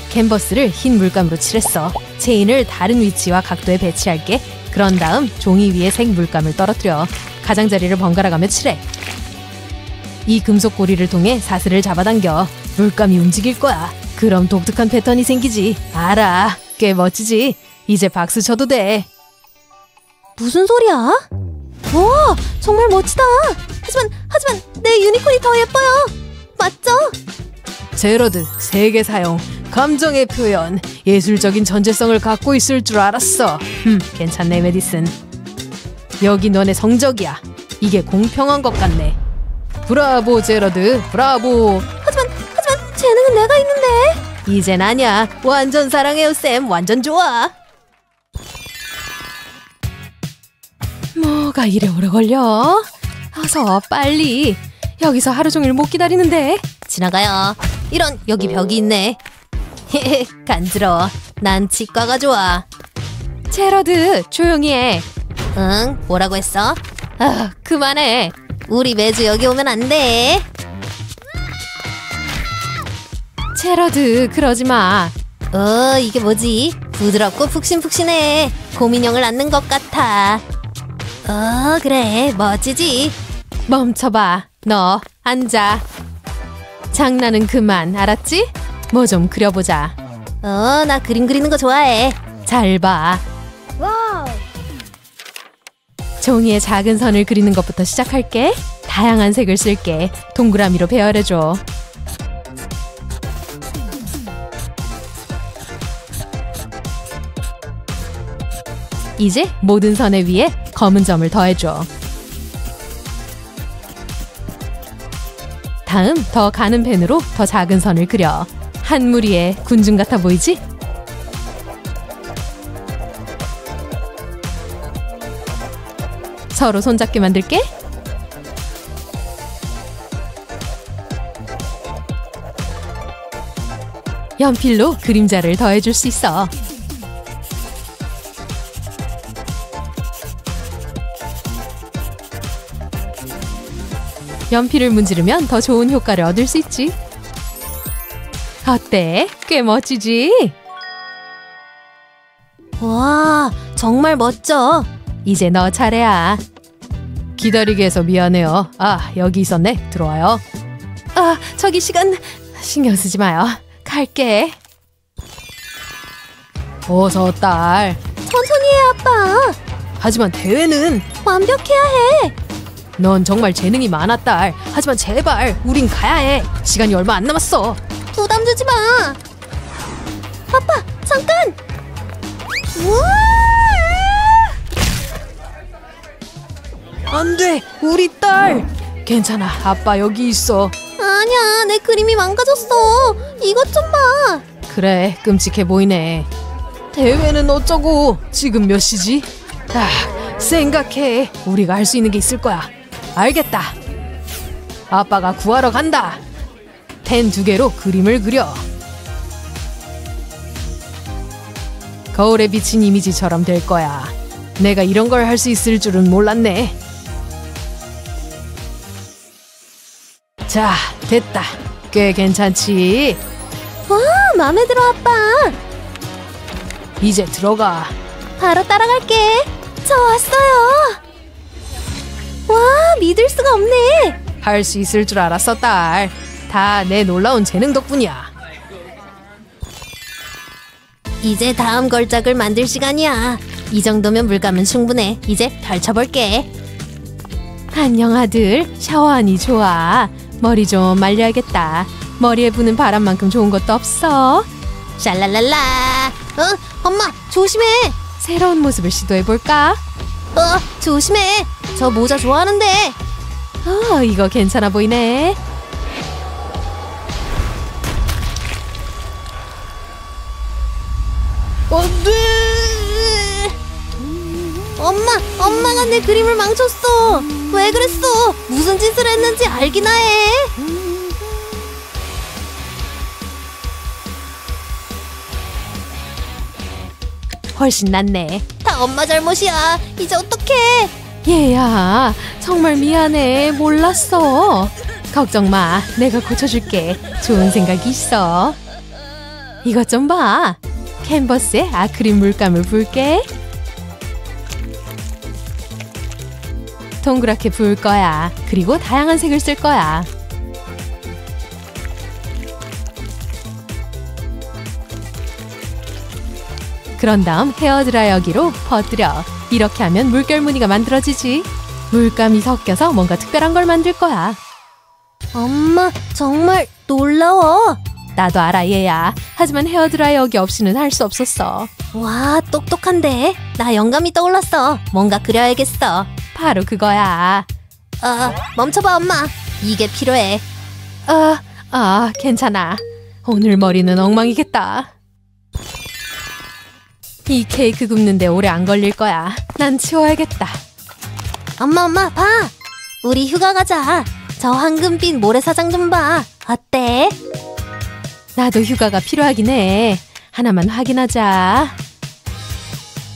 캔버스를 흰 물감으로 칠했어. 체인을 다른 위치와 각도에 배치할게. 그런 다음 종이 위에 색 물감을 떨어뜨려. 가장자리를 번갈아가며 칠해. 이 금속 고리를 통해 사슬을 잡아당겨. 물감이 움직일 거야. 그럼 독특한 패턴이 생기지. 알아. 꽤 멋지지? 이제 박수 쳐도 돼. 무슨 소리야? 와, 정말 멋지다. 하지만, 하지만 내 유니콘이 더 예뻐요. 맞죠? 제로드, 세계 사용, 감정의 표현, 예술적인 전제성을 갖고 있을 줄 알았어. 흠, 괜찮네, 메디슨. 여기 너네 성적이야. 이게 공평한 것 같네. 브라보, 제로드, 브라보. 하지만, 하지만 재능은 내가 있는데. 이젠 아니야. 완전 사랑해요, 쌤. 완전 좋아. 뭐가 이래 오래 걸려? 어서 빨리. 여기서 하루 종일 못 기다리는데. 지나가요. 이런, 여기 벽이 있네. 헤헤, 간지러워. 난 치과가 좋아. 제로드, 조용히 해. 응, 뭐라고 했어? 아, 그만해. 우리 매주 여기 오면 안 돼. 체러드, 그러지 마. 어, 이게 뭐지? 부드럽고 푹신푹신해. 곰인형을 안는 것 같아. 어, 그래. 멋지지? 멈춰봐. 너, 앉아. 장난은 그만, 알았지? 뭐 좀 그려보자. 어, 나 그림 그리는 거 좋아해. 잘 봐. 와우. 종이에 작은 선을 그리는 것부터 시작할게. 다양한 색을 쓸게. 동그라미로 배열해줘. 이제 모든 선의 위에 검은 점을 더해줘. 다음 더 가는 펜으로 더 작은 선을 그려. 한 무리의 군중 같아 보이지? 서로 손잡게 만들게. 연필로 그림자를 더해줄 수 있어. 연필을 문지르면 더 좋은 효과를 얻을 수 있지. 어때? 꽤 멋지지? 와, 정말 멋져. 이제 너 차례야. 기다리게 해서 미안해요. 아, 여기 있었네. 들어와요. 아, 저기 시간 신경 쓰지 마요. 갈게. 어서, 딸. 천천히 해, 아빠. 하지만 대회는 완벽해야 해. 넌 정말 재능이 많아, 딸. 하지만 제발 우린 가야 해. 시간이 얼마 안 남았어. 부담 주지 마. 아빠, 잠깐. 우와! 안 돼! 우리 딸! 괜찮아, 아빠 여기 있어. 아니야, 내 그림이 망가졌어. 이것 좀 봐. 그래, 끔찍해 보이네. 대회는 어쩌고. 지금 몇 시지? 아, 생각해. 우리가 할 수 있는 게 있을 거야. 알겠다. 아빠가 구하러 간다. 펜 두 개로 그림을 그려. 거울에 비친 이미지처럼 될 거야. 내가 이런 걸 할 수 있을 줄은 몰랐네. 자, 됐다. 꽤 괜찮지? 와, 마음에 들어, 아빠. 이제 들어가. 바로 따라갈게. 저 왔어요. 와, 믿을 수가 없네. 할 수 있을 줄 알았어, 딸. 다 내 놀라운 재능 덕분이야. 이제 다음 걸작을 만들 시간이야. 이 정도면 물감은 충분해. 이제 펼쳐볼게. 안녕, 아들. 샤워하니 좋아. 머리 좀 말려야겠다. 머리에 부는 바람만큼 좋은 것도 없어. 샬랄랄라. 어? 엄마, 조심해. 새로운 모습을 시도해볼까? 어, 조심해. 저 모자 좋아하는데. 어, 이거 괜찮아 보이네. 안 돼. 엄마, 엄마가 내 그림을 망쳤어. 왜 그랬어? 무슨 짓을 했는지 알기나 해. 훨씬 낫네. 다 엄마 잘못이야. 이제 어떡해? 얘야, 정말 미안해. 몰랐어. 걱정 마. 내가 고쳐줄게. 좋은 생각이 있어. 이것 좀 봐. 캔버스에 아크릴 물감을 붓게. 동그랗게 부을 거야. 그리고 다양한 색을 쓸 거야. 그런 다음 헤어드라이어기로 퍼뜨려. 이렇게 하면 물결 무늬가 만들어지지. 물감이 섞여서 뭔가 특별한 걸 만들 거야. 엄마, 정말 놀라워. 나도 알아, 얘야. 하지만 헤어드라이어기 없이는 할 수 없었어. 와, 똑똑한데? 나 영감이 떠올랐어. 뭔가 그려야겠어. 바로 그거야. 어, 멈춰봐, 엄마. 이게 필요해. 아, 어, 아, 어, 괜찮아. 오늘 머리는 엉망이겠다. 이 케이크 굽는데 오래 안 걸릴 거야. 난 치워야겠다. 엄마, 엄마, 봐. 우리 휴가 가자. 저 황금빛 모래사장 좀 봐. 어때? 나도 휴가가 필요하긴 해. 하나만 확인하자.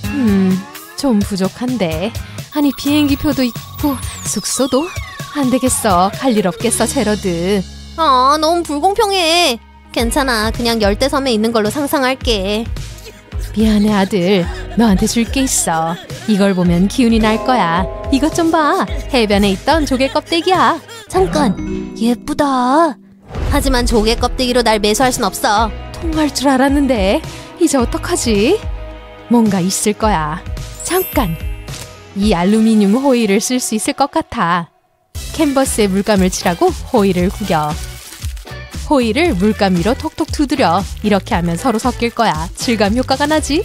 음, 좀 부족한데. 아니, 비행기표도 있고 숙소도? 안 되겠어. 할 일 없겠어, 제러드. 아, 너무 불공평해. 괜찮아. 그냥 열대섬에 있는 걸로 상상할게. 미안해, 아들. 너한테 줄 게 있어. 이걸 보면 기운이 날 거야. 이것 좀 봐. 해변에 있던 조개 껍데기야. 잠깐. 예쁘다. 하지만 조개 껍데기로 날 매수할 순 없어. 통할 줄 알았는데. 이제 어떡하지? 뭔가 있을 거야. 잠깐. 이 알루미늄 호일을 쓸 수 있을 것 같아. 캔버스에 물감을 칠하고 호일을 구겨. 호일을 물감 위로 톡톡 두드려. 이렇게 하면 서로 섞일 거야. 질감 효과가 나지?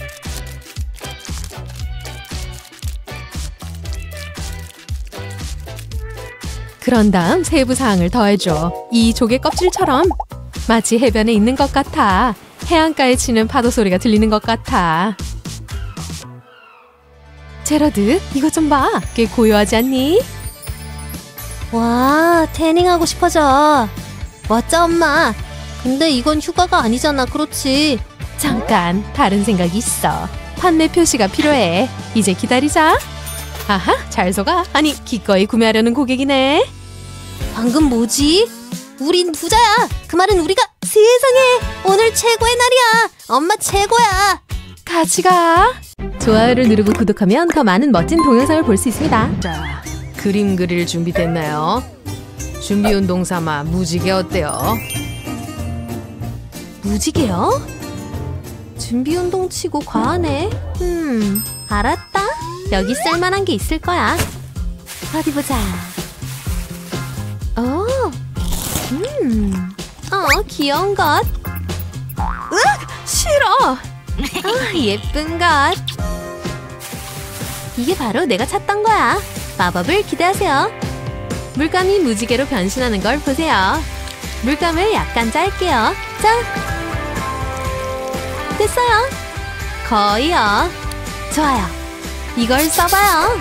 그런 다음 세부 사항을 더해줘. 이 조개 껍질처럼. 마치 해변에 있는 것 같아. 해안가에 치는 파도 소리가 들리는 것 같아. 제러드, 이거 좀 봐. 꽤 고요하지 않니? 와, 태닝하고 싶어져. 멋져, 엄마. 근데 이건 휴가가 아니잖아, 그렇지? 잠깐, 다른 생각이 있어. 판매 표시가 필요해. 이제 기다리자. 아하, 잘 속아. 아니, 기꺼이 구매하려는 고객이네. 방금 뭐지? 우린 부자야. 그 말은 우리가... 세상에, 오늘 최고의 날이야. 엄마 최고야. 같이 가. 좋아요를 누르고 구독하면 더 많은 멋진 동영상을 볼 수 있습니다. 자, 그림 그릴 준비 됐나요? 준비 운동 삼아 무지개 어때요? 무지개요? 준비 운동 치고 과하네. 음, 알았다. 여기 쓸만한 게 있을 거야. 어디 보자. 어, 음. 어, 귀여운 것. 으악! 싫어! 어, 예쁜 것. 이게 바로 내가 찾던 거야. 마법을 기대하세요. 물감이 무지개로 변신하는 걸 보세요. 물감을 약간 짤게요. 짠! 됐어요. 거의요. 좋아요. 이걸 써봐요.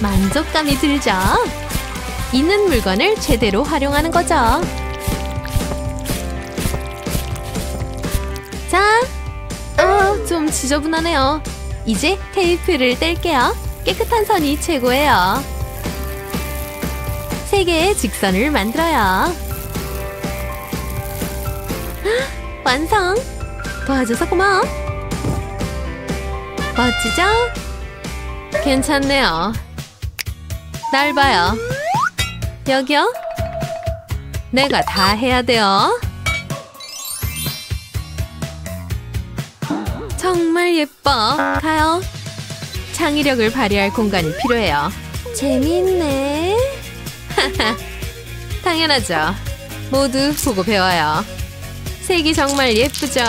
만족감이 들죠? 있는 물건을 제대로 활용하는 거죠. 자, 아, 좀 지저분하네요. 이제 테이프를 뗄게요. 깨끗한 선이 최고예요. 세 개의 직선을 만들어요. 헉, 완성! 도와줘서 고마워. 멋지죠? 괜찮네요. 날 봐요. 여기요? 내가 다 해야 돼요. 정말 예뻐. 가요. 창의력을 발휘할 공간이 필요해요. 재미있네. 당연하죠. 모두 보고 배워요. 색이 정말 예쁘죠?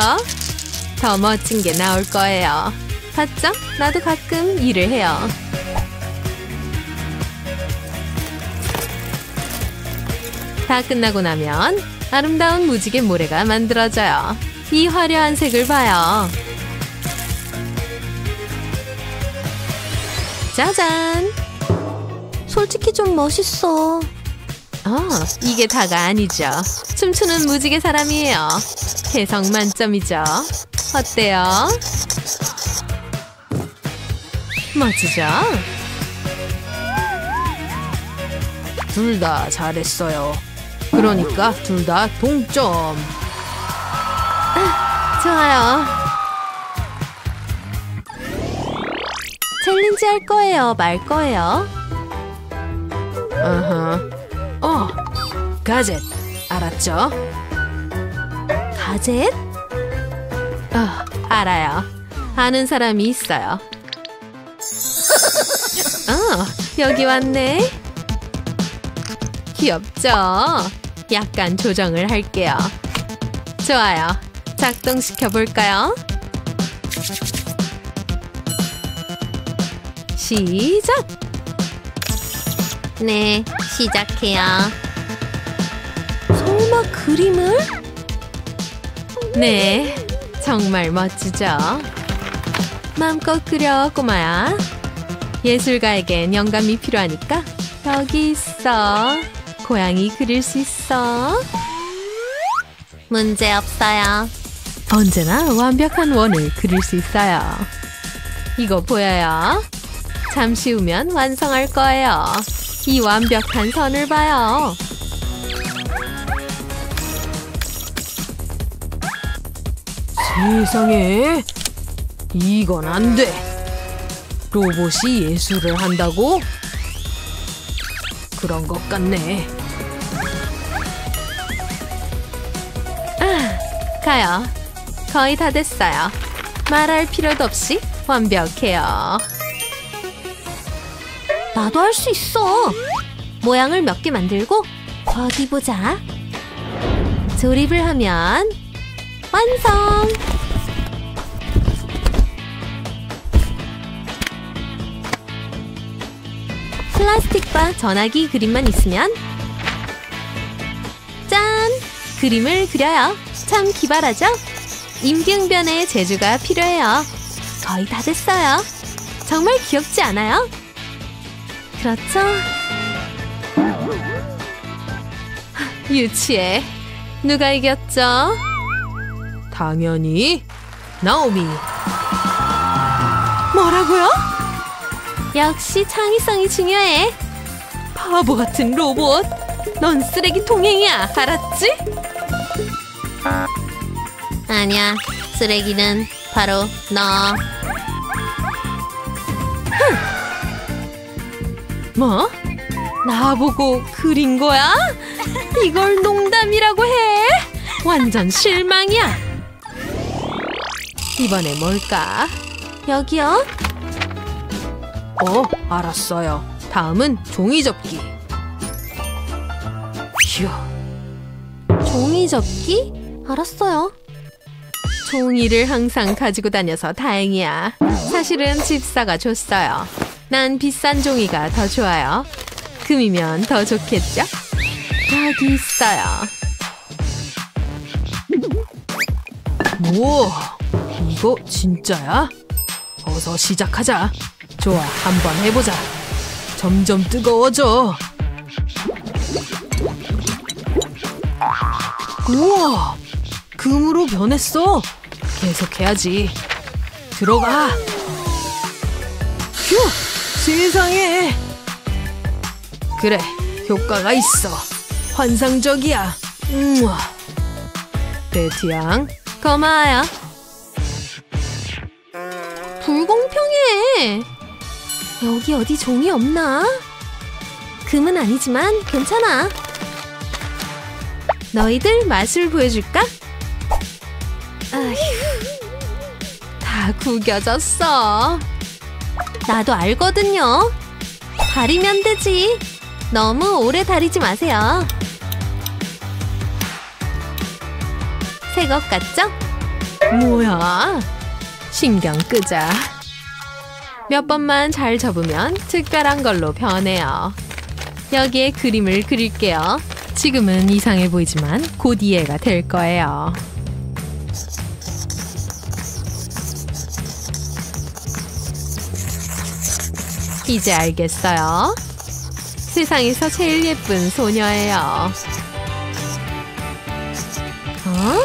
더 멋진 게 나올 거예요. 봤죠? 나도 가끔 일을 해요. 다 끝나고 나면 아름다운 무지개 모래가 만들어져요. 이 화려한 색을 봐요. 짜잔! 솔직히 좀 멋있어. 어, 이게 다가 아니죠. 춤추는 무지개 사람이에요. 개성 만점이죠. 어때요? 멋지죠? 둘 다 잘했어요. 그러니까 둘 다 동점. 아, 좋아요. 챌린지 할 거예요, 말 거예요? 어허. 어, 가젯. 알았죠? 가젯? 어, 알아요. 아는 사람이 있어요. 어, 여기 왔네. 귀엽죠? 약간 조정을 할게요. 좋아요. 작동시켜 볼까요? 시작! 네, 시작해요. 설마 그림을? 네, 정말 멋지죠? 마음껏 그려, 꼬마야. 예술가에겐 영감이 필요하니까 여기 있어. 고양이 그릴 수 있어. 문제 없어요. 언제나 완벽한 원을 그릴 수 있어요. 이거 보여요? 잠시 후면 완성할 거예요. 이 완벽한 선을 봐요. 세상에, 이건 안 돼. 로봇이 예술을 한다고? 그런 것 같네. 아, 가요. 거의 다 됐어요. 말할 필요도 없이 완벽해요. 나도 할 수 있어. 모양을 몇 개 만들고 어디 보자. 조립을 하면 완성! 플라스틱과 전화기 그림만 있으면 짠! 그림을 그려요. 참 기발하죠? 임경변의 재주가 필요해요. 거의 다 됐어요. 정말 귀엽지 않아요? 그렇죠? 유치해. 누가 이겼죠? 당연히 나오미. 뭐라고요? 역시 창의성이 중요해. 바보 같은 로봇. 넌 쓰레기 통행이야. 알았지? 아니야. 쓰레기는 바로 너. 흥. 뭐? 나보고 그린 거야? 이걸 농담이라고 해? 완전 실망이야. 이번에 뭘까? 여기요? 어, 알았어요. 다음은 종이접기. 휴. 종이접기? 알았어요. 종이를 항상 가지고 다녀서 다행이야. 사실은 집사가 줬어요. 난 비싼 종이가 더 좋아요. 금이면 더 좋겠죠? 여기 있어요. 우와! 이거 진짜야? 어서 시작하자. 좋아, 한번 해보자. 점점 뜨거워져. 우와, 금으로 변했어. 계속해야지. 들어가. 휴, 세상에. 그래, 효과가 있어. 환상적이야. 우와. 베티양, 고마워요. 불공평해. 여기 어디 종이 없나? 금은 아니지만 괜찮아. 너희들 맛을 보여줄까? 아휴, 다 구겨졌어. 나도 알거든요. 다리면 되지. 너무 오래 다리지 마세요. 새 것 같죠? 뭐야? 신경 끄자. 몇 번만 잘 접으면 특별한 걸로 변해요. 여기에 그림을 그릴게요. 지금은 이상해 보이지만 곧 이해가 될 거예요. 이제 알겠어요. 세상에서 제일 예쁜 소녀예요. 어?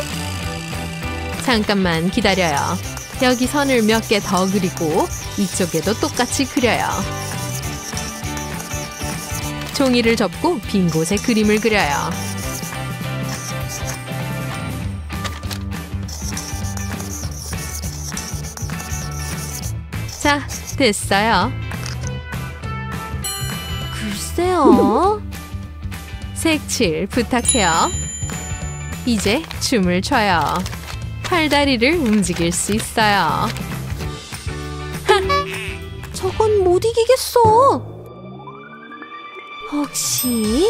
잠깐만 기다려요. 여기 선을 몇 개 더 그리고 이쪽에도 똑같이 그려요. 종이를 접고 빈 곳에 그림을 그려요. 자, 됐어요. 글쎄요. 색칠 부탁해요. 이제 춤을 춰요. 팔다리를 움직일 수 있어요. 저건 못 이기겠어. 혹시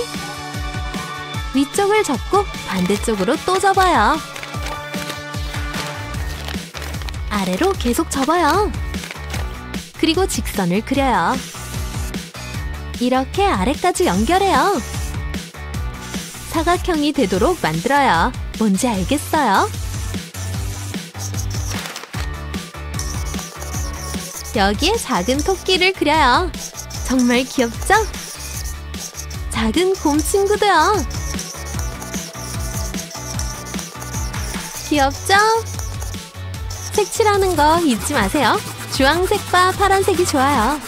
위쪽을 접고 반대쪽으로 또 접어요. 아래로 계속 접어요. 그리고 직선을 그려요. 이렇게 아래까지 연결해요. 사각형이 되도록 만들어요. 뭔지 알겠어요? 여기에 작은 토끼를 그려요. 정말 귀엽죠? 작은 곰 친구도요. 귀엽죠? 색칠하는 거 잊지 마세요. 주황색과 파란색이 좋아요.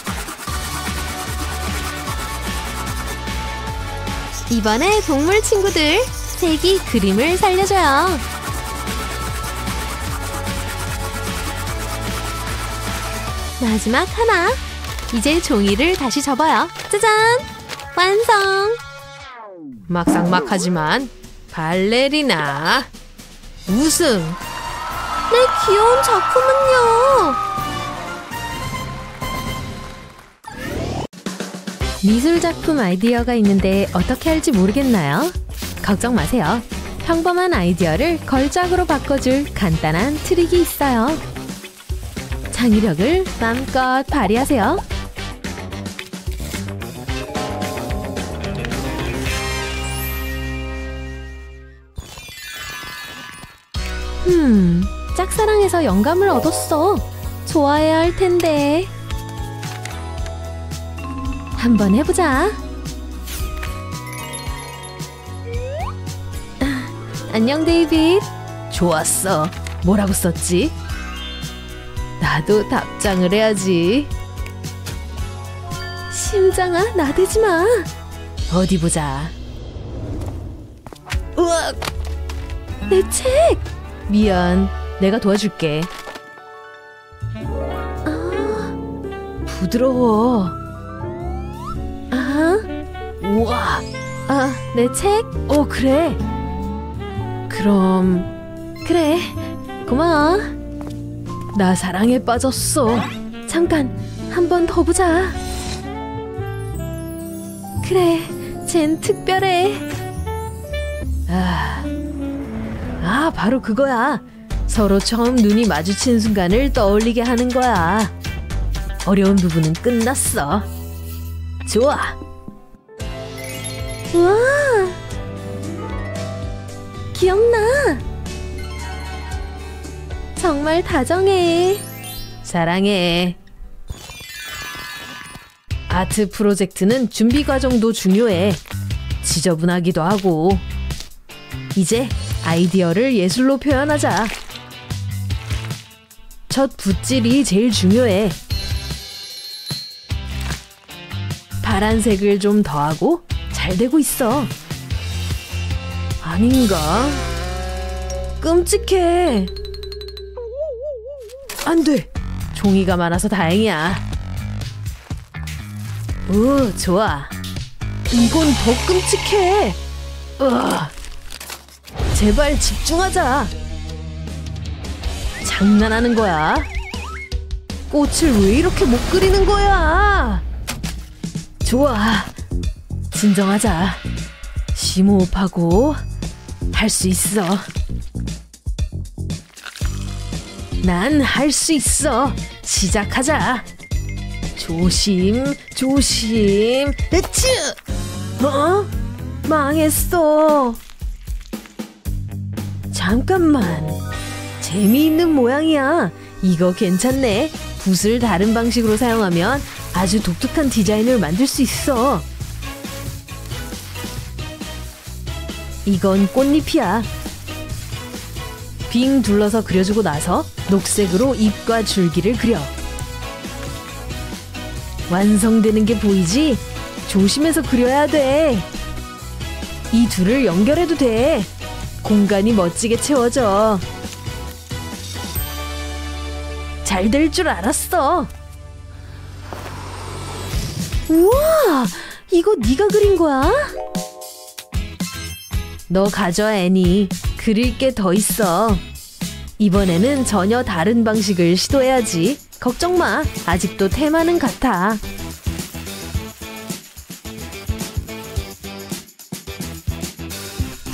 이번에 동물 친구들, 색이 그림을 살려줘요. 마지막 하나. 이제 종이를 다시 접어요. 짜잔! 완성! 막상막하지만 발레리나 우승! 내 귀여운 작품은요! 미술 작품 아이디어가 있는데 어떻게 할지 모르겠나요? 걱정 마세요. 평범한 아이디어를 걸작으로 바꿔줄 간단한 트릭이 있어요. 창의력을 마음껏 발휘하세요. 흠, 짝사랑에서 영감을 얻었어. 좋아해야 할 텐데. 한번 해보자. 안녕, 데이빗. 좋았어. 뭐라고 썼지? 나도 답장을 해야지. 심장아, 나대지 마. 어디 보자. 으악! 내 책! 미안, 내가 도와줄게. 아... 부드러워. 아... 우와! 아, 내 책? 어, 그래. 그럼... 그래, 고마워. 나 사랑에 빠졌어. 잠깐, 한 번 더 보자. 그래, 쟨 특별해. 아, 아, 바로 그거야. 서로 처음 눈이 마주친 순간을 떠올리게 하는 거야. 어려운 부분은 끝났어. 좋아. 우와, 기억나. 정말 다정해. 사랑해. 아트 프로젝트는 준비 과정도 중요해. 지저분하기도 하고. 이제 아이디어를 예술로 표현하자. 첫 붓질이 제일 중요해. 파란색을 좀 더하고 잘 되고 있어. 아닌가? 끔찍해. 안 돼! 종이가 많아서 다행이야. 오, 좋아. 이건 더 끔찍해. 으아. 제발 집중하자. 장난하는 거야? 꽃을 왜 이렇게 못 그리는 거야? 좋아. 진정하자. 심호흡하고 할 수 있어. 난 할 수 있어. 시작하자. 조심, 조심. 으츠! 어? 망했어. 잠깐만. 재미있는 모양이야. 이거 괜찮네. 붓을 다른 방식으로 사용하면 아주 독특한 디자인을 만들 수 있어. 이건 꽃잎이야. 빙 둘러서 그려주고 나서 녹색으로 잎과 줄기를 그려. 완성되는 게 보이지? 조심해서 그려야 돼. 이 둘을 연결해도 돼. 공간이 멋지게 채워져. 잘 될 줄 알았어. 우와! 이거 네가 그린 거야? 너 가져, 애니. 그릴 게 더 있어. 이번에는 전혀 다른 방식을 시도해야지. 걱정 마. 아직도 테마는 같아.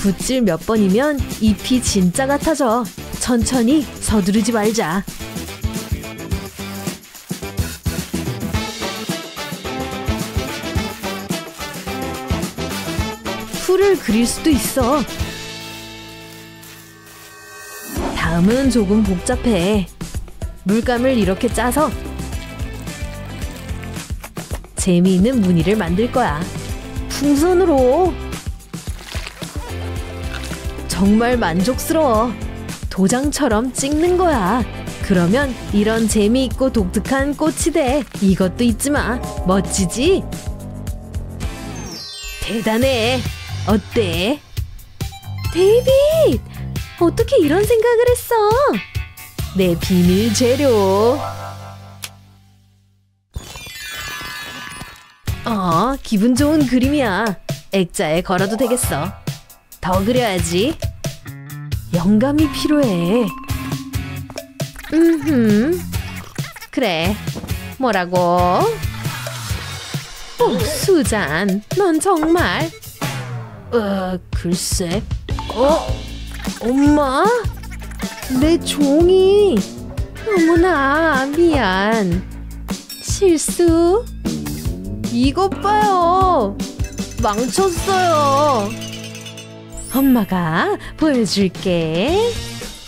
붓질 몇 번이면 잎이 진짜 같아져. 천천히 서두르지 말자. 풀을 그릴 수도 있어. 다음은 조금 복잡해. 물감을 이렇게 짜서 재미있는 무늬를 만들 거야. 풍선으로. 정말 만족스러워. 도장처럼 찍는 거야. 그러면 이런 재미있고 독특한 꽃이 돼. 이것도 잊지 마. 멋지지? 대단해. 어때? 데이빗! 어떻게 이런 생각을 했어? 내 비밀 재료! 어, 기분 좋은 그림이야. 액자에 걸어도 되겠어. 더 그려야지. 영감이 필요해. 음흠. 그래. 뭐라고? 오, 수잔, 넌 정말... 어, 글쎄... 어? 엄마? 내 종이... 어머나, 미안. 실수? 이것 봐요. 망쳤어요. 엄마가 보여줄게.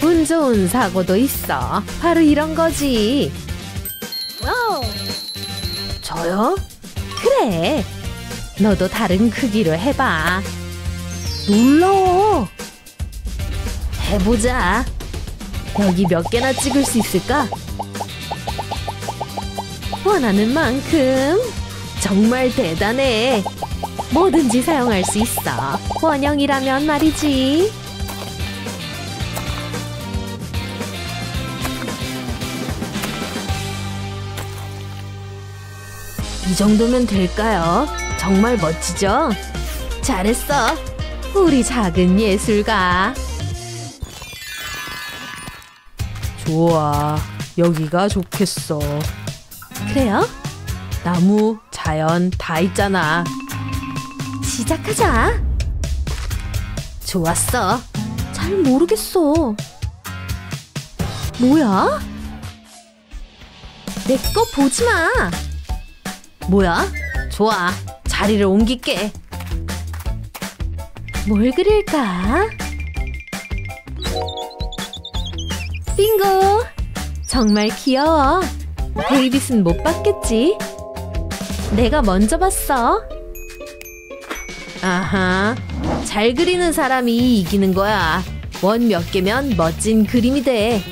운 좋은 사고도 있어. 바로 이런 거지. 와우. 저요? 그래. 너도 다른 크기로 해봐. 놀라워. 해보자. 여기 몇 개나 찍을 수 있을까? 원하는 만큼. 정말 대단해. 뭐든지 사용할 수 있어. 원형이라면 말이지. 이 정도면 될까요? 정말 멋지죠? 잘했어. 우리 작은 예술가. 좋아. 여기가 좋겠어. 그래요? 나무, 자연 다 있잖아. 시작하자. 좋았어. 잘 모르겠어. 뭐야? 내 거 보지 마. 뭐야? 좋아. 자리를 옮길게. 뭘 그릴까? 빙고. 정말 귀여워. 데이빗은 못 봤겠지? 내가 먼저 봤어. 아하, 잘 그리는 사람이 이기는 거야. 원 몇 개면 멋진 그림이 돼.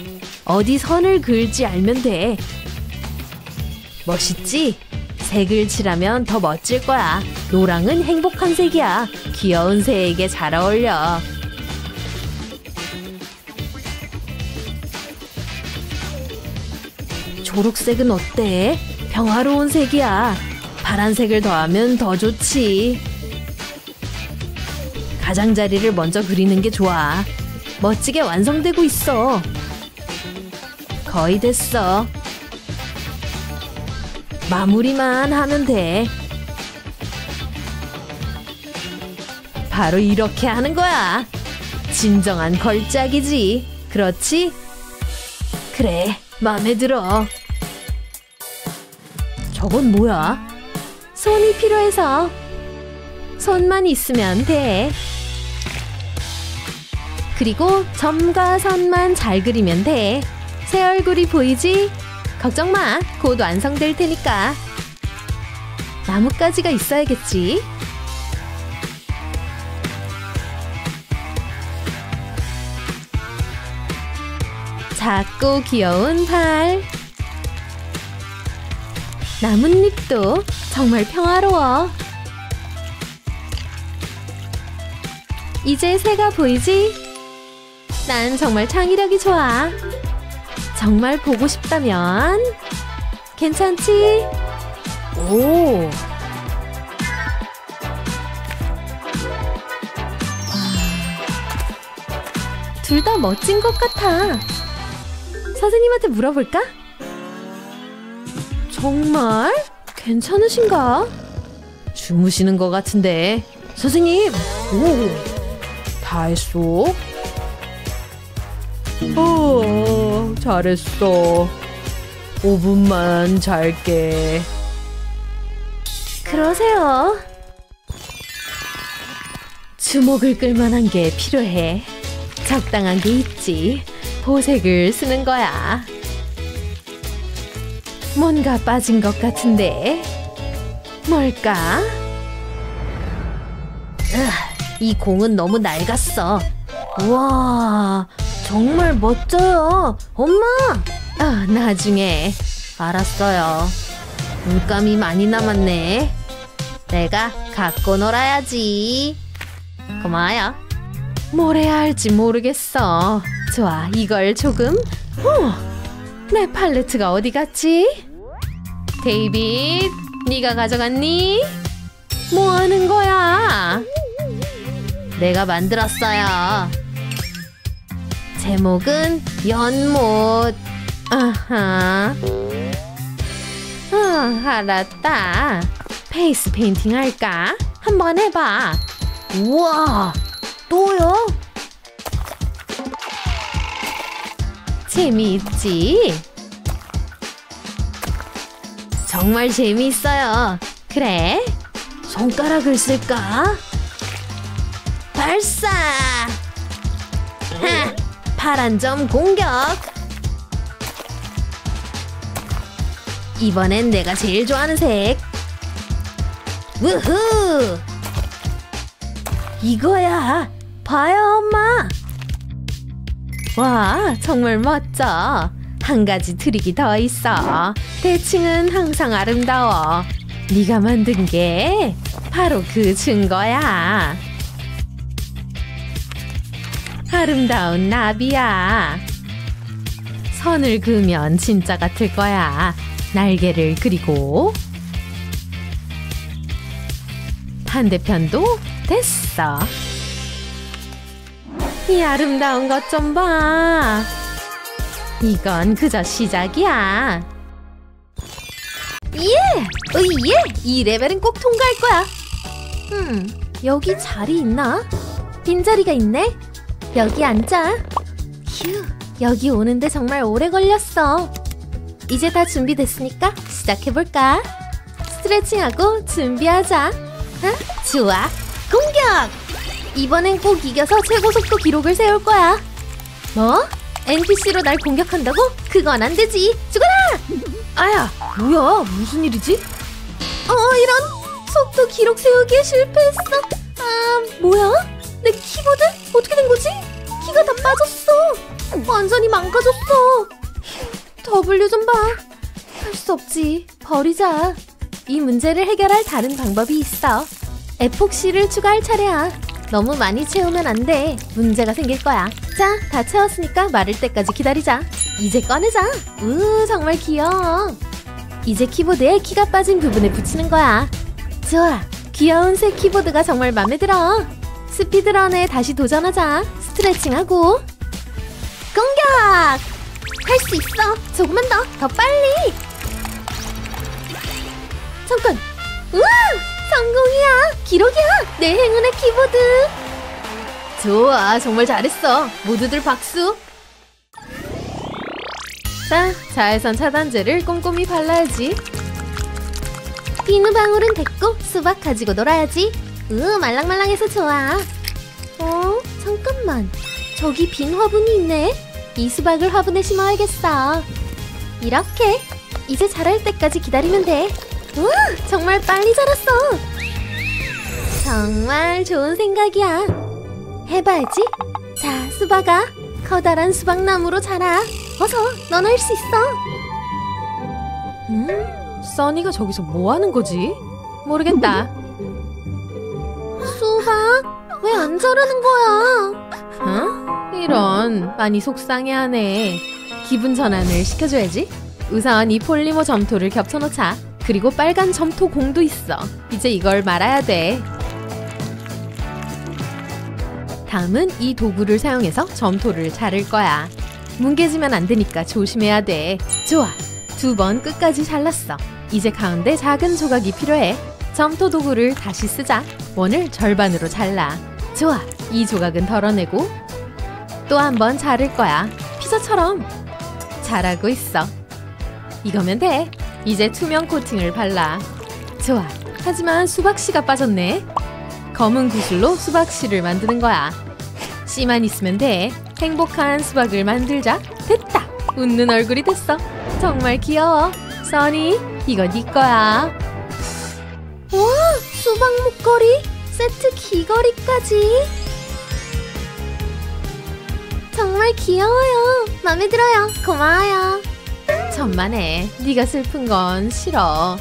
어디 선을 그을지 알면 돼. 멋있지? 색을 칠하면 더 멋질 거야. 노랑은 행복한 색이야. 귀여운 새에게 잘 어울려. 초록색은 어때? 평화로운 색이야. 파란색을 더하면 더 좋지. 가장자리를 먼저 그리는 게 좋아. 멋지게 완성되고 있어. 거의 됐어. 마무리만 하면 돼. 바로 이렇게 하는 거야. 진정한 걸작이지. 그렇지? 그래, 마음에 들어. 저건 뭐야? 손이 필요해서. 손만 있으면 돼. 그리고 점과 선만 잘 그리면 돼. 새 얼굴이 보이지? 걱정 마. 곧 완성될 테니까. 나뭇가지가 있어야겠지. 작고 귀여운 발. 나뭇잎도 정말 평화로워. 이제 새가 보이지? 난 정말 창의력이 좋아. 정말 보고 싶다면 괜찮지? 오! 둘 다 멋진 것 같아. 선생님한테 물어볼까? 정말? 괜찮으신가? 주무시는 것 같은데. 선생님! 오! 다 했어? 오, 잘했어. 오 분만 잘게. 그러세요. 주목을 끌만한 게 필요해. 적당한 게 있지. 보색을 쓰는 거야. 뭔가 빠진 것 같은데. 뭘까? 으, 이 공은 너무 낡았어. 우와, 정말 멋져요. 엄마! 아, 나중에. 알았어요. 물감이 많이 남았네. 내가 갖고 놀아야지. 고마워요. 뭘 해야 할지 모르겠어. 좋아, 이걸 조금. 어, 내 팔레트가 어디 갔지? 데이빗, 네가 가져갔니? 뭐 하는 거야? 내가 만들었어요. 제목은 연못. 아하. 어, 알았다. 페이스 페인팅 할까? 한번 해봐. 우와, 또요? 재미있지? 정말 재미있어요. 그래, 손가락을 쓸까? 발사! 하! 파란 점 공격! 이번엔 내가 제일 좋아하는 색! 우후! 이거야! 봐요, 엄마! 와, 정말 멋져! 한 가지 트릭이 더 있어! 대칭은 항상 아름다워! 네가 만든 게 바로 그 증거야! 아름다운 나비야! 선을 그으면 진짜 같을 거야! 날개를 그리고 반대편도 됐어. 이 아름다운 것 좀 봐. 이건 그저 시작이야. 예! 으이예! 이 레벨은 꼭 통과할 거야. 음, 여기 자리 있나? 빈자리가 있네. 여기 앉아. 휴, 여기 오는데 정말 오래 걸렸어. 이제 다 준비됐으니까 시작해볼까? 스트레칭하고 준비하자. 어? 좋아, 공격! 이번엔 꼭 이겨서 최고 속도 기록을 세울 거야. 뭐? 엔피씨로 날 공격한다고? 그건 안 되지. 죽어라! 아야, 뭐야, 무슨 일이지? 어, 이런, 속도 기록 세우기에 실패했어. 아, 뭐야? 내 키보드? 어떻게 된 거지? 키가 다 빠졌어. 완전히 망가졌어. 더블유 좀 봐. 할 수 없지, 버리자. 이 문제를 해결할 다른 방법이 있어. 에폭시를 추가할 차례야. 너무 많이 채우면 안 돼. 문제가 생길 거야. 자, 다 채웠으니까 마를 때까지 기다리자. 이제 꺼내자. 우, 정말 귀여워. 이제 키보드에 키가 빠진 부분에 붙이는 거야. 좋아, 귀여운 새 키보드가 정말 마음에 들어. 스피드런에 다시 도전하자. 스트레칭하고 공격! 할 수 있어. 조금만 더, 더 빨리! 잠깐! 우와! 성공이야! 기록이야! 내 행운의 키보드! 좋아, 정말 잘했어! 모두들 박수! 자, 자외선 차단제를 꼼꼼히 발라야지. 비누방울은 됐고, 수박 가지고 놀아야지. 으, 말랑말랑해서 좋아. 어? 잠깐만, 저기 빈 화분이 있네. 이 수박을 화분에 심어야겠어. 이렇게! 이제 자랄 때까지 기다리면 돼. 우와, 정말 빨리 자랐어. 정말 좋은 생각이야. 해봐야지. 자, 수박아, 커다란 수박나무로 자라. 어서, 넌 할 수 있어. 음? 써니가 저기서 뭐 하는 거지? 모르겠다. 수박, 왜 안 자라는 거야? 어? 이런, 많이 속상해하네. 기분 전환을 시켜줘야지. 우선 이 폴리머 점토를 겹쳐놓자. 그리고 빨간 점토 공도 있어. 이제 이걸 말아야 돼. 다음은 이 도구를 사용해서 점토를 자를 거야. 뭉개지면 안 되니까 조심해야 돼. 좋아, 두 번 끝까지 잘랐어. 이제 가운데 작은 조각이 필요해. 점토 도구를 다시 쓰자. 원을 절반으로 잘라. 좋아, 이 조각은 덜어내고 또 한 번 자를 거야. 피자처럼. 잘하고 있어. 이거면 돼. 이제 투명 코팅을 발라. 좋아, 하지만 수박씨가 빠졌네. 검은 구슬로 수박씨를 만드는 거야. 씨만 있으면 돼. 행복한 수박을 만들자. 됐다, 웃는 얼굴이 됐어. 정말 귀여워. 써니, 이거 네 거야. 와, 수박 목걸이, 세트 귀걸이까지. 정말 귀여워요. 마음에 들어요. 고마워요. 천만에, 네가 슬픈 건 싫어.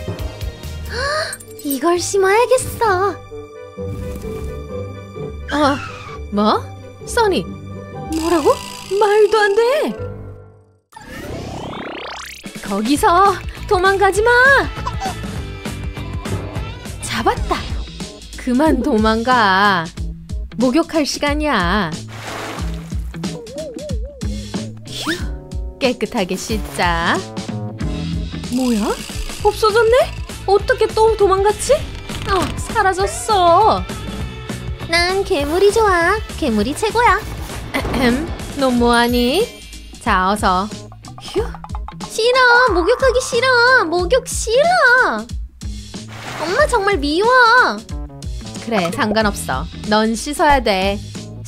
이걸 심어야겠어. 아, 뭐? 써니, 뭐라고? 말도 안 돼! 거기서 도망가지 마! 잡았다! 그만 도망가! 목욕할 시간이야! 휴, 깨끗하게 씻자! 뭐야? 없어졌네? 어떻게 또 도망갔지? 아, 사라졌어! 난 괴물이 좋아! 괴물이 최고야! 넌 뭐하니? 자, 어서! 휴! 싫어! 목욕하기 싫어! 목욕 싫어! 엄마 정말 미워! 그래, 상관없어. 넌 씻어야 돼.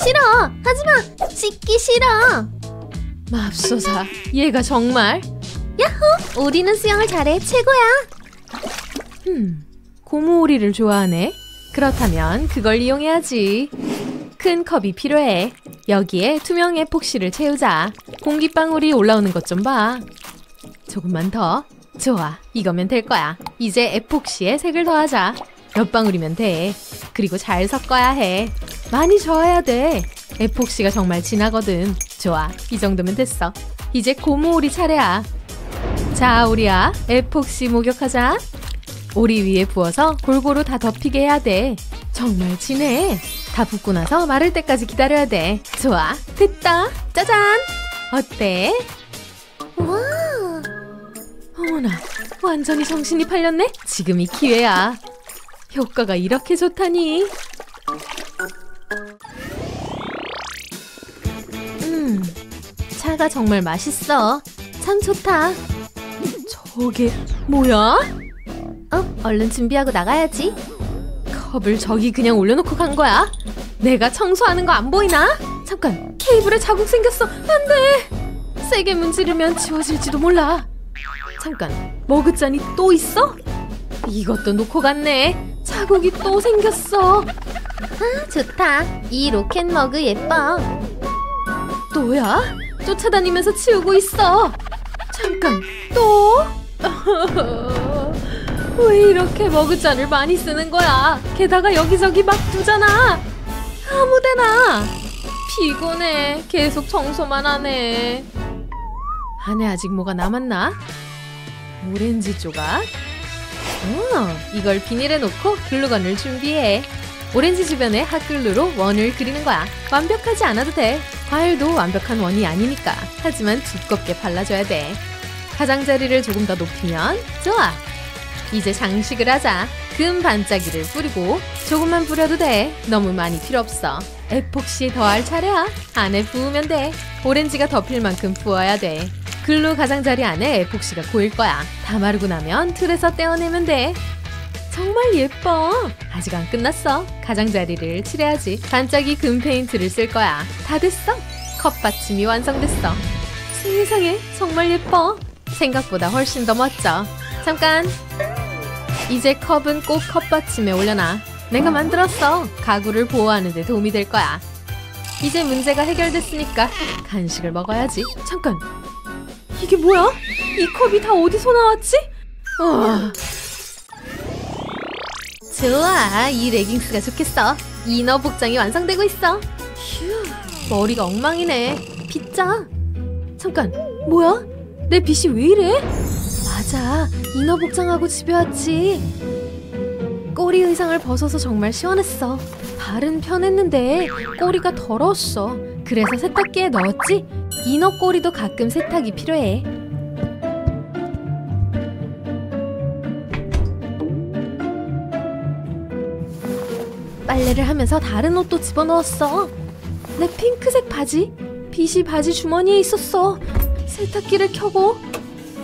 싫어! 하지마! 씻기 싫어! 맙소사, 얘가 정말! 야호! 오리는 수영을 잘해! 최고야! 음, 고무오리를 좋아하네? 그렇다면 그걸 이용해야지. 큰 컵이 필요해. 여기에 투명 에폭시를 채우자. 공기방울이 올라오는 것 좀 봐. 조금만 더. 좋아, 이거면 될 거야. 이제 에폭시에 색을 더하자. 몇 방울이면 돼. 그리고 잘 섞어야 해. 많이 저어야 돼. 에폭시가 정말 진하거든. 좋아, 이 정도면 됐어. 이제 고무오리 차례야. 자, 오리야, 에폭시 목욕하자. 오리 위에 부어서 골고루 다 덮이게 해야 돼. 정말 진해. 다 붓고 나서 마를 때까지 기다려야 돼. 좋아, 됐다. 짜잔! 어때? 와, 어머나, 완전히 정신이 팔렸네? 지금이 기회야. 효과가 이렇게 좋다니. 음, 차가 정말 맛있어. 참 좋다. 저게 뭐야? 어, 얼른 준비하고 나가야지. 컵을 저기 그냥 올려놓고 간 거야? 내가 청소하는 거 안 보이나? 잠깐, 케이블에 자국 생겼어. 안 돼! 세게 문지르면 지워질지도 몰라. 잠깐, 머그잔이 또 있어? 이것도 놓고 갔네. 자국이 또 생겼어. 아, 좋다. 이 로켓 머그 예뻐. 또야? 쫓아다니면서 치우고 있어. 잠깐, 또? 왜 이렇게 머그잔을 많이 쓰는 거야? 게다가 여기저기 막 두잖아. 아무데나. 피곤해. 계속 청소만 하네. 안에 아직 뭐가 남았나? 오렌지 조각? 오, 이걸 비닐에 넣고 글루건을 준비해. 오렌지 주변에 핫글루로 원을 그리는 거야. 완벽하지 않아도 돼. 과일도 완벽한 원이 아니니까. 하지만 두껍게 발라줘야 돼. 가장자리를 조금 더 높이면 좋아. 이제 장식을 하자. 금 반짝이를 뿌리고. 조금만 뿌려도 돼. 너무 많이 필요 없어. 에폭시 더할 차례야. 안에 부으면 돼. 오렌지가 덮일 만큼 부어야 돼. 글루 가장자리 안에 에폭시가 고일 거야. 다 마르고 나면 틀에서 떼어내면 돼. 정말 예뻐. 아직 안 끝났어. 가장자리를 칠해야지. 반짝이 금 페인트를 쓸 거야. 다 됐어. 컵 받침이 완성됐어. 세상에, 정말 예뻐. 생각보다 훨씬 더 멋져. 잠깐! 이제 컵은 꼭 컵받침에 올려놔. 내가 만들었어. 가구를 보호하는 데 도움이 될 거야. 이제 문제가 해결됐으니까 간식을 먹어야지. 잠깐! 이게 뭐야? 이 컵이 다 어디서 나왔지? 어... 좋아, 이 레깅스가 좋겠어. 이너 복장이 완성되고 있어. 휴, 머리가 엉망이네. 빗자. 잠깐, 뭐야? 내 빗이 왜 이래? 맞아, 이너 복장하고 집에 왔지. 꼬리 의상을 벗어서 정말 시원했어. 발은 편했는데 꼬리가 더러웠어. 그래서 세탁기에 넣었지? 이너 꼬리도 가끔 세탁이 필요해. 빨래를 하면서 다른 옷도 집어넣었어. 내 핑크색 바지? 빗이 바지 주머니에 있었어. 세탁기를 켜고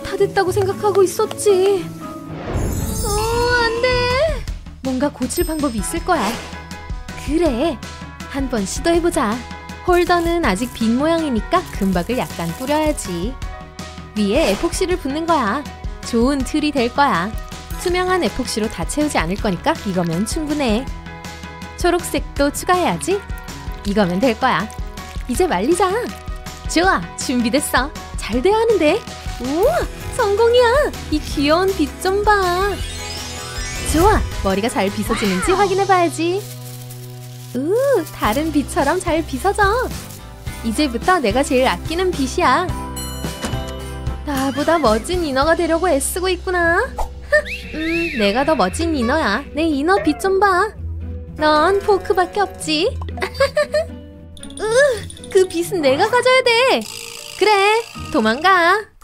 다 됐다고 생각하고 있었지. 어, 안 돼. 뭔가 고칠 방법이 있을 거야. 그래, 한번 시도해보자. 홀더는 아직 빈 모양이니까 금박을 약간 뿌려야지. 위에 에폭시를 붓는 거야. 좋은 틀이 될 거야. 투명한 에폭시로 다 채우지 않을 거니까 이거면 충분해. 초록색도 추가해야지. 이거면 될 거야. 이제 말리자. 좋아, 준비됐어. 잘 돼야 하는데. 우와, 성공이야. 이 귀여운 빗 좀 봐. 좋아, 머리가 잘 빗어지는지 확인해봐야지. 우, 다른 빛처럼 잘 빗어져. 이제부터 내가 제일 아끼는 빛이야. 나보다 멋진 이너가 되려고 애쓰고 있구나. 음, 내가 더 멋진 이너야. 내 이너 빛 좀 봐. 넌 포크밖에 없지. 으, 그 빛은 내가 가져야 돼. 그래, 도망가.